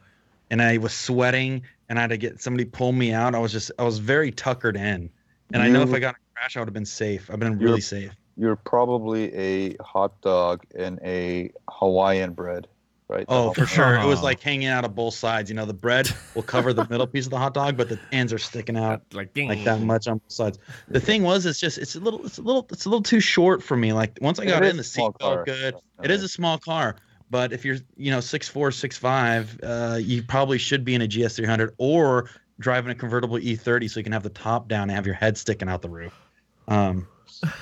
and I was sweating, and I had to get somebody pull me out. I was just I was very tuckered in, and you, I know if I got in a crash, I would have been safe. I've been really safe. You're probably a hot dog in a Hawaiian bread. Right. Oh, for sure. It was like hanging out of both sides. You know, the bread will cover the middle piece of the hot dog, but the ends are sticking out like, like that much on both sides. The thing was, it's just it's a little, it's a little, it's a little too short for me. Like once I got it in, the seat felt good. It is a small car, but if you're, you know, six four, six five, uh, you probably should be in a G S three hundred or driving a convertible E thirty so you can have the top down and have your head sticking out the roof. Um,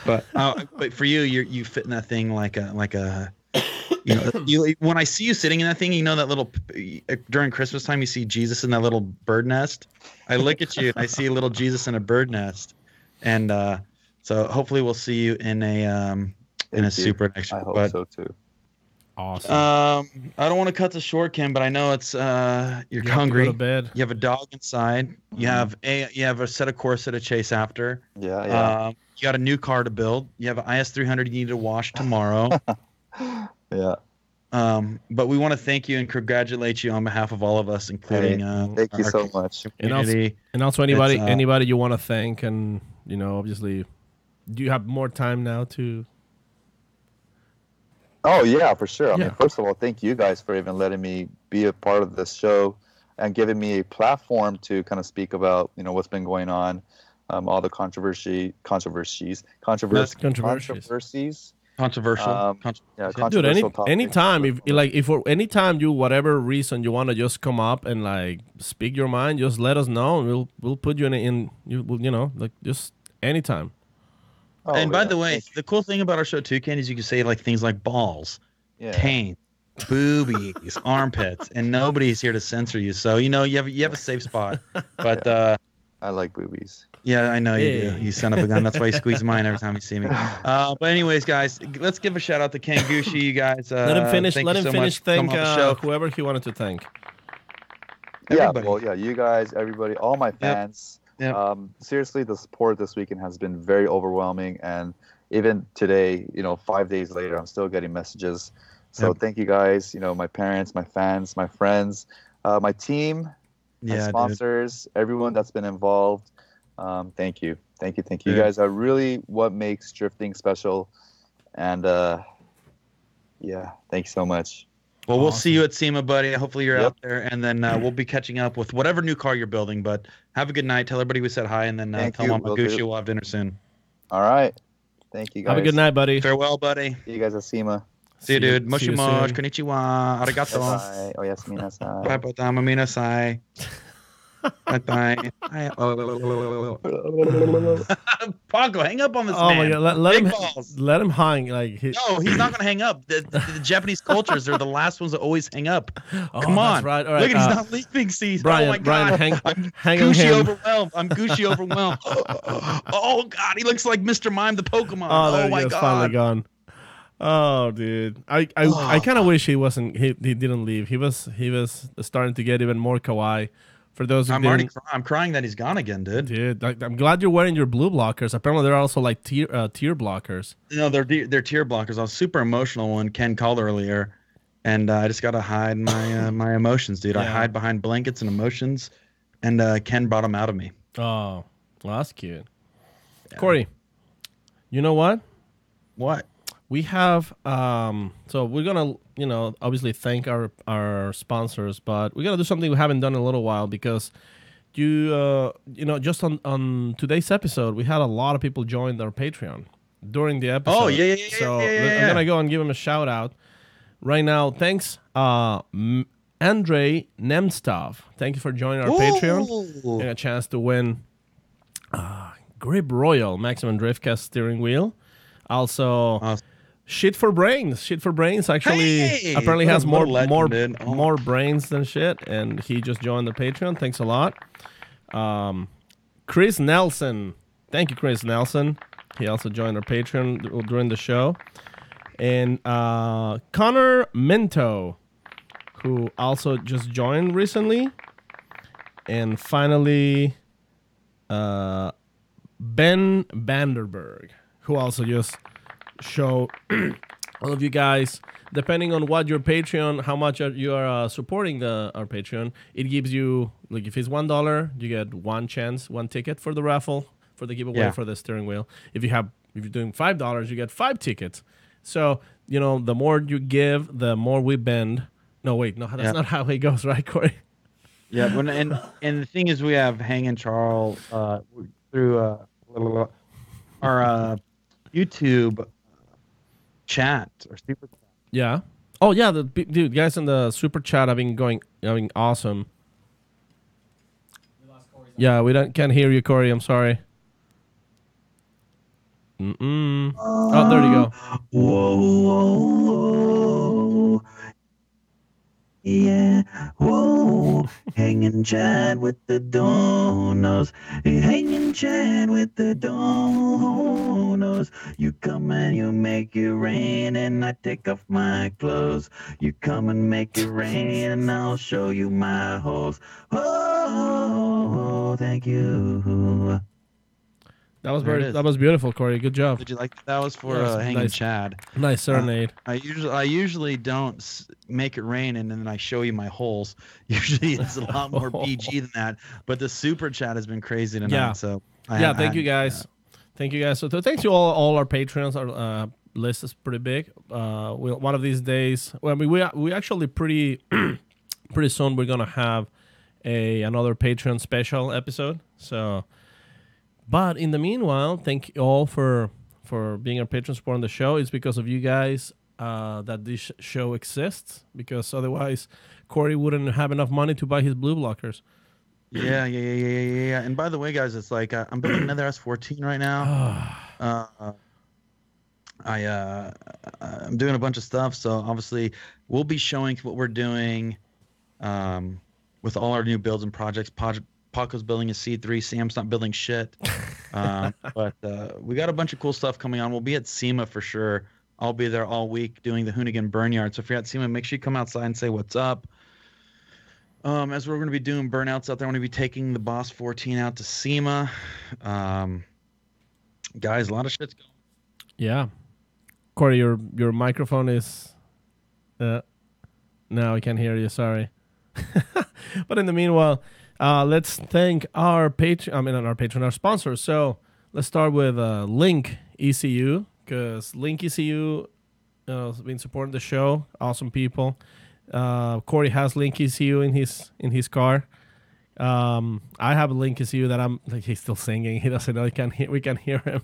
but uh, but for you, you you fit in that thing like a like a. You know, you, when I see you sitting in that thing, you know that little during Christmas time you see Jesus in that little bird nest. I look at you and I see a little Jesus in a bird nest, and uh, so hopefully we'll see you in a um, in a Supra next year. I hope but, so too. Awesome. Um, I don't want to cut this short, Ken, but I know it's uh, you're you hungry. Have to go to bed. You have a dog inside. Mm-hmm. You have a you have a set of Corsa to chase after. Yeah, yeah. Um, you got a new car to build. You have an I S three hundred you need to wash tomorrow. Yeah. Um, but we want to thank you and congratulate you on behalf of all of us, including hey, uh, thank you so much. And also, and also anybody uh, anybody you want to thank, and you know, obviously, do you have more time now to? Oh yeah, for sure. I yeah. mean, first of all, thank you guys for even letting me be a part of this show and giving me a platform to kind of speak about, you know, what's been going on, um, all the controversy, controversies, controversies, controversies. controversies. Controversial, um, yeah, controversial. Dude, any topic. anytime if like if for any time you whatever reason you want to just come up and like speak your mind, just let us know and we'll we'll put you in in you you know like just anytime. Oh, and yeah. by the way, the cool thing about our show too, Ken, is you can say like things like balls, yeah. taint, boobies, armpits, and nobody's here to censor you. So you know you have you have a safe spot. But yeah. uh, I like boobies. Yeah, I know you yeah. do. You son of a gun. That's why you squeeze mine every time you see me. Uh, but anyways, guys, let's give a shout out to Ken Gushi. You guys, uh, let him finish. Let him so finish. Thank uh, whoever he wanted to thank. Everybody. Yeah, well, yeah, you guys, everybody, all my fans. Yep. Yep. Um, seriously, the support this weekend has been very overwhelming, and even today, you know, five days later, I'm still getting messages. So yep. thank you guys. You know, my parents, my fans, my friends, uh, my team, yeah, my sponsors, dude. Everyone that's been involved. Um, thank you. Thank you. Thank you. Yeah. You guys are really what makes drifting special. And, uh, yeah, thanks so much. Well, awesome. We'll see you at SEMA, buddy. Hopefully you're yep. out there. And then uh, we'll be catching up with whatever new car you're building. But have a good night. Tell everybody we said hi. And then uh, tell Mama Gushi we'll have dinner soon. All right. Thank you, guys. Have a good night, buddy. Farewell, buddy. See you guys at SEMA. See you, dude. Moshi mosh. Konnichiwa. Arigato. Oyasumi nasai. Raipotama minasai. Bye-bye. Pongo, hang up on this oh man. My God. Let, let, him, let him hang. Like he... No, he's not going to hang up. The, the, the Japanese cultures are the last ones that always hang up. Come oh, on. Right. Right. Look at uh, he's not leaving season. Brian, oh, my Brian, God. Hang, I'm hang Gushi him. overwhelmed. I'm Gushi overwhelmed. oh, oh, God. He looks like Mister Mime the Pokemon. Oh, oh my God. Finally gone. Oh, dude, I I, oh. I kind of wish he wasn't. He, he didn't leave. He was he was starting to get even more kawaii. For those who I'm already cry- I'm crying that he's gone again, dude. Dude, I, I'm glad you're wearing your blue blockers. Apparently, they're also like tear uh, tear blockers. No, they're they're tear blockers. I was super emotional when Ken called earlier, and uh, I just gotta hide my uh, my emotions, dude. Yeah. I hide behind blankets and emotions, and uh, Ken brought them out of me. Oh, well, that's cute, yeah. Corey. You know what? What we have? Um, so we're gonna. You know, obviously thank our our sponsors, but we gotta do something we haven't done in a little while because you uh, you know, just on, on today's episode we had a lot of people join our Patreon. during the episode. Oh, yeah, yeah, yeah. So yeah, yeah, yeah. I'm going to go and give him a shout out right now. Thanks, uh, Andrei Nemstov. Thank you for joining our Ooh. Patreon. You got a chance to win uh, Grip Royal Maximum Driftcast steering wheel. Also, awesome. Shit for Brains. Shit for Brains actually hey, apparently has more legend, more oh. more brains than shit, and he just joined the Patreon. Thanks a lot. Um, Chris Nelson. Thank you, Chris Nelson. He also joined our Patreon during the show. And uh, Connor Minto, who also just joined recently. And finally, uh, Ben Vanderberg, who also just show all of you guys, depending on what your Patreon, how much you are uh, supporting the our Patreon, it gives you, like, if it's one dollar, you get one chance, one ticket for the raffle, for the giveaway, yeah. for the steering wheel. If you have, if you're doing five dollars, you get five tickets. So, you know, the more you give, the more we bend. No, wait, no, that's yeah. not how it goes, right, Corey? Yeah, when, and and the thing is, we have Hangin' Charles uh, through uh, our uh, YouTube chat or super chat. Yeah. Oh yeah, the dude guys in the super chat have been going, I mean, awesome. We lost Corey. Yeah, we don't can't hear you, Corey. I'm sorry. Mm-mm. Oh, oh, there you go. Whoa, whoa, whoa. Yeah, whoa, hanging chat with the donos, hanging chat with the donos. You come and you make it rain, and I take off my clothes. You come and make it rain, and I'll show you my holes. Oh, thank you. That was very, that was beautiful, Corey. Good job. Did you like that? That was for uh, Hanging nice, Chad. Nice serenade. Uh, I usually I usually don't s- make it rain and then I show you my holes. Usually it's a lot more P G than that. But the super chat has been crazy tonight. Yeah. So I, yeah. I, thank I, you guys. Yeah. Thank you guys. So, so thanks to all all our patrons. Our uh, list is pretty big. Uh, we, one of these days. Well, I mean, we we actually pretty pretty soon we're gonna have a another Patreon special episode. So. But in the meanwhile, thank you all for for being our patron support on the show. It's because of you guys uh, that this show exists, because otherwise Corey wouldn't have enough money to buy his blue blockers. Yeah, yeah, yeah, yeah, yeah, yeah. And by the way, guys, it's like uh, I'm building another S fourteen right now. uh, I uh, I'm doing a bunch of stuff, so obviously we'll be showing what we're doing um, with all our new builds and projects. Project. Paco's building a C three. Sam's not building shit. Uh, but uh, we got a bunch of cool stuff coming on. We'll be at SEMA for sure. I'll be there all week doing the Hoonigan Burnyard. So if you're at SEMA, make sure you come outside and say what's up. Um, as we're going to be doing burnouts out there, I'm going to be taking the Boss fourteen out to SEMA. Um, guys, a lot of shit's going on. Yeah. Corey, your, your microphone is... Uh, no, I can't hear you. Sorry. But in the meanwhile... Uh, let's thank our patron, I mean, our patron, our sponsors. So let's start with uh, Link E C U, because Link E C U uh, has been supporting the show. Awesome people. Uh, Corey has Link E C U in his in his car. Um, I have a Link E C U that I'm like he's still singing. He doesn't know. He can't hear, we can't hear him.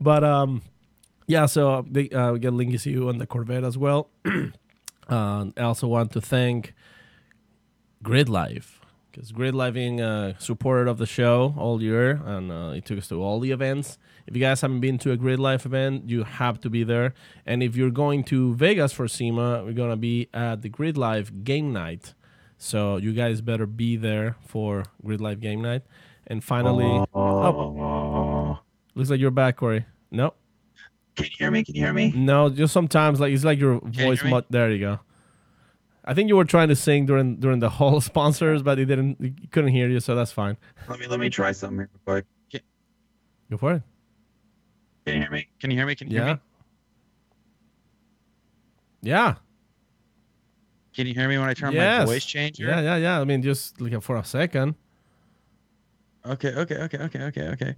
But um, yeah, so they, uh, we get Link E C U on the Corvette as well. uh, I also want to thank Gridlife. Because Gridlife being a uh, supporter of the show all year, and uh, it took us to all the events. If you guys haven't been to a Gridlife event, you have to be there. And if you're going to Vegas for SEMA, we're going to be at the Gridlife game night. So you guys better be there for Gridlife game night. And finally, oh, oh, looks like you're back, Corey. No? Can you hear me? Can you hear me? No, just sometimes like it's like your Can voice. You mo- there you go. I think you were trying to sing during during the whole sponsors, but it didn't. It couldn't hear you, so that's fine. Let me let me try something here real quick. Go for it. Can you hear me? Can you hear me? Can you yeah. hear me? Yeah. Can you hear me when I turn yes. my voice changer? Yeah, yeah, yeah. I mean, just like for a second. Okay, okay, okay, okay, okay, okay.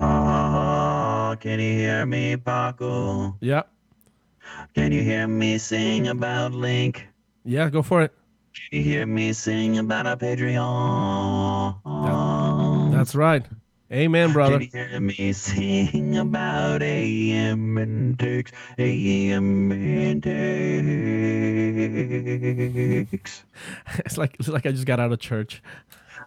Oh, can you hear me, Paco? Yeah. Can you hear me sing about Link? Yeah, go for it. Can you hear me sing about a Patreon? That, that's right. Amen, brother. Can you hear me sing about A M and takes, A M and takes. It's like it's like I just got out of church.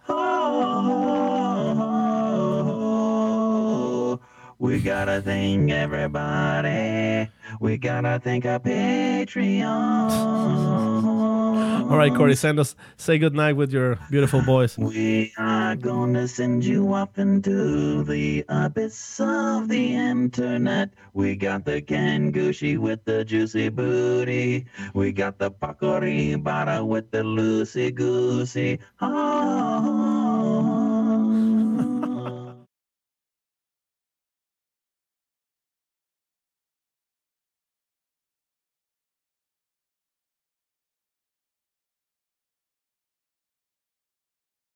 Oh, we gotta thank everybody. We gotta thank our Patreon. All right, Corey, send us, say goodnight with your beautiful voice. We are gonna send you up into the abyss of the internet. We got the Ken Gushi with the juicy booty. We got the Pakori Bara with the loosey goosey. Oh.